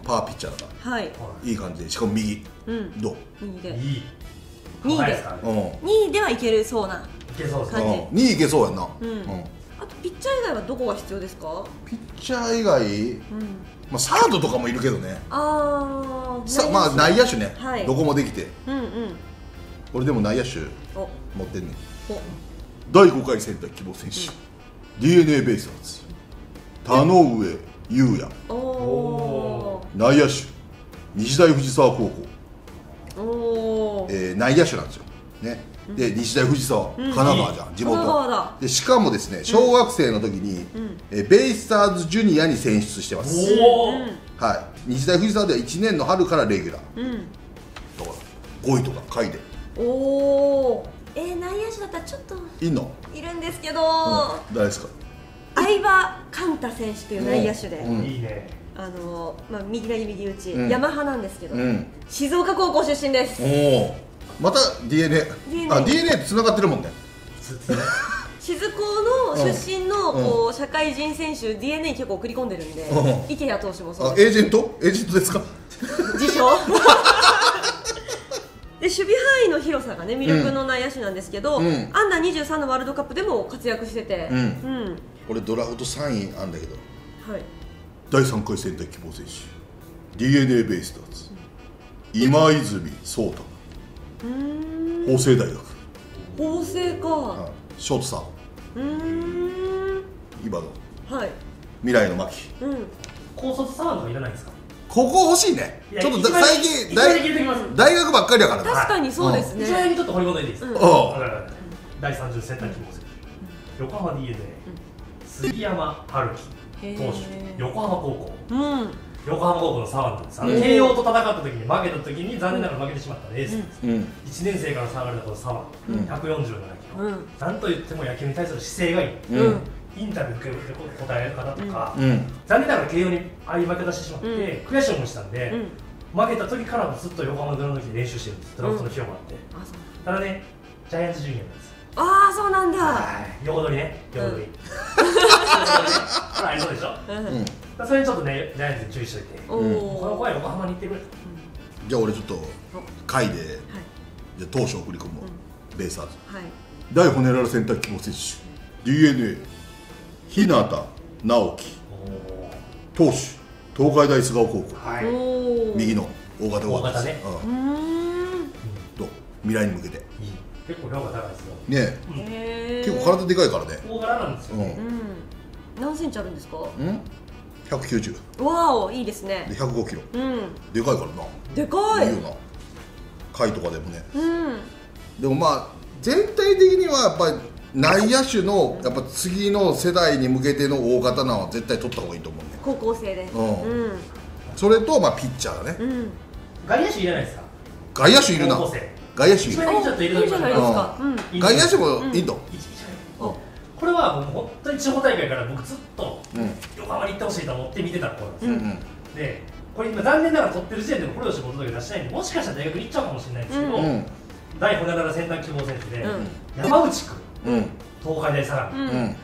ーピッチャーだからいい感じで、しかも右、どう2位ではいけるそうな感じ。2位いけそうやんな。あとピッチャー以外はどこが必要ですか？ピッチャー以外、まあサードとかもいるけどね。ああ、まあ内野手ね、どこもできて。俺でも内野手持ってんね。第5回センター希望選手、DNA ベイスターズ田上優也、内野手日大藤沢高校、内野手なんですよね。で日大藤沢、神奈川じゃん、地元で。しかもですね、小学生の時にベイスターズジュニアに選出してます。はい、日大藤沢では1年の春からレギュラーだから5位とか下位で。お内野手だったらちょっといるのいるんですけど、誰ですか？相葉寛太選手という内野手で、いいね。右投げ右打ち、ヤマハなんですけど、静岡高校出身です。また DNA ってつながってるもんね。静岡の出身の社会人選手 DNA 結構送り込んでるんで、池谷投手もそうです。エージェントですか？自称で、守備範囲の広さがね、魅力の内野手なんですけど、U23のワールドカップでも活躍してて、俺ドラフト3位あんだけど、第3回選択希望選手 DNA ベイスターズ今泉壮太、法政大学。法政か。ショートサード、今の未来の牧。高卒サードはいらないですか？ここ欲しいね。ちょっと最近大学ばっかりだからね。確かにそうですね。一番にちょっと掘り込んでいいですか？第30センター希望選手横浜 DNA 杉山春樹投手、横浜高校。横浜高校のサードです。慶応と戦った時に負けた時に残念ながら負けてしまったエースです。1年生から下がると左腕147キロ。なんと言っても野球に対する姿勢がいい。インタビューで答える方とか、残念ながら慶応にああいう負け出してしまって悔しい思いしたんで、負けた時からずっと横浜ドラの時練習してるんです。ドラフトの広場って。ただね、ジャイアンツジュニアなんです。ああ、そうなんだ。横取りね、横取り。ありそうでしょ。それにちょっとね、ジャイアンツに注意しといて、この子は横浜に行ってくれ。じゃあ俺ちょっと会で当初送り込むベイスターズ大ホネラル選択希望選手 DNA 日向直樹投手、東海大菅生高校、右の大型大型ですと未来に向けて。結構量が高いですよね。結構体でかいからね。大柄なんですよ。何センチあるんですか？190。わお、いいですね。で105キロ。でかいからな。でかい。いいよな。回とかでもね。でもまあ全体的にはやっぱり内野手のやっぱ次の世代に向けての大型なのは絶対取った方がいいと思うね。高校生で。それとまあピッチャーだね。外野手いらないですか？外野手いるな。外野手いる。外野手もいいと。これはもう本当に地方大会から僕ずっと横浜に行ってほしいと思って見てた子なんですよ。で、これ今残念ながら取ってる時点でもプロの仕事だけ出してないんで、もしかしたら大学に行っちゃうかもしれないんですけど、第5回選択希望選手で山内君、東海大相模。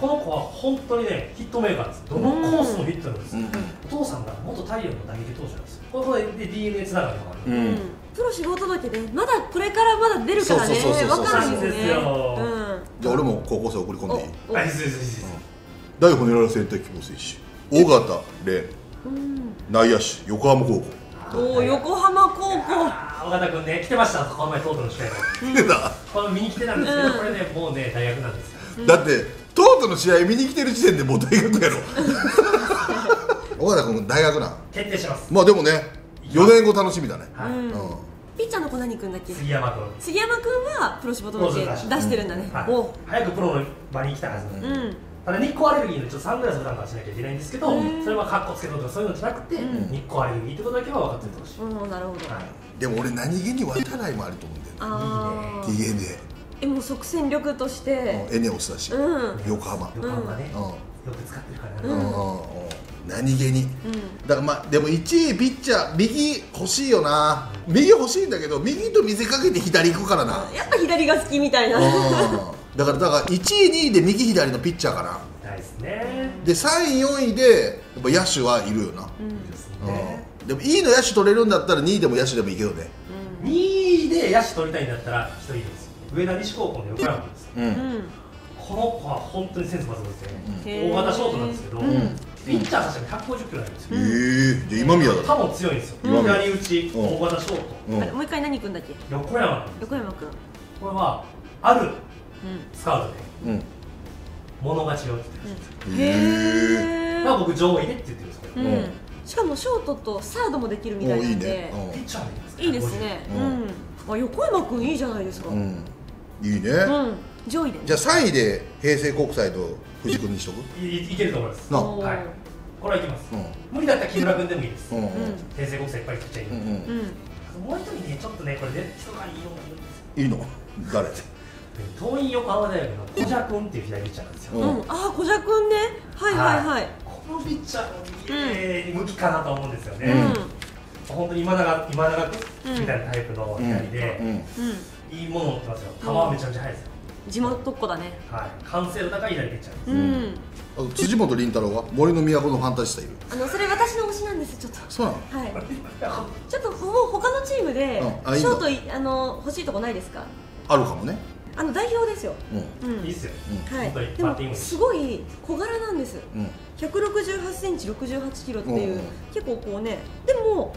この子は本当にね、ヒットメーカーです。どのコースもヒットなんですよ。お父さんが元太陽の打撃投手なんですよ。これで DNA つながりもある。プロ仕事だけで、まだこれからまだ出るからね、分かるんですよ。じゃあ俺も高校生送り込んでいい？大ホネラル選択希望選手尾形蓮、内野手横浜高校。おお、横浜高校。尾形君ね、来てました。この前東都の試合来てた。この見に来てたんですけど、これね、もうね、大学なんですよ。だって東都の試合見に来てる時点でもう大学やろ。尾形君大学な決定します。まあでもね、4年後楽しみだね。ピッチャーの子何君だっけ？杉山君。杉山君はプロ仕事の出してるんだね。早くプロの場に来たはずなので、ただ日光アレルギーのちょっとサングラスをなんかしなきゃいけないんですけど、それはカッコつけるとかそういうのじゃなくて、日光アレルギーってことだけは分かっておいてほしい。なるほど。でも俺何気に渡来もあると思うんだよね。DNA。もう即戦力として。エネオスだし、横浜。横浜ね。よく使ってるからね。何気に、だからまあでも1位ピッチャー右欲しいよな。右欲しいんだけど、右と見せかけて左行くからな。やっぱ左が好きみたいな。だから1位2位で右左のピッチャーかな。大ですね。で3位4位でやっぱ野手はいるよな。でもいいの野手取れるんだったら2位でも野手でもいいけどね。2位で野手取りたいんだったら1人です。上田西高校の横山です。この子は本当にセンス抜群ですね。大型ショートなんですけど、ピッチャー確かに150キロあるんですよ。ええ、今宮だ。他も強いんですよ。左打ち、大型ショート。もう一回何君だっけ？横山。横山君。これはあるスカウトで物勝ちをって言ってるんです。へえ。まあ僕上位でって言ってるんですけど。しかもショートとサードもできるみたいなんで。ピッチャーいいですね。うん。あ、横山君いいじゃないですか。いいね。上位で。じゃあ3位で平成国際と藤君にしとく？いけると思います。はい。これはいきます。無理だったら木村君でもいいです。平成国際いっぱい来ちゃいい。もう一人ね、ちょっとね、これね、人がいいようにいいの？誰？桐蔭横浜大学の古謝君っていう左ピッチャーなんですよ。ああ、古謝君ね。はいはいはい。このピッチャーの向きかなと思うんですよね。本当に今永君みたいなタイプの左で、いいもの持ってますよ。球はめちゃめちゃ速いですよ。地元っ子だね。はい、完成度高い左ピッチャーです。うん。辻本凛太郎は森の都のファンタジスタいる。それ私の推しなんです。ちょっと。そうなの。はい。ちょっともう他のチームでショート欲しいとこないですか。あるかもね。代表ですよ。いいっすよ。はい。でもすごい小柄なんです。168センチ、68キロっていう結構こうね。でも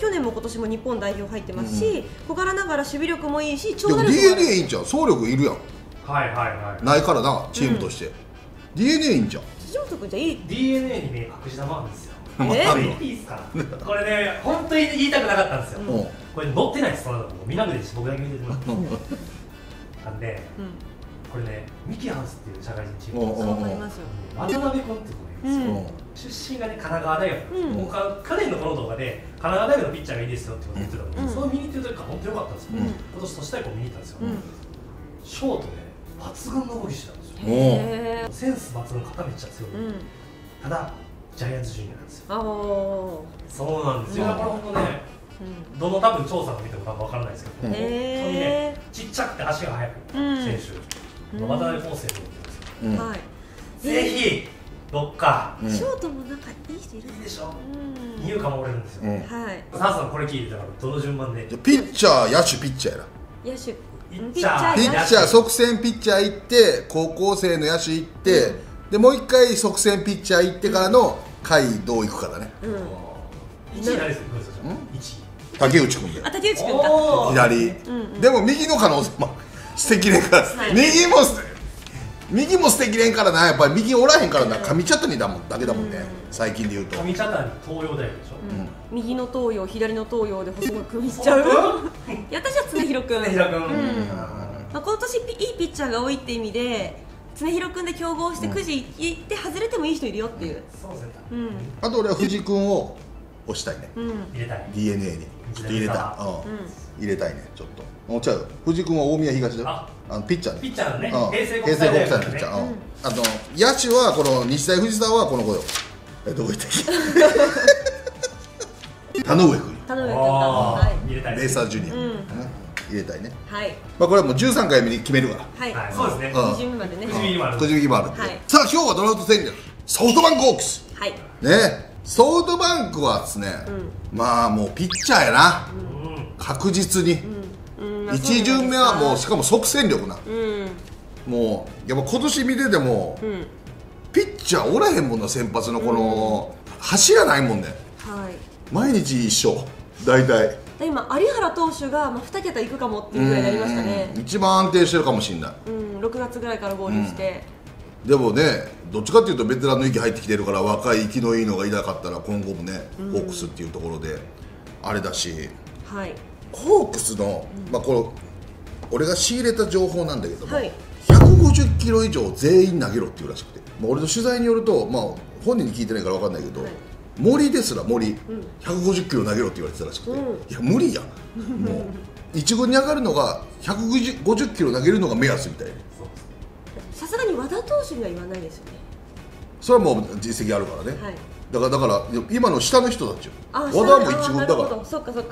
去年も今年も日本代表入ってますし、小柄ながら守備力もいいし、長打力も。DNA いいんじゃん。走力いるやん。はいはいはい。ないからな、チームとして。DNA いいんじゃん。辻本君じゃいい。DNA にね、隠し玉なんですよ。いいっすか。これね、本当に言いたくなかったんですよ。これ乗ってないです。そのみんなで僕だけ見ててもらって。なんで、これね、ミキハウスっていう社会人チームなんですよ。渡辺君って子がいるんですよ。出身がね、神奈川大学。僕は去年のこの動画で神奈川大学のピッチャーがいいですよって言ってたの。その見に行ってる時から本当に良かったんですよ。今年年対抗見に行ったんですよ。ショートで。抜群の動きしてたんですよ。センス抜群、肩めっちゃ強い。ただジャイアンツジュニアなんですよ。そうなんですよ。これほんとね、どの多分調査を見ても多分分からないですけど、本当にね、ちっちゃくて足が速く選手、渡辺康生と思ってますよ。ぜひどっかショートもなんかいい人いるんでしょ。二遊間守れるんですよ。サンさんこれ聞いてたからどの順番で。ピッチャー野手ピッチャーやな。野手。ピッチャー即戦ピッチャー行って高校生の野手行って、でもう一回即戦ピッチャー行ってからの回どう行くからね。1位誰ですか？竹内君だ。竹内君か。左。でも右の可能性も捨てきれんから。右も捨てきれんからな。やっぱり右おらへんからな。上茶谷だもんだけだもんね。最近で言うと。上茶谷東洋大でしょ。右の東洋、左の東洋で細く組みしちゃう。私は常広君。今年いいピッチャーが多いって意味で常広君で競合してくじいって外れてもいい人いるよっていう。あと俺は藤君を押したいね。入れたい。DNA にちょっと入れたい。入れたいねちょっと。もうちゃう。藤君は大宮東だよ。ピッチャー。ピッチャーのね。平成国際のピッチャー。野手はこの日大藤沢はこの子よ。どこ行ったっけ？田上君。田上君。入れたい。ベイスターズジュニア。入れたいね。はい。まあこれはもう13回目に決めるわ。はい。そうですね。20分までね。20分まで。はい。さあ今日はドラフト戦略。ソフトバンクホークス。はい。ね。ソフトバンクはですね、まあもうピッチャーやな、確実に1巡目はもうしかも即戦力な、もうやっぱ今年見ててもピッチャーおらへんもんな、先発のこの走らないもんね、毎日一緒大体。今有原投手が2桁いくかもっていうぐらいになりましたね。一番安定してるかもしれない。6月ぐらいから合流して。でもね、どっちかっていうとベテランの域入ってきてるから、若い息のいいのがいなかったら今後もね、ホークスっていうところであれだし、はい、ホークスの、まあこの俺が仕入れた情報なんだけども、はい、150キロ以上全員投げろっていうらしくて、まあ、俺の取材によると、まあ、本人に聞いてないから分かんないけど、はい、森ですら森、150キロ投げろって言われてたらしくて、いや無理やもう一軍に上がるのが150キロ投げるのが目安みたいな。さすがに和田投手には言わないですよね。それはもう実績あるからね。はい、だから今の下の人たちよ。和田も1軍だから。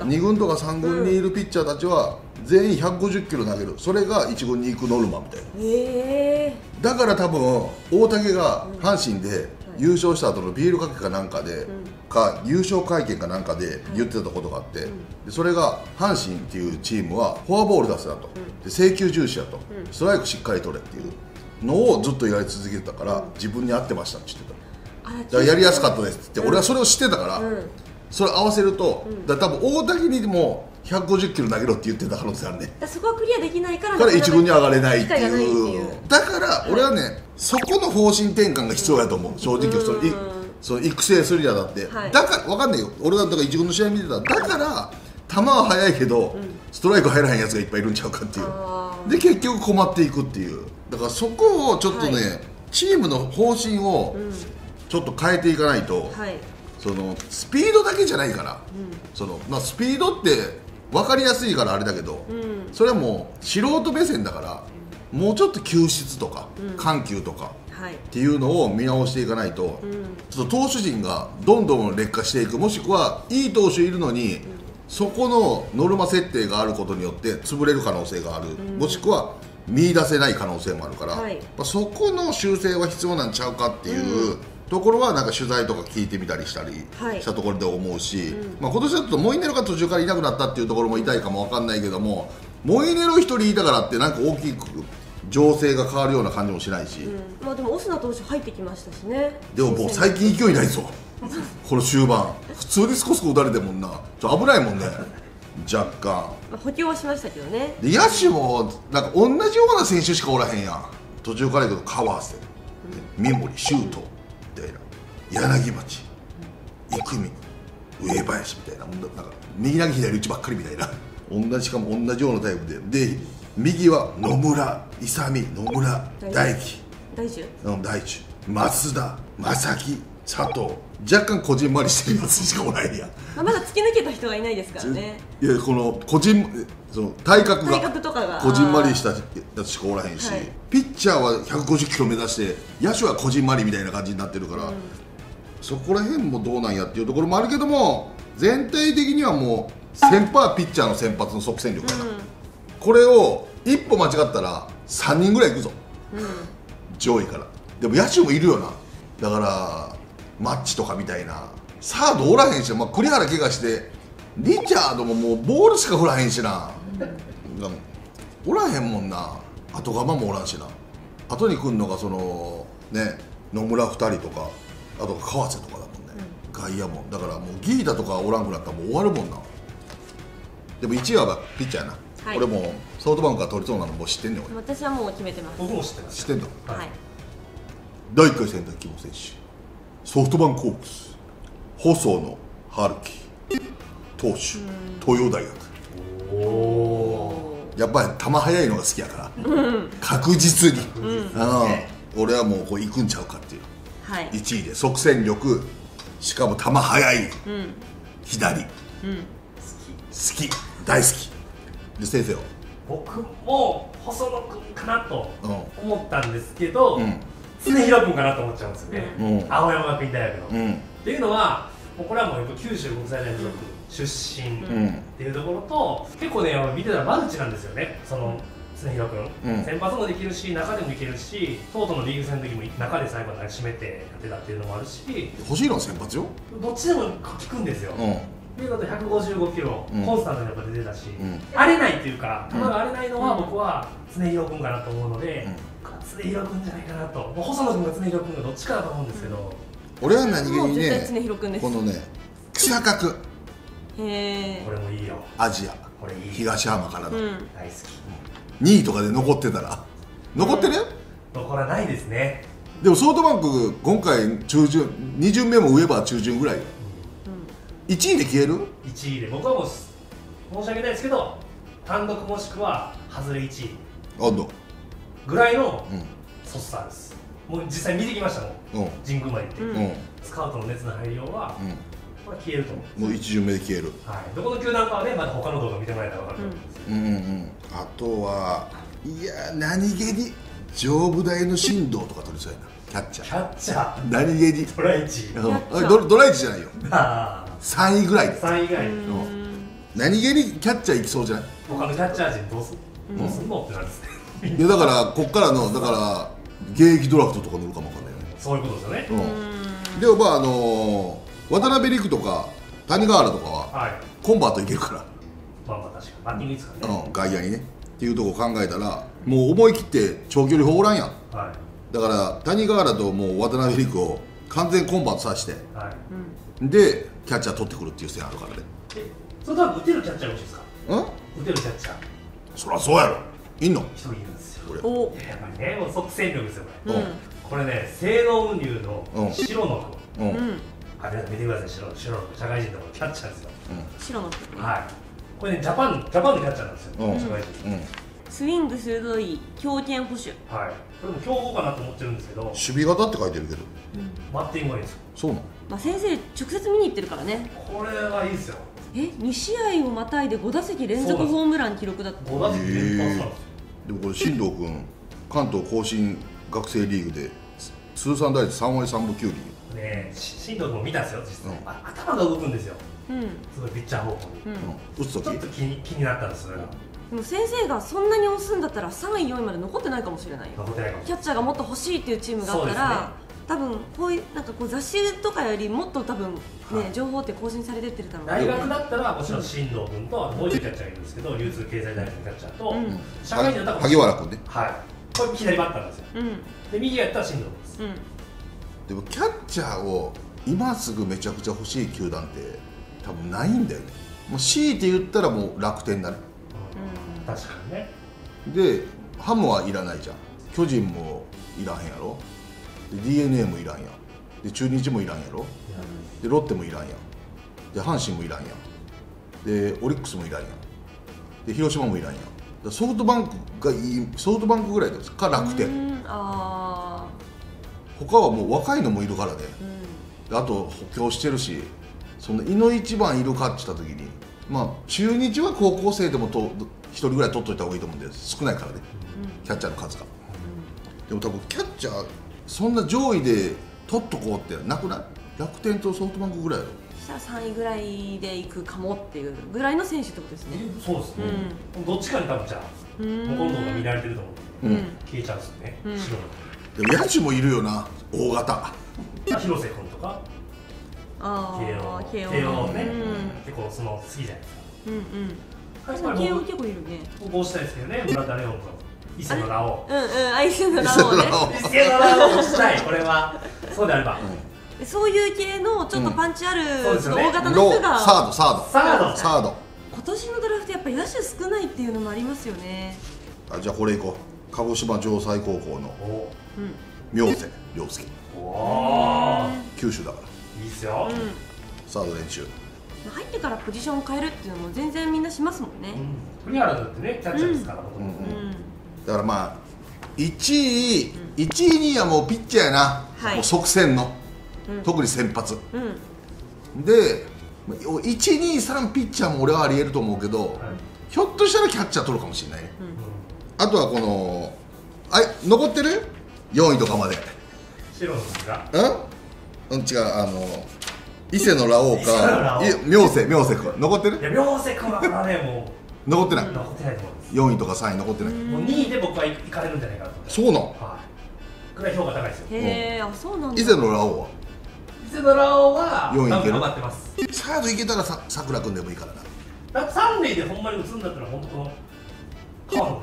2軍とか3軍にいるピッチャーたちは全員150キロ投げる。それが1軍に行くノルマみたいな。だから多分大竹が阪神で優勝した後のビールかけかなんかでか優勝会見かなんかで言ってたことがあって、それが阪神っていうチームはフォアボール出すなと、制球重視だと、ストライクしっかり取れっていう。のをずっとやり続けてたから、うん、自分に合ってましたって言ってた、だからやりやすかったですって、うん、俺はそれを知ってたから、うん、それ合わせると、うん、だから多分大竹にも150キロ投げろって言ってた可能性あるね。そこはクリアできないから1軍に上がれないっていう。だから俺はね、はい、そこの方針転換が必要やと思う、正直。その育成するやだって、はい、だから分かんないよ、俺だったら1軍の試合見てたら、だから球は速いけど、うん、ストライク入らへんやつがいっぱいいるんちゃうかっていうで、結局困っていくっていう。だからそこをちょっとね、はい、チームの方針をちょっと変えていかないと、はい、そのスピードだけじゃないから、うん、そのまあ、スピードって分かりやすいからあれだけど、うん、それはもう素人目線だから、うん、もうちょっと球質とか、うん、緩急とか、はい、っていうのを見直していかないと、うん、ちょっと投手陣がどんどん劣化していく、もしくはいい投手いるのに、うん、そこのノルマ設定があることによって潰れる可能性がある、うん、もしくは見出せない可能性もあるから、はい、まあそこの修正は必要なんちゃうかっていう、うん、ところはなんか取材とか聞いてみたりしたりしたところで思うし、はい、まあ今年だとモイネロが途中からいなくなったっていうところも痛いかもわかんないけども、モイネロ一人いたからってなんか大きく情勢が変わるような感じもしないし、うん、まあでもオスナ投手入ってきましたしね。でももう最近勢いないぞこの終盤普通に少し打たれてもんな、ちょ危ないもんね若干、まあ補強はしましたけどね。で野手もなんか同じような選手しかおらへんやん、途中からやけど川瀬、三森、周東、柳町、生見、上林みたいな、なんか右投げ左打ちばっかりみたいな同じ、しかも同じようなタイプで、で右は野村、勇、野村、大樹、大樹、増田、正木、佐藤、若干こじんまりしてるやつしかおらへんやんまだ突き抜けた人がいないですからね。いや、この個人、その体格がこじんまりしたやつしかおらへんし、はい、ピッチャーは150キロ目指して野手はこじんまりみたいな感じになってるから、うん、そこら辺もどうなんやっていうところもあるけども、全体的にはもう 1000% ピッチャーの先発の即戦力だから、うん、これを一歩間違ったら3人ぐらいいくぞ、うん、上位から。でも野手もいるよな、だからマッチとかみたいなサードおらへんし、まあ、栗原怪我してリチャードももうボールしか振らへんしな、うん、おらへんもんな、後釜もおらんしな、後に来るのがそのね野村2人とか。あと川瀬とかだもんね、外野もだからもうギータとかおらんくなったらもう終わるもんな。でも1話はピッチャーやな、はい、俺もうソフトバンクが取りそうなのもう知ってんねん。俺私はもう決めてます。僕も知ってます。知ってんだ、はい、第1回戦希望選手ソフトバンクホークス細野晴希投手東洋大学。やっぱり球速いのが好きやから、うん、確実に、うん、俺はもうこう行くんちゃうかっていう、はい、1位で即戦力、しかも球速い、うん、左、うん、好き大好きで先生は僕も細野君かなと思ったんですけど、うん、常広君かなと思っちゃうんですよね、うん、青山学院大学の、うん、っていうのはもうこれはもう95歳大学出身っていうところと、うん、結構ね見てたらマルチなんですよね、その常廣君、先発もできるし、中でもいけるし、トートのリーグ戦の時も中で最後まで締めてやってたっていうのもあるし、欲しいのは先発よ、どっちでも効くんですよ、っていうのと155キロ、コンスタントにやっぱ出てたし、荒れないっていうか、球が荒れないのは、僕は常廣君かなと思うので、常廣君じゃないかなと、細野君が常廣君がどっちかだと思うんですけど、俺は何気にね、このね、草加君、これもいいよ、アジア、東浜からの、大好き。2位とかで残ってたら、残ってる？残らないですね。でもソフトバンク今回中旬、2巡目も上ば中旬ぐらい、うん、1位で消える？1位で僕はもう申し訳ないですけど、単独もしくは外れ1位ぐらいのソスターです、うん、もう実際見てきましたもん、うん、神宮まで行って、うん、スカウトの熱の入りようは、うん、これは消えると思う。もう1巡目で消える、はい、どこの球団かはね、まだ他の動画見てもらえたら分かると思うんですけど、あとは、いや何気に上武大の進藤とか取りそうやな、キャッチャー、何気にドラ1、ドラ1じゃないよ、3位ぐらいで、3位ぐらい、何気にキャッチャーいきそうじゃない、他のキャッチャー陣どうすんのってなるんですね。いやだからこっからのだから現役ドラフトとか乗るかもわかんないよね。そういうことですよね。でもまあ渡辺陸とか谷川原とかはコンバートいけるから、まあ確かにバッティングですからね、外野にねっていうところを考えたら、もう思い切って長距離ホームランやん、はい、だから谷川原ともう渡辺陸を完全コンバートさせて、はい、でキャッチャー取ってくるっていう線あるからね。えそれ多分打てるキャッチャー欲しいですか？うん、打てるキャッチャー。そりゃそうやろ。いんの一人いるんですよ。これやっぱりね、もう即戦力ですよこれ。これね、西濃雲流の白の子、あれ見てください、白の子、社会人のキャッチャーですよ。白の子、はい。これね、ジャパンのキャッチャーなんですよ、社会人。スイング鋭い強肩捕手。はい。これも強豪かなと思ってるんですけど。守備型って書いてるけど。バッティングはいいですよ。そうなの。まあ先生直接見に行ってるからね。これはいいですよ。2試合をまたいで5打席連続ホームラン記録だった。5打席連発なんですよ。でもこれ進藤君、関東甲信学生リーグで通算打率3割3分9厘。ねえ、進藤君も見たんですよ、実際。頭が動くんですよ。すごいピッチャー方向に。ちょっと気になったんです。でも先生がそんなに押すんだったら3位4位まで残ってないかもしれない。残ってないかも。キャッチャーがもっと欲しいっていうチームがあったら、多分こういうなんかこう雑誌とかよりもっと多分ね情報って更新されてってるだろう。大学だったらもちろん進藤君ともう一人キャッチャーがいるんですけど、流通経済大学のキャッチャーと社会人だったら萩原君ね。はい。これ左バッターなんですよ。で右やったら進藤です。でもキャッチャーを今すぐめちゃくちゃ欲しい球団って多分ないんだよね。もう強いて言ったらもう楽天だね。確かにね。でハムはいらないじゃん。巨人もいらへんやろ。DNA もいらんやで、中日もいらんやろで、ロッテもいらんやで、阪神もいらんやで、オリックスもいらんやで、広島もいらんやだ。ソフトバンクがいい。ソフトバンクぐらいですか、楽天。あ他はもう若いのもいるからね。あと補強してるし、そのいの一番いるかって言った時に、まあ中日は高校生でも1人ぐらい取っといた方がいいと思うんで、少ないからね、キャッチャーの数が。でも多分キャッチャーそんな上位で取っとこうってなくない？楽天とソフトバンクぐらいだろ。そしたら3位ぐらいでいくかもっていうぐらいの選手ってことですね。そうですね。どっちかに多分じゃあ今度が見られてると思う。消えちゃうんですね。白。でも野手もいるよな、大型。広瀬君とか。ああ。慶応ね。結構その好きじゃないですか。うんうん。慶応結構いるね。応募したいですけどね、村田レオン君。伊勢のラオウ。伊勢のラオウね。伊勢のラオウしたい、これは。そうであれば。そういう系のちょっとパンチある大型の人が。サード。今年のドラフトやっぱり野手少ないっていうのもありますよね。あ、じゃあこれいこう。鹿児島城西高校の明瀬良介。九州だから。いいっすよ。サード練習。入ってからポジション変えるっていうのも全然みんなしますもんね。栗原だってね、キャッチャーですから。だからまあ1位2位はもうピッチャーやな、もう即戦の、特に先発で123ピッチャーも俺はありえると思うけど、ひょっとしたらキャッチャー取るかもしれないね。あとはこの残ってる4位とかまで白のですか？うん、違う、伊勢のラオウか明瀬君残ってる？いや明瀬君はこれはね、もう残ってない。4位とか3位残ってない。もう2位で僕は行かれるんじゃないかなと。そうなの。くらい評価高いですよ。へえ、あ、そうなんだ。伊勢のラオウは。伊勢のラオウは4位行ける。頑張ってます。サード行けたらさくら君でもいいからな。だって3塁でほんまに打つんだったら本当この川野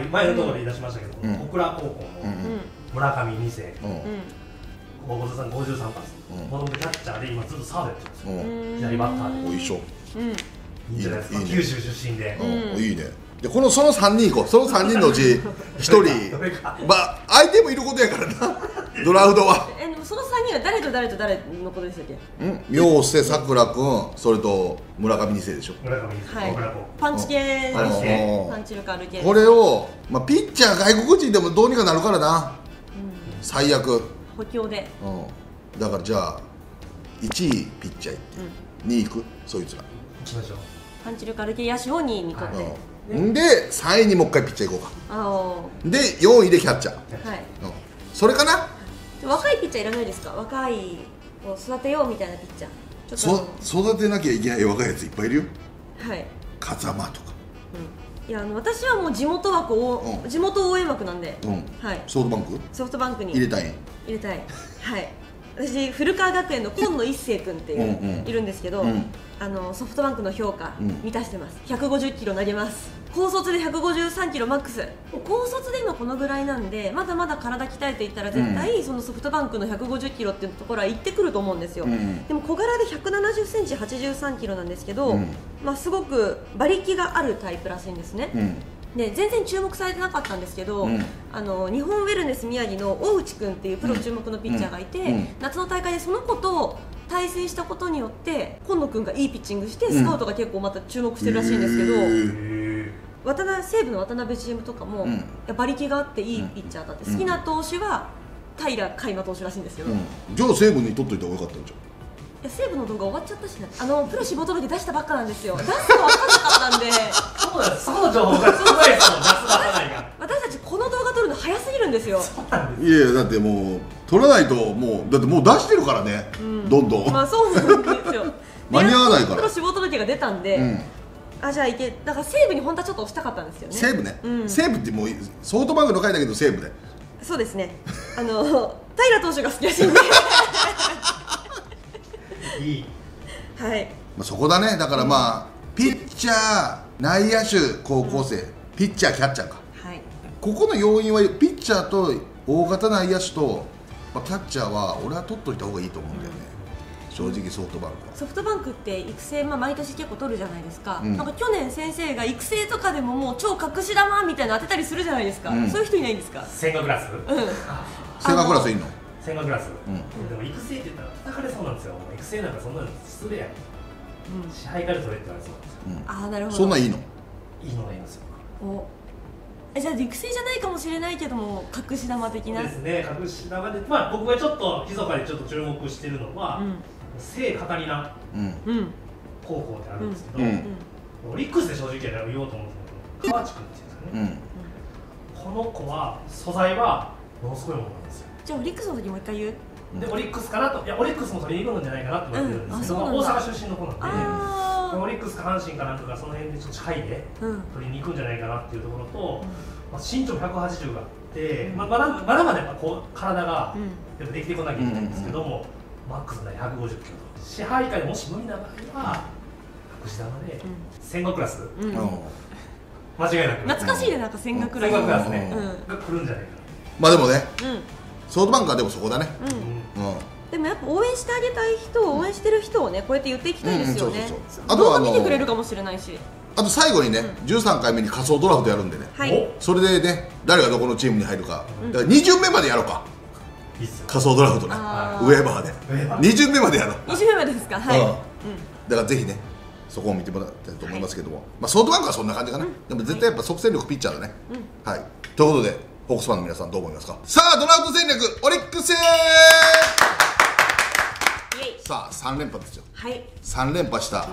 君、前のところで出しましたけど、小倉高校の村上2世、小倉さん53番です。もともとキャッチャーで今ずっとサードやってます。左バッターで。おいしょ。九州出身でいいね。でこのその3人いこう。その3人のうち1人、まあ相手もいることやからな、ドラフトは。でもその3人は誰と誰と誰のことでしたっけ？明瀬、さくら君、それと村上2世でしょ。村上2世パンチ系、パンチ力ある系。これをまあピッチャー外国人でもどうにかなるからな、最悪補強で。だからじゃあ1位ピッチャー2位いく、そいつらいきましょう。パンチ力ある系野手を2位に取ってで3位にもう一回ピッチャーいこうか。で4位でキャッチャー、それかな。若いピッチャーいらないですか？若いを育てようみたいなピッチャー。育てなきゃいけない若いやついっぱいいるよ。はい、風間とか。いや、私はもう地元応援枠なんで、ソフトバンクに入れたい。はい、私古川学園の今野一成君っていういるんですけど、ソフトバンクの評価満たしてます。150キロ投げます。高卒で153キロマックス。高卒で今このぐらいなんで、まだまだ体鍛えていったら絶対そのソフトバンクの150キロっていうところは行ってくると思うんですよ。でも小柄で170センチ83キロなんですけど、すごく馬力があるタイプらしいんですね。で全然注目されてなかったんですけど、日本ウェルネス宮城の大内君っていうプロ注目のピッチャーがいて、夏の大会でその子と対戦したことによって今野君がいいピッチングしてスカウトが結構また注目してるらしいんですけど、西武の渡辺 GM とかも馬力があっていいピッチャーだって、好きな投手は平良海馬投手らしいんですよ。じゃあ西武に取っといた方がよかったんじゃん。西武の動画終わっちゃったし、プロ志望届出したばっかなんですよ。出すの分かんなかったんで。そうだ、その情報が少ないですよ。出す出さないが。私たちこの動画撮るの早すぎるんですよ。いやいや、だってもう撮らないと、もうだってもう出してるからね。どんどん。まあそうなんですよ。間に合わないから。プロ志望届が出たんで、じゃあいけ、だから西武に本当はちょっと押したかったんですよね。西武ね。西武ってもうソフトバンクの回だけど西武で。そうですね。平良投手が好きらしいんで。いい、はい、そこだね。だからまあ、ピッチャー、内野手、高校生、ピッチャー、キャッチャーか、はい、ここの要因はピッチャーと大型内野手と、キャッチャーは俺は取っといた方がいいと思うんだよね、正直ソフトバンクは。ソフトバンクって育成、毎年結構取るじゃないですか、なんか去年、先生が育成とかでももう超隠し玉みたいなの当てたりするじゃないですか、そういう人いないんですか？千賀クラス、千賀クラスいいの？千賀クラス、でも育成って言ったら叩かれそうなんですよ。育成なんかそんなの失礼やん、支配から取れって言われそうなんですよ。ああ、なるほど。そんなんいいの？いいのがいいんですよ。お、じゃあ育成じゃないかもしれないけども隠し玉的な。そうですね、隠し玉で、僕がちょっとひそかにちょっと注目してるのは聖カタリナ高校ってあるんですけど、オリックスで正直言おうと思うんですけど、河内君っていうんですよね。この子は素材はものすごいものなんですよ。じゃあオリックスの時もう一回言うで、オリックスかなと、いやオリックスも取りに行くんじゃないかなと思ってるんですけど、大阪出身の子なんで、オリックスか阪神かなんかがその辺でちょっと近いで取りに行くんじゃないかなっていうところと、身長180があって、まだまだやっぱこう体がやっぱできてこなきゃいけないんですけども、マックスな150キロと、支配下でもし無理な場合は、隠し玉で戦後クラス、間違いなく、懐かしいで、なんか戦後クラスが来るんじゃないかな。まあでもね、ソフトバンクはでもそこだね。でもやっぱ応援してあげたい人、応援してる人をね、こうやって言っていきたいですよね。動画見てくれるかもしれないし。あと最後にね、13回目に仮想ドラフトやるんでね。それでね、誰がどこのチームに入るか、だから2巡目までやろうか。仮想ドラフトね、ウェーバーで。2巡目までやろう。2巡目までですか。はい。だからぜひね、そこを見てもらいたいと思いますけども、ソフトバンクはそんな感じかな。でも絶対やっぱ即戦力ピッチャーだね。はい。ということで。ホークスファンの皆さんどう思いますか？さあ、ドラフト戦略オリックスさあ、3連覇ですよ。はい、3連覇した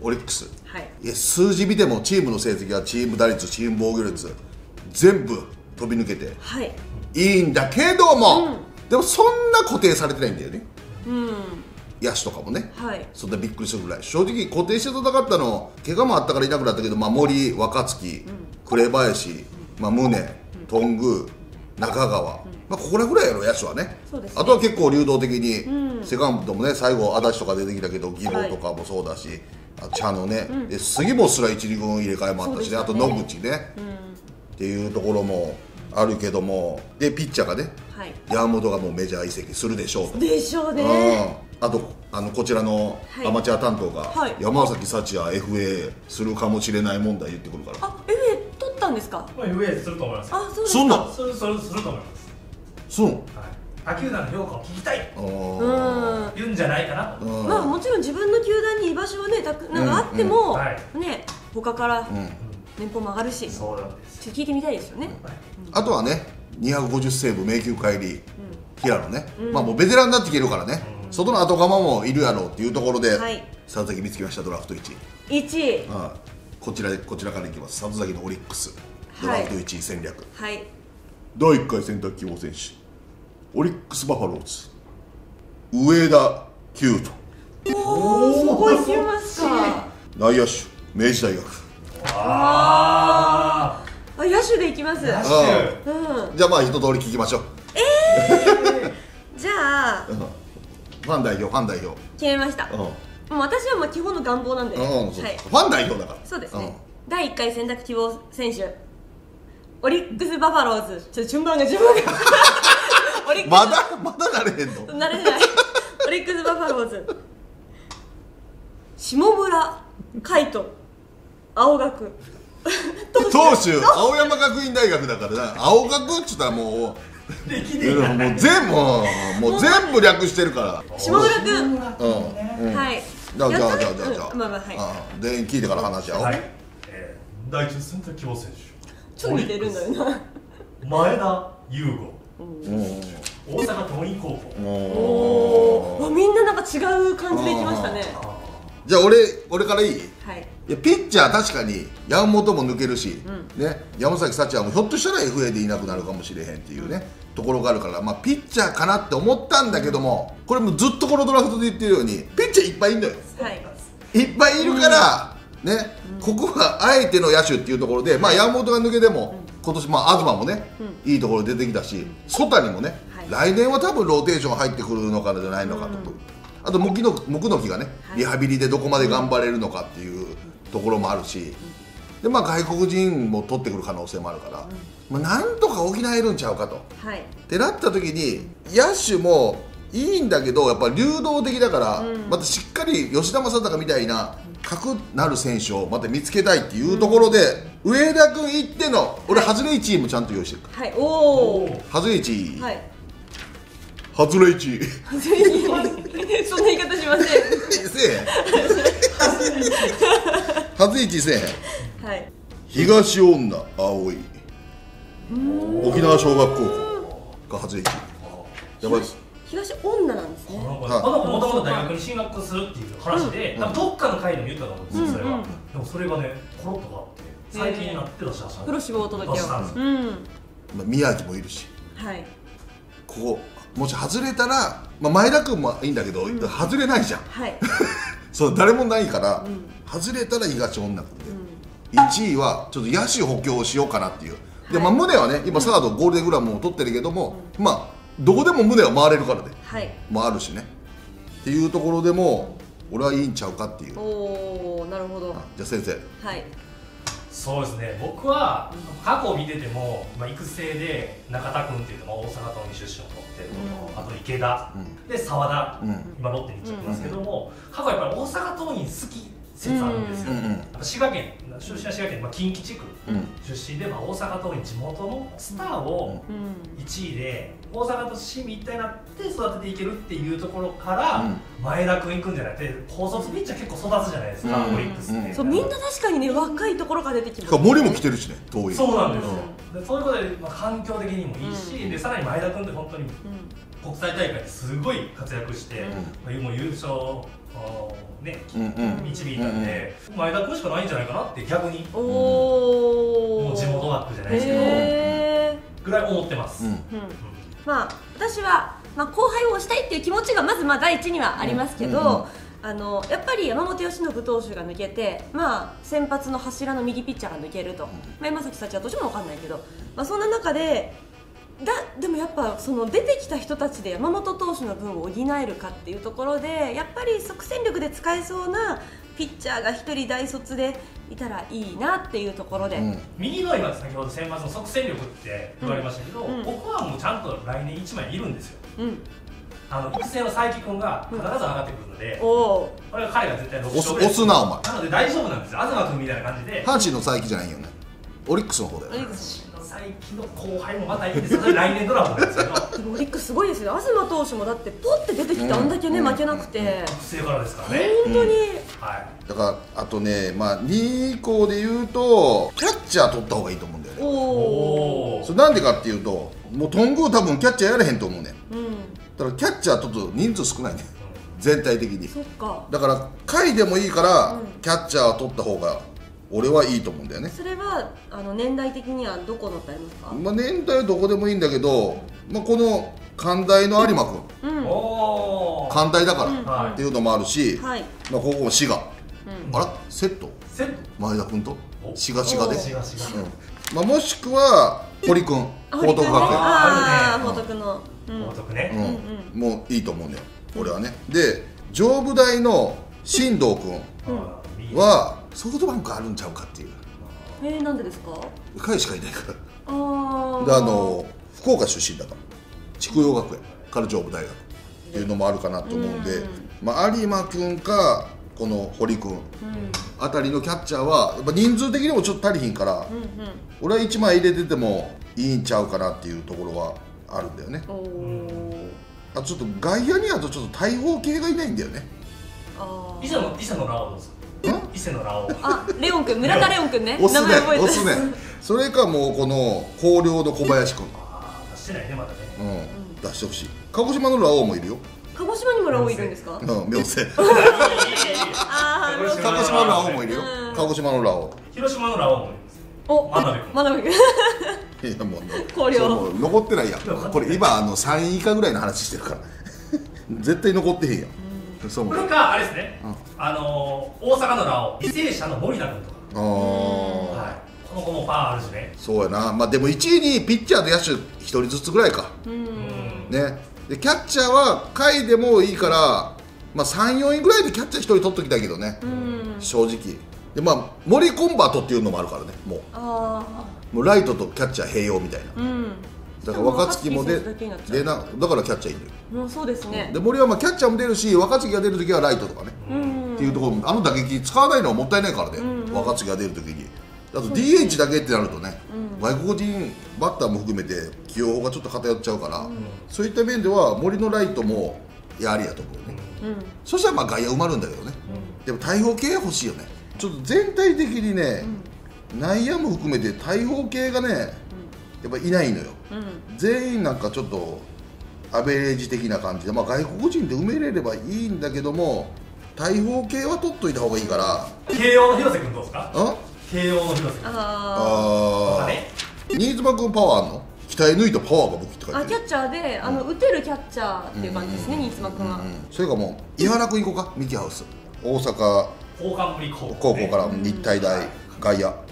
オリックス、数字見てもチームの成績はチーム打率、チーム防御率全部飛び抜けていいんだけども、でもそんな固定されてないんだよね。野手とかもね、そんなびっくりするぐらい正直固定して戦ったの、怪我もあったからいなくなったけど、守り、若月、紅林、宗、頓宮、中川、これぐらいやろ、野手はね。あとは結構流動的に、セカンドもね、最後、足立とか出てきたけど、義郎とかもそうだし、茶野ね、杉本すら一・二軍入れ替えもあったしね、あと野口ね、っていうところもあるけども、で、ピッチャーがね、山本がもうメジャー移籍するでしょうと。でしょうね。あとこちらのアマチュア担当が、山崎幸也 FA するかもしれない問題言ってくるから。あ、FA 取ったんですか？ FA すると思います。あ、そうですか。すると思います。そう、他球団の評価を聞きたい言うんじゃないかな。まあもちろん自分の球団に居場所はね、なんかあってもね、他から年俸も上がるし、そうなんです、聞いてみたいですよね。あとはね、250セーブ名球会入り平野ね、もうベテランになってきてるからね、外の後釜もいるやろうっていうところで、里崎見つけました。ドラフト1位、こちらからいきます。里崎のオリックスドラフト1位戦略、第1回選択希望選手オリックスバファローズ上田球人。おお、すごい来ました。内野手明治大学。ああ、野手でいきます。じゃあまあ一通り聞きましょう。じゃあファン代表、ファン代表決めました。もう私はもう基本の願望なんで、ファン代表だから。そうですね。第1回選択希望選手、オリックスバファローズ。ちょっと順番がまだ慣れへんの？慣れない。オリックスバファローズ、下村海斗、青学投手、青山学院大学だからな。青学っつったらもう全部略してるから下村君。はい、じゃあまあまあ、はい全員聞いてから話し合おう。第1選択希望選手、ちょっと似てるんだよな、前田悠伍、大阪桐蔭高校。みんななんか違う感じでいきましたね。じゃあ俺からいい？ピッチャー確かに山本も抜けるし、山崎幸也もひょっとしたら FA でいなくなるかもしれへんっていうねところがあるから、まあピッチャーかなって思ったんだけども、これもずっとこのドラフトで言ってるようにピッチャーいっぱいいるのよ。いっぱいいるからね、ここはあえての野手っていうところで、まあ山本が抜けても今年、まあ東もねいいところ出てきたし、曽谷もね来年は多分ローテーション入ってくるのかじゃないのかと。あと木の木がねリハビリでどこまで頑張れるのかっていうところもあるし、でまあ外国人も取ってくる可能性もあるから、まあなんとか補えるんちゃうかと。ってなった時に野手もいいんだけど、やっぱ流動的だからまたしっかり吉田正尚みたいな核なる選手をまた見つけたいっていうところで、上田君行っての俺外れ1位もちゃんと用意してるから。はい、おー外れ1位、外れ1位、そんな言い方しません。せえへん外れ1位せえへん。はい、東恩納蒼、沖縄小学高校が外れ1位。やばいです。東恩納なんですね。もともと大学に進学するっていう話で、どっかの回でも言ったと思うんですよ、それは。でもそれがね、コロッと変わって最近になって出したんですよ。プロ志望届けを。宮城もいるし、ここもし外れたら前田君もいいんだけど外れないじゃん、そう誰もないから、外れたら東恩納君で、1位はちょっと野手補強をしようかなっていう。でまあ宗はね今サードゴールデングラブも取ってるけども、まあどこでも胸は回れるからで、もあるしねっていうところでも俺はいいんちゃうかっていう。おお、なるほど。じゃあ先生。はい、そうですね、僕は過去見てても育成で中田君っていうのが大阪桐蔭出身を取ってるの、あと池田で澤田、今ロッテに行っちゃってますけども、過去やっぱり大阪桐蔭好き説あるんですよ。滋賀県出身は滋賀県近畿地区出身で、大阪桐蔭地元のスターを1位で大阪と市民一体になって育てていけるっていうところから、前田君行くんじゃなくて高卒ピッチャー結構育つじゃないですか、オリックスって。そう、みんな確かにね若いところから出てきます。森も来てるしね、遠い。そうなんですよ。そういうことで環境的にもいいし、さらに前田君って本当に国際大会ですごい活躍してもう優勝ね導いたんで、前田君しかないんじゃないかなって逆に、もう地元枠じゃないですけどぐらい思ってます。まあ私は後輩を推したいっていう気持ちがまず第一にはありますけど、やっぱり山本由伸投手が抜けて、先発の柱の右ピッチャーが抜けると、山崎幸也投手も分かんないけど、そんな中ででもやっぱその出てきた人たちで山本投手の分を補えるかっていうところで、やっぱり即戦力で使えそうなピッチャーが1人大卒でいたらいいなっていうところで、右の今先ほど先発の即戦力って言われましたけど、僕はもうちゃんと来年1枚いるんですよ。育成の佐伯君が必ず上がってくるので、彼が絶対6勝ぐらい押すなお前なので大丈夫なんですよ。東君みたいな感じで。阪神の佐伯じゃないよね、オリックスの方だよね。最近の後輩もまたいいんですよ、来年ドラマなんですけど。オリックスすごいですよ、東投手もだってポッて出てきてあんだけね負けなくて、育成からですからね本当に。だからあとね、2以降で言うとキャッチャー取った方がいいと思うんだよね。それなんでかっていうと、もう頓宮多分キャッチャーやれへんと思うね。だからキャッチャー取ると人数少ないね、全体的に。だから下位でもいいからキャッチャーは取った方が俺はいいと思うんだよね。それは年代的にはどこだったりますか？年代はどこでもいいんだけど、この関大の有馬君、関大だからっていうのもあるし、ここも滋賀、あらセット前田君と滋賀で、もしくは堀君、報徳学園、報徳ね、もういいと思うんだよ。俺はね。で上武大の進藤君はソフトバンクあるんちゃうかっていう。なんでですか？彼しかいないから。で福岡出身だから筑陽学園から上武大学っていうのもあるかなと思うんで、まあ、有馬君かこの堀君あたりのキャッチャーはやっぱ人数的にもちょっと足りひんから、うんうん、俺は1枚入れててもいいんちゃうかなっていうところはあるんだよね。あ、ちょっと外野にはちょっと大砲系がいないんだよね。伊勢のラオウです。伊勢のラオウ。あ、レオン君、村田レオン君ね。名前覚えてる。おすね。それかもうこの広陵の小林君。出してないねまだね。うん、出してほしい。鹿児島のラオウもいるよ。鹿児島にもラオウいるんですか？うん、妙勢。ああ、鹿児島のラオウもいるよ。鹿児島のラオウ。広島のラオウもいる。お、真鍋君。いやもう残ってないやん。これ今3位以下ぐらいの話してるから絶対残ってへんやん。これかあれですね、大阪のラオウ、履正社の森田君とか、この子もパワーあるしね。そうやな。まあでも1位にピッチャーと野手1人ずつぐらいかね。でキャッチャーは下位でもいいから、まあ34位ぐらいでキャッチャー1人取っときたいけどね、正直。でまあ森コンバートっていうのもあるからね。もうライトとキャッチャー併用みたいな。だから若月も出な、だからキャッチャーいる。そうですね。で森はまあキャッチャーも出るし、若月が出るときはライトとかねっていうところ。あの打撃使わないのはもったいないからね。若月が出るときに、あと DH だけってなるとね、外国人バッターも含めて起用がちょっと偏っちゃうから、そういった面では森のライトもやりやと思うね。そしたらまあ外野埋まるんだけどね。でも大砲系欲しいよね。ちょっと全体的にね、内野も含めて大砲系がね、やっぱいないのよ。全員なんかちょっとアベレージ的な感じで、まあ外国人で埋めれればいいんだけども、大砲系は取っといた方がいいから。慶応の広瀬君どうですか？慶応の広瀬君。ああ。新妻君パワーあんの？鍛え抜いたパワーが武器って書いてある。あ、キャッチャーで打てるキャッチャーっていう感じですね、新妻君は。それかもう伊原君行こうか、ミキハウス。大阪。高校から日体大、外野、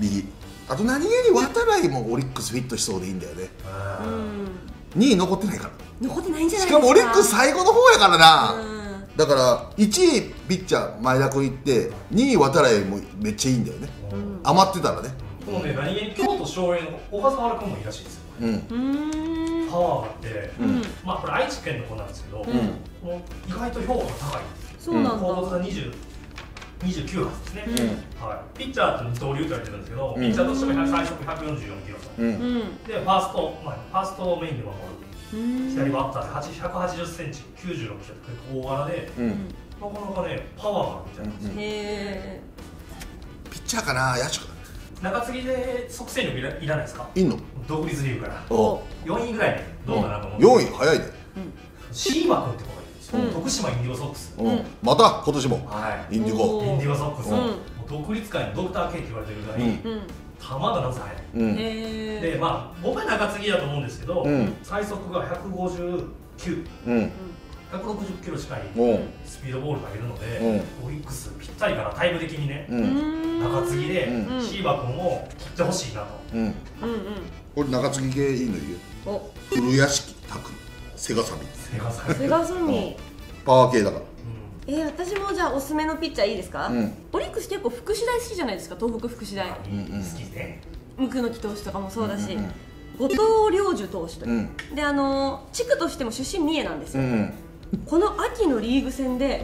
右。あと何気に渡来もオリックスフィットしそうでいいんだよね。2位残ってないから。残ってないんじゃないですか。しかもオリックス最後の方やからな。だから1位ピッチャー前田君行って、2位渡来もめっちゃいいんだよね、余ってたらね。でもね、何気に京都翔英の小笠原君もいいらしいですよ。パワーがあって、まあこれ愛知県の子なんですけど、意外と評価が高いです。そうなんだ。高卒が29発ですね。ピッチャーと二刀流って言われてるんですけど、ピッチャーとしても最速144キロと、でファーストメインで守る左バッターで180センチ、96キロと大柄で、なかなかねパワーがあるみたいなんですよ。へー。ピッチャーかな、野手か。中継ぎで即戦力いらないですか？いんの？独立リーグから4位ぐらいどうかなと思って。4位早いね。シーマ君ってこと。徳島インディゴソックス、また今年もインディゴソックス、独立界のドクター K って言われてるぐらい球がなぜ速いで、まあ僕は中継ぎだと思うんですけど、最速が159、160キロ近いスピードボール投げるので、オリックスぴったりからタイム的にね、中継ぎでシーバ君を切ってほしいなと。俺中継ぎ系いいの言う。古屋敷拓セガサミ。パワー系だから。私もじゃあおすすめのピッチャーいいですか？オリックス結構福祉大好きじゃないですか、東北福祉大。好きで。ムクノキ投手とかもそうだし、後藤亮樹投手とか。で地区としても出身三重なんですよ。この秋のリーグ戦で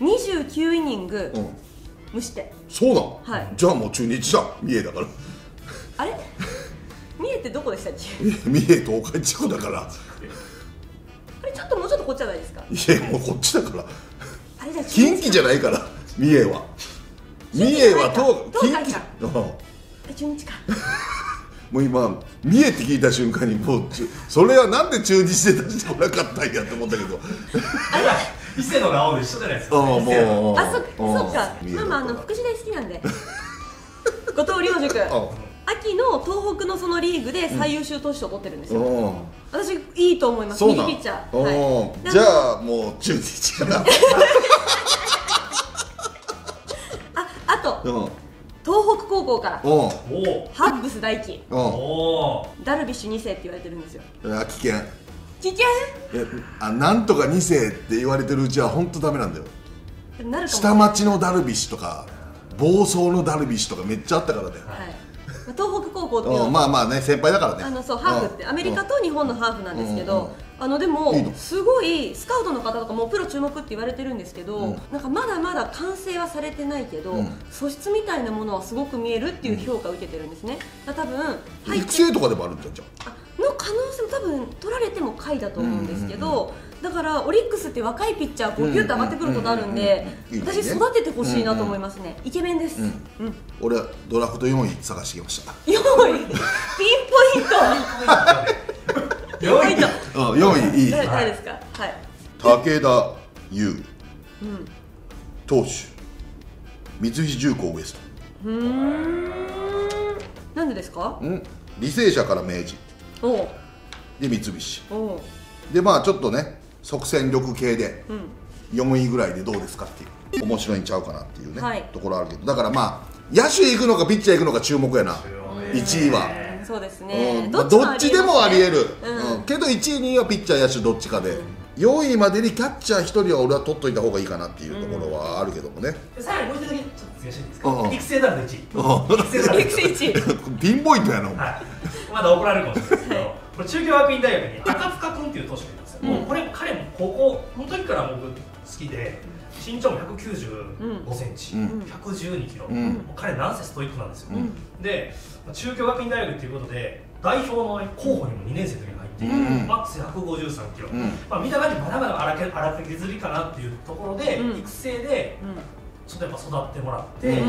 29イニング無失点。そうだ。じゃあもう中日じゃん、三重だから。あれ？三重ってどこでしたっけ？三重東海地区だから。ちょっともうちょっとこっちじゃないですか。いやもうこっちだから。近畿じゃないから三重は。三重は東海か。中日か。もう今三重って聞いた瞬間にもうそれはなんで中日で出してこなかったんやと思ったけど。伊勢のラオウで一緒じゃないですか。もうあそっか。ママ福祉大好きなんで。後藤亮樹君。秋の東北のそのリーグで最優秀投手を取ってるんですよ。私いいと思います。右ピッチャー。じゃあもう中日かな。あと東北高校からハッブス大輝、ダルビッシュ2世って言われてるんですよ。秋県。危険。いや、なんとか2世って言われてるうちは本当ダメなんだよ。なるかも。下町のダルビッシュとか暴走のダルビッシュとかめっちゃあったからだよ。はい、東北高校っていうのはまあまあね、先輩だからね。そう、ハーフってアメリカと日本のハーフなんですけど、でもすごいスカウトの方とかもプロ注目って言われてるんですけど、なんかまだまだ完成はされてないけど素質みたいなものはすごく見えるっていう評価を受けてるんですね。多分育成とかでもあるんじゃんの可能性も多分取られても下位だと思うんですけど、だからオリックスって若いピッチャー5球って上がってくることあるんで、私育ててほしいなと思いますね。イケメンです。俺はドラフト4位探してきました。4位ピンポイント。4位いい。誰ですか？武田優投手、三菱重工ウエスト。なんでですか？履正社から明治で三菱で、まあちょっとね、即戦力系で4位ぐらいでどうですかっていう、面白いんちゃうかなっていうね、はい、ところあるけど、だからまあ野手行くのかピッチャー行くのか注目やな。1位はそうですね、どっちでもありえるけど、1位2位はピッチャー野手どっちかで、4位までにキャッチャー1人は俺は取っといた方がいいかなっていうところはあるけどもね。最後もう一度だけちょっと悔しいんですけど、育成ならの1位、育成1位ピンポイントやなお前。まだ怒られるかもしれないですけど、これ中京学院大学に赤塚君っていう投手がいるんですよ。もうこれ彼も高校の時から僕好きで、身長も195センチ、112キロ、彼なんせストイックなんですよ。で中京学院大学っていうことで代表の候補にも2年生の時に入っていて、マックス153キロ、見た感じまだまだ荒削りかなっていうところで、育成でちょっとやっぱ育ってもらって、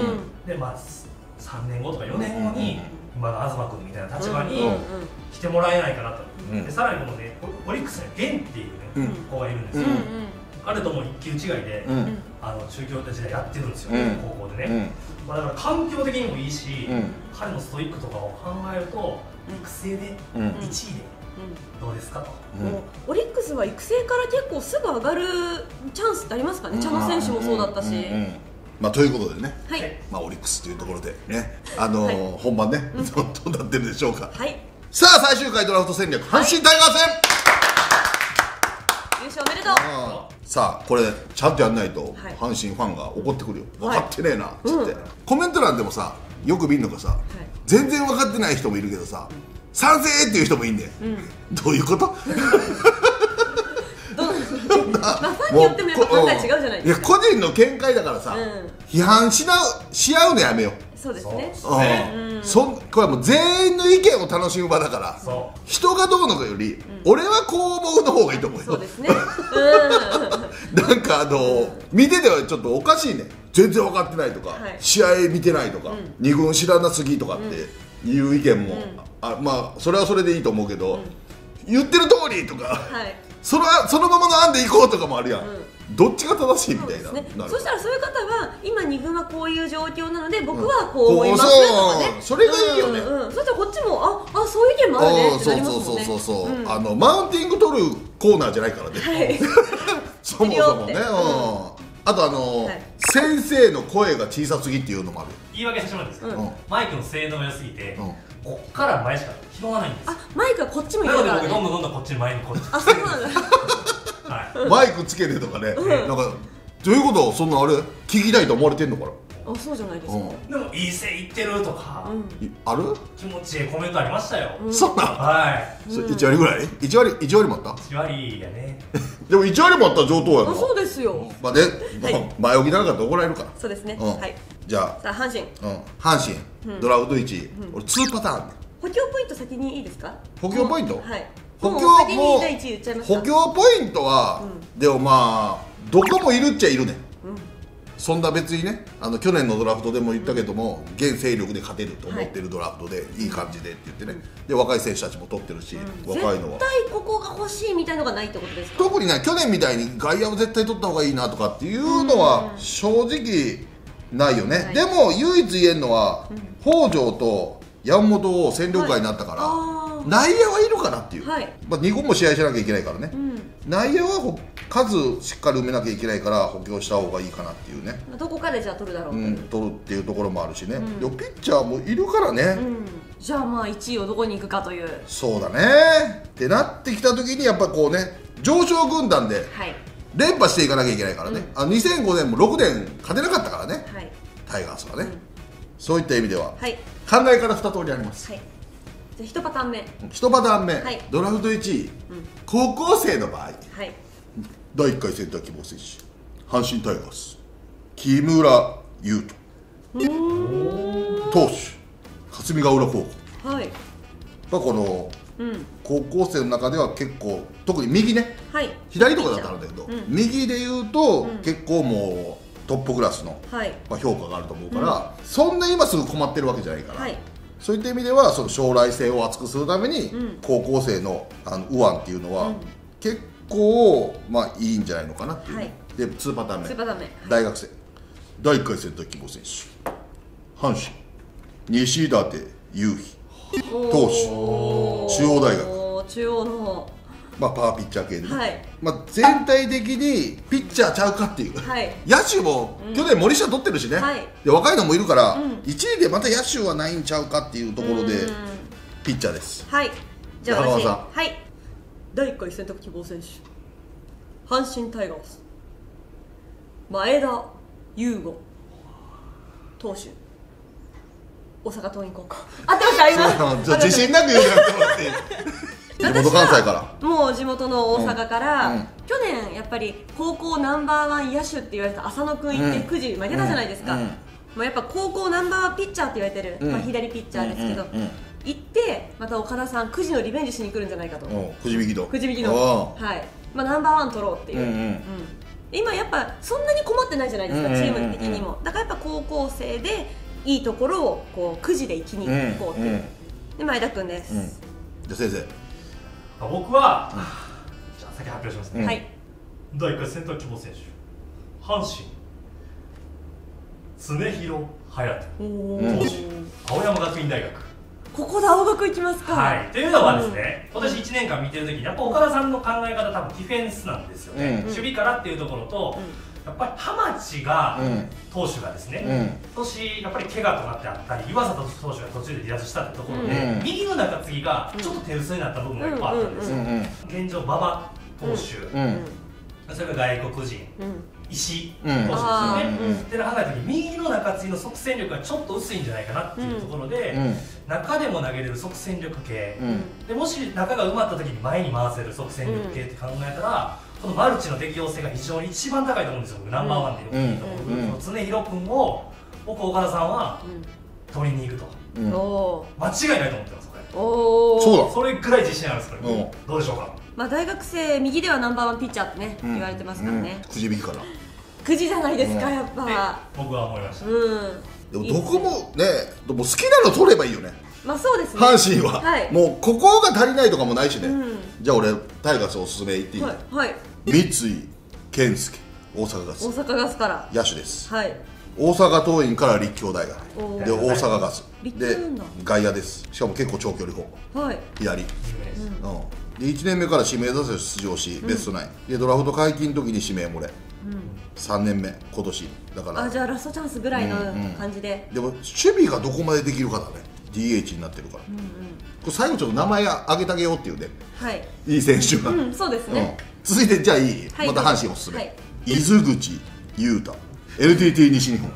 でまあ3年後とか4年後に今の東君みたいな立場に来てもらえないかなと。でさらにこのね、オリックスにはゲンっていうね子がいるんですよ。彼とも一級違いで中京って時代やってるんですよ、高校でね。だから環境的にもいいし、彼のストイックとかを考えると育成で1位でどうですかと。オリックスは育成から結構すぐ上がるチャンスってありますかね。茶野選手もそうだったし。まあということでね、まあオリックスというところでね、本番ねどうなってるでしょうか。さあ最終回ドラフト戦略、阪神タイガー戦優勝おめでとう。さあこれちゃんとやんないと阪神ファンが怒ってくるよ。分かってねえなっつって。コメント欄でもさ、よく見るのがさ、全然分かってない人もいるけどさ、賛成っていう人もいいんで、どういうこと？ファンによってもやっぱ考え違うじゃないですか。個人の見解だからさ、批判し合うのやめよう。そうですね。これも全員の意見を楽しむ場だから、人がどうのかより俺はこう思うの方がいいと思うよ。そうですね。なんか見ててはちょっとおかしいね。全然分かってないとか、試合見てないとか、2軍知らなすぎとかっていう意見も、まあそれはそれでいいと思うけど、言ってる通りとか、そのままの案でいこうとかもあるやん。どっちが正しいみたいな。そしたらそういう方は、今2軍はこういう状況なので僕はこう思いますとかね、それがいいよね。そしたらこっちもあ、そういう意見もあるねってなりますもんね。そうそうそうそう、マウンティング取るコーナーじゃないからね、そもそもね。あと先生の声が小さすぎっていうのもある。言い訳してしまうんですけど、マイクの性能が良すぎてこっから前しか拾わないんです。あ、マイクはこっちもいるからね。なので僕どんどんどんどんこっちに前にこっち。あ、そうなんだ。はい。マイクつけてとかね、なんかどういうことをそんなあれ聞きたいと思われてんのかな。あ、そうじゃないですか。でもいい線いってるとかある？気持ちいいコメントありましたよ。そんな。はい。1割ぐらい？1割もあった？1割やね。でも1割もあったら上等やな。そうですよ。まあね、前置き長かったら怒られるから。そうですね。はい。じゃあ阪神。阪神ドラフト1位。俺2パターン。補強ポイント先にいいですか？補強ポイント？はい。補強ポイントはでもまあどこもいるっちゃいるね。そんな別にね、去年のドラフトでも言ったけども、現勢力で勝てると思ってるドラフトで、いい感じでって言ってね、で若い選手たちも取ってるし、若いのは絶対ここが欲しいみたいのがないってことですか？特にね、去年みたいに外野も絶対取った方がいいなとかっていうのは正直ないよね。でも唯一言えるのは、北条と山本を戦力外になったから、内野はいるかなっていう。2軍も試合しなきゃいけないからね。内野は数しっかり埋めなきゃいけないから補強した方がいいかなっていうね。どこかでじゃあ取るだろう、取るっていうところもあるしね、ピッチャーもいるからね、じゃあまあ1位をどこに行くかという。そうだねってなってきた時にやっぱこうね、上昇軍団で連覇していかなきゃいけないからね、2005年も6年勝てなかったからね、タイガースはね。そういった意味では考えから2通りあります。じゃあ1パターン目、ドラフト1位高校生の場合、第1回センター希望選手阪神タイガース木村優斗投手霞ヶ浦高校、はい、この高校生の中では結構特に右ね、はい、左とかだったんだけど、右でいうと結構もうトップクラスの評価があると思うから、そんな今すぐ困ってるわけじゃないから、はい、そういった意味ではその将来性を厚くするために高校生の右腕っていうのは結構まあいいんじゃないのかなっていう、はい、で2パターン目、大学生、はい、第1回センター希望選手阪神西舘勇陽投手中央大学、中央の、パワーピッチャー系で、ね、はい、全体的にピッチャーちゃうかっていう、はい、野手も、去年森下取ってるしね、はい、で若いのもいるから、1位でまた野手はないんちゃうかっていうところでピッチャーです。はい、じゃあ私、はい、第1回選択希望選手阪神タイガース前田悠伍投手大阪桐蔭高校。合ってました、今。じゃあ自信なく言うなって思って。地元関西から、もう地元の大阪から、去年やっぱり高校ナンバーワン野手って言われた浅野君行ってくじ負けたじゃないですか、やっぱ高校ナンバーワンピッチャーって言われてる、左ピッチャーですけど、行ってまた岡田さんくじのリベンジしに来るんじゃないかと、くじ引きのナンバーワン取ろうっていう。今やっぱそんなに困ってないじゃないですか、チーム的にも。だからやっぱ高校生でいいところをこうくじで行きに行こうっていう。で、前田君です。じゃあ先生。僕はじゃあ先発表しますね。はい、第1回センター希望選手阪神常広隼人投手青山学院大学。ここで青学行きますか。はい、というのはですね、今年1年間見てるときにやっぱ岡田さんの考え方、多分ディフェンスなんですよね、守備からっていうところと、やっぱり浜地が、投手がですね、今年やっぱり怪我となってあったり、岩佐投手が途中で離脱したってところで、右の中継ぎがちょっと手薄になった部分がいっぱいあったんですよ。現状、馬場投手、それから外国人、石投手ですよね。って考えた時に右の中継ぎの即戦力がちょっと薄いんじゃないかなっていうところで、中でも投げれる即戦力系、でもし中が埋まった時に前に回せる即戦力系って考えたら、このマルチの適応性が非常に一番高いと思うんですよ、ナンバーワンでいうところ。常廣君を僕、岡田さんは取りに行くと間違いないと思ってます。それぐらい自信あるんです。どうでしょうか。大学生右ではナンバーワンピッチャーってね言われてますからね。くじ引きかな。くじじゃないですか、やっぱ。僕は思いました。でもどこもね、好きなの取ればいいよね。まあそうですね、阪神はもうここが足りないとかもないしね。じゃあ俺タイガースおすすめ言っていい？三井健介大阪ガス、大阪ガスから野手です。はい、大阪桐蔭から立教大学で、大阪ガスで外野です。しかも結構長距離砲、左。1年目から指名打線出場しベストナインで、ドラフト解禁の時に指名漏れ、3年目、今年だから、じゃあラストチャンスぐらいの感じで。でも守備がどこまでできるかだね。 DH になってるから、最後ちょっと名前挙げてあげようっていうね、いい選手が。そうですね。続いて、じゃあいい、また阪神おすすめ、伊豆口優太 LTT 西日本、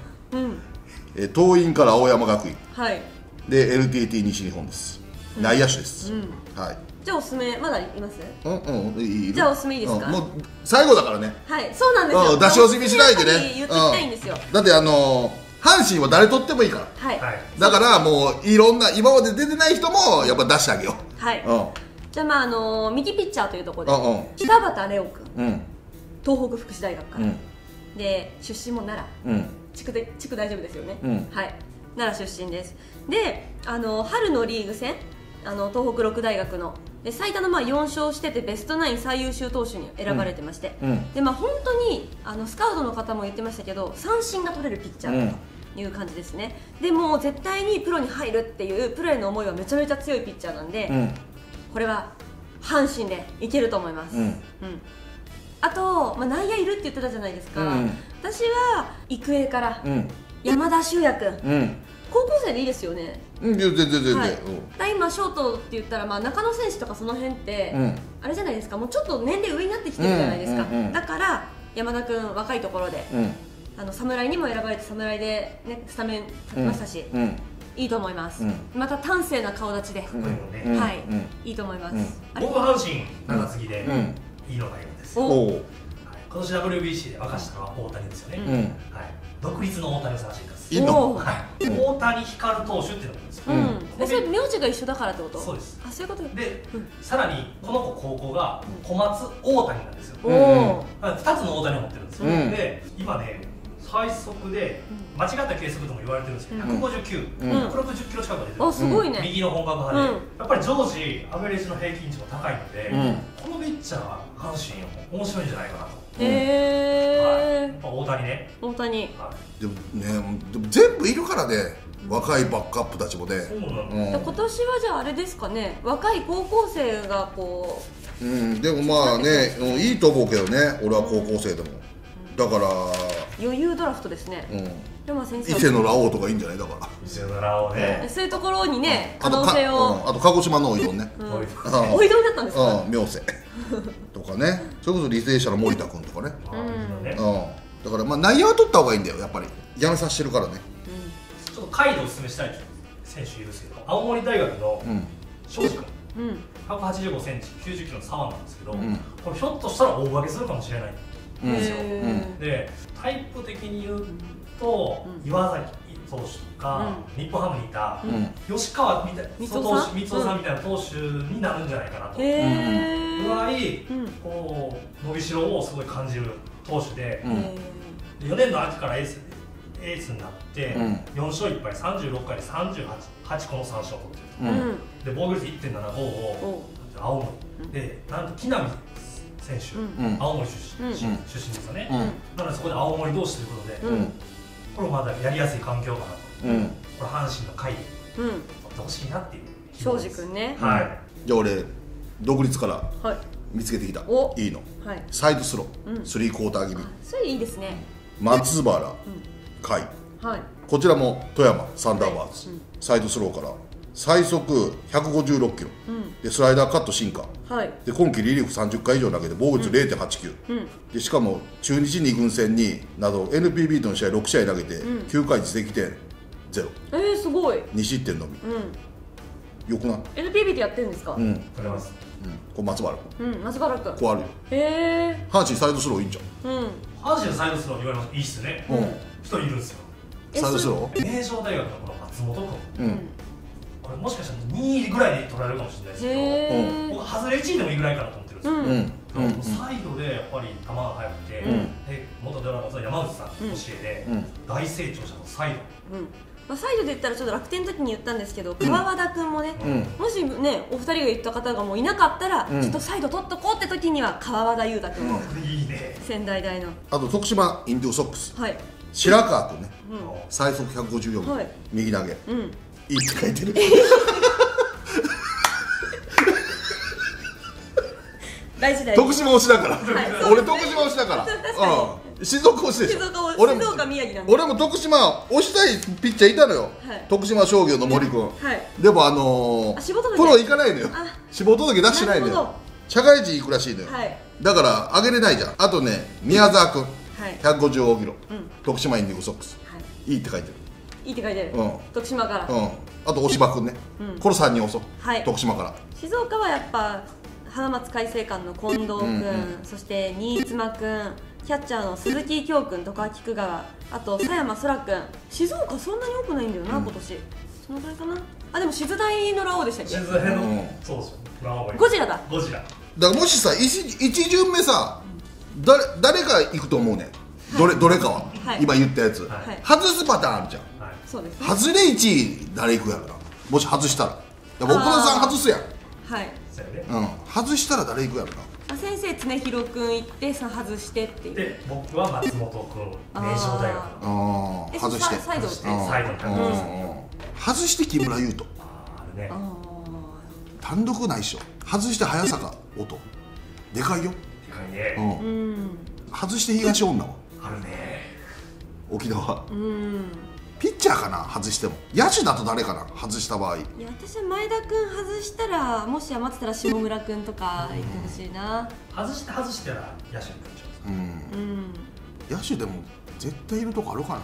桐蔭から青山学院で LTT 西日本です。内野手です。はい、じゃあおすすめまだいます？じゃあおすすめいいですか。もう最後だからね。はい、そうなんですよ。出し惜しみしないでね、言っていきたいんですよ。だって阪神は誰取ってもいいから、だからもういろんな今まで出てない人もやっぱ出してあげよう。はい、じゃあ右ピッチャーというところで北畑玲央君東北福祉大学からで、出身も奈良、地区大丈夫ですよね。はい、奈良出身です。で、春のリーグ戦、東北六大学ので最多の4勝してて、ベストナイン最優秀投手に選ばれてまして、で本当にスカウトの方も言ってましたけど、三振が取れるピッチャーという感じですね。でもう絶対にプロに入るっていうプロへの思いはめちゃめちゃ強いピッチャーなんで、これは阪神でいけると思います。あと、内野いるって言ってたじゃないですか。私は育英から山田修也君、高校生でいいですよね。全然。今ショートって言ったら中野選手とかその辺ってあれじゃないですか。もうちょっと年齢上になってきてるじゃないですか。だから山田君若いところで侍にも選ばれて侍でねスタメン立ちましたし。いいと思います。また端正な顔立ちで、はい、いいと思います。僕は阪神長継ぎで飯野がいるんです。今年 WBC で沸かしたのは大谷ですよね。独立の大谷さんらしいです。大谷光投手っていうのがいるんですよ。それ名字が一緒だからってこと？そうです。あ、そういうことで、さらにこの子高校が小松大谷なんですよ。2つの大谷を持ってるんですよ。で、今ね。最速で間違った計測とも言われてるんですけど159、160キロ近くが出てる右の本格派で、やっぱり常時アベレージの平均値も高いので、このピッチャーは阪神面白いんじゃないかなと。やっぱ大谷ね。大谷でもね、全部いるからね、若いバックアップたちもね。今年はじゃああれですかね、若い高校生がこう、でもまあね、いいと思うけどね、俺は高校生でも。だから余裕ドラフトですね。伊勢のラオウとかいいんじゃない。だから伊勢のラオウね、そういうところにね、可能性を。あと鹿児島のおいどんね、おいどんだったんですか、妙世とかね。それこそ履正社の森田君とかね。だからまあ内野は取った方がいいんだよ、やっぱりやめさせてるからね。ちょっとカイドおすすめしたい選手いるんですけど、青森大学の庄司君、185センチ90キロの左腕なんですけど、これひょっとしたら大化けするかもしれないですよ。で、タイプ的に言うと岩崎投手とか日本ハムにいた吉川光雄さんみたいな投手になるんじゃないかなとぐらいこう伸びしろをすごい感じる投手で、4年の秋からエースになって4勝1敗36回で38個の3勝を取ってると。で、防御率 1.75 を青森で、なんと木浪選手、青森出身ですよね。なのでそこで青森同士ということで、これまだやりやすい環境かなと。これ阪神の会で取ってほしいなっていう。庄司君ね。じゃあ俺独立から見つけてきたいいの。サイドスロースリークォーター気味。それいいですね。松原海。こちらも富山サンダーバーズ。サイドスローから。最速156キロ、でスライダーカット進化、で今季リリーフ30回以上投げて防御率 0.89、でしかも中日2軍戦になど NPB との試合6試合投げて9回自責点0、すごい2失点のみ。よくない NPB ってやってるんですか。あります。これ松原君、松原君こうあるよ。阪神サイドスローいいんじゃん。阪神のサイドスロー言われます。いいっすね。一人いるんですよ、サイドスロー。名城大学のこの松本君、もしかしたら2位ぐらいで取られるかもしれないですけど、僕外れ1位でもいいぐらいかなと思ってるんですけど、サイドでやっぱり球が速くて、元ドラゴンズの山口さんの教えで大成長したのサイド。サイドで言ったらちょっと楽天の時に言ったんですけど、川和田君もね、もしねお二人が言った方がもういなかったらちょっとサイド取っとこうって時には川和田裕太君も仙台大の。あと徳島インディオソックス白川君ね、最速154右投げ。いいって書いてる。大事だよ。徳島推しだから。俺徳島推しだから。静岡推しでしょ。静岡宮城なんで。俺も徳島推したいピッチャーいたのよ。徳島商業の森君。でもプロ行かないのよ。志望届出してないのよ。社会人行くらしいのよ。だからあげれないじゃん。あとね宮沢君、155キロ、徳島インディゴソックス。いいって書いてる。いいって書いてある。徳島から。あと大島君ね。この3人遅。徳島から。静岡はやっぱ花松開成館の近藤君、そして新妻君、キャッチャーの鈴木京君とか菊川、あと佐山空君。静岡そんなに多くないんだよな今年。そのぐらいかな。あ、でも静大のラオウでしたっけ？静大のそうそうラオウ。ゴジラだ。ゴジラ。だからもしさ一巡目さ誰か行くと思うね。どれかは今言ったやつ。外すパターンあるじゃん。外れ1位誰いくやろな、もし外したら。奥田さん外すやん。はい、外したら誰いくやろな。先生常広くん行って外してっていう。で、僕は松本くん名城大学の外してサイド外して木村優斗単独ないっしょ。外して早坂音でかいよ。でかいね。外して東恩納はあるね。沖縄ピッチャーかな、外しても。野手だと誰かな、外した場合。いや、私は前田君外したら、もし余ってたら下村君とか行ってほしいな。外したら野手になっちゃう。野手でも絶対いるとこあるかな。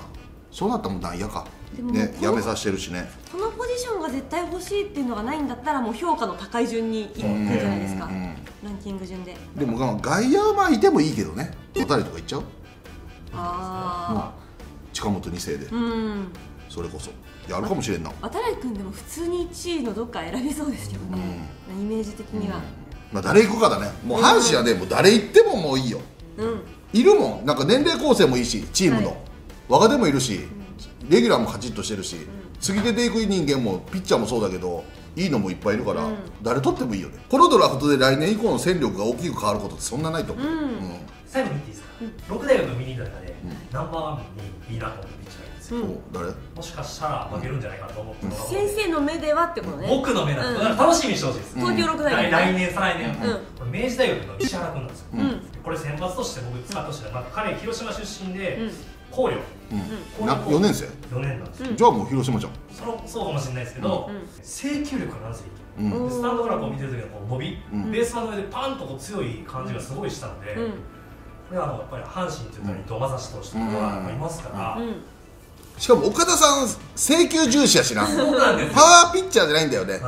そうなったらもう内野かね、やめさせてるしね。このポジションが絶対欲しいっていうのがないんだったら、もう評価の高い順にいくじゃないですか、ランキング順で。でも外野はいてもいいけどね、小谷とかいっちゃう。ああ、近本2世で、それこそやるかもしれんな。渡来君でも普通に1位のどっか選びそうですけどね、イメージ的には。まあ誰行くかだね。もう阪神はね、もう誰行ってももういいよ。いるもん、なんか年齢構成もいいし、チームの若手もいるし、レギュラーもカチッとしてるし、次出ていく人間もピッチャーもそうだけど、いいのもいっぱいいるから、誰取ってもいいよね。このドラフトで来年以降の戦力が大きく変わることってそんなないと思う。最後に言っていいですか。6代のミニの中でナンバーワンにいいなと思ってピッチャーなんですよ。誰？もしかしたら負けるんじゃないかと思って。先生の目ではってことね。僕の目だから楽しみにしてほしいです。東京6代。来年再来年。これ明治大学の石原君なんですよ。これ選抜として僕使ってほしい。彼広島出身で広陵。4年生。4年なんです。じゃあもう広島じゃん。そうかもしれないですけど、制球力がなんせいい。スタンドからこう見てる時のこう伸び、ベースの上でパンとこう強い感じがすごいしたので。これはやっぱり阪神って言ったら伊藤正史投手とかがいますから、しかも岡田さん制球重視やしな。パワーピッチャーじゃないんだよね。フ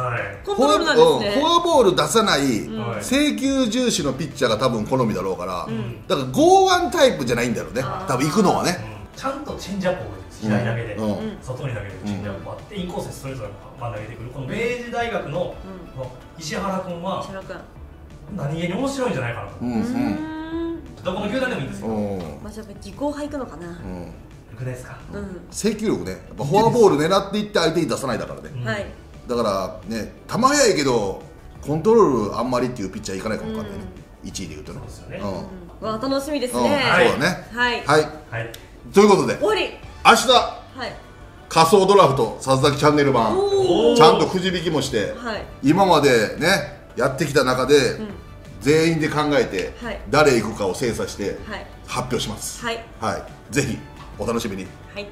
ォアボール出さない制球重視のピッチャーが多分好みだろうから、だから剛腕タイプじゃないんだろうね、多分行くのはね。ちゃんとチェンジアップを左投げで外に投げるチェンジアップもあって、インコースでストレートが投げてくる。この明治大学の石原君は何気に面白いんじゃないかなと思うんですよ。どこの球団でもいいんですよ。まあ、やっぱり技巧派行くのかな。行くですか。制球力ね、やっぱフォアボール狙っていって相手に出さないだからね。はい。だからね、球速いけどコントロールあんまりっていうピッチャーいかないかもわかんないね。1位で言うとね。そうですよね。わあ、楽しみですね。そうだね。はい。はい。ということで、終わり。明日。はい。仮想ドラフト佐々木チャンネル版、ちゃんとくじ引きもして、今までねやってきた中で。全員で考えて、誰行くかを精査して発表します。はい、ぜひお楽しみに。はい。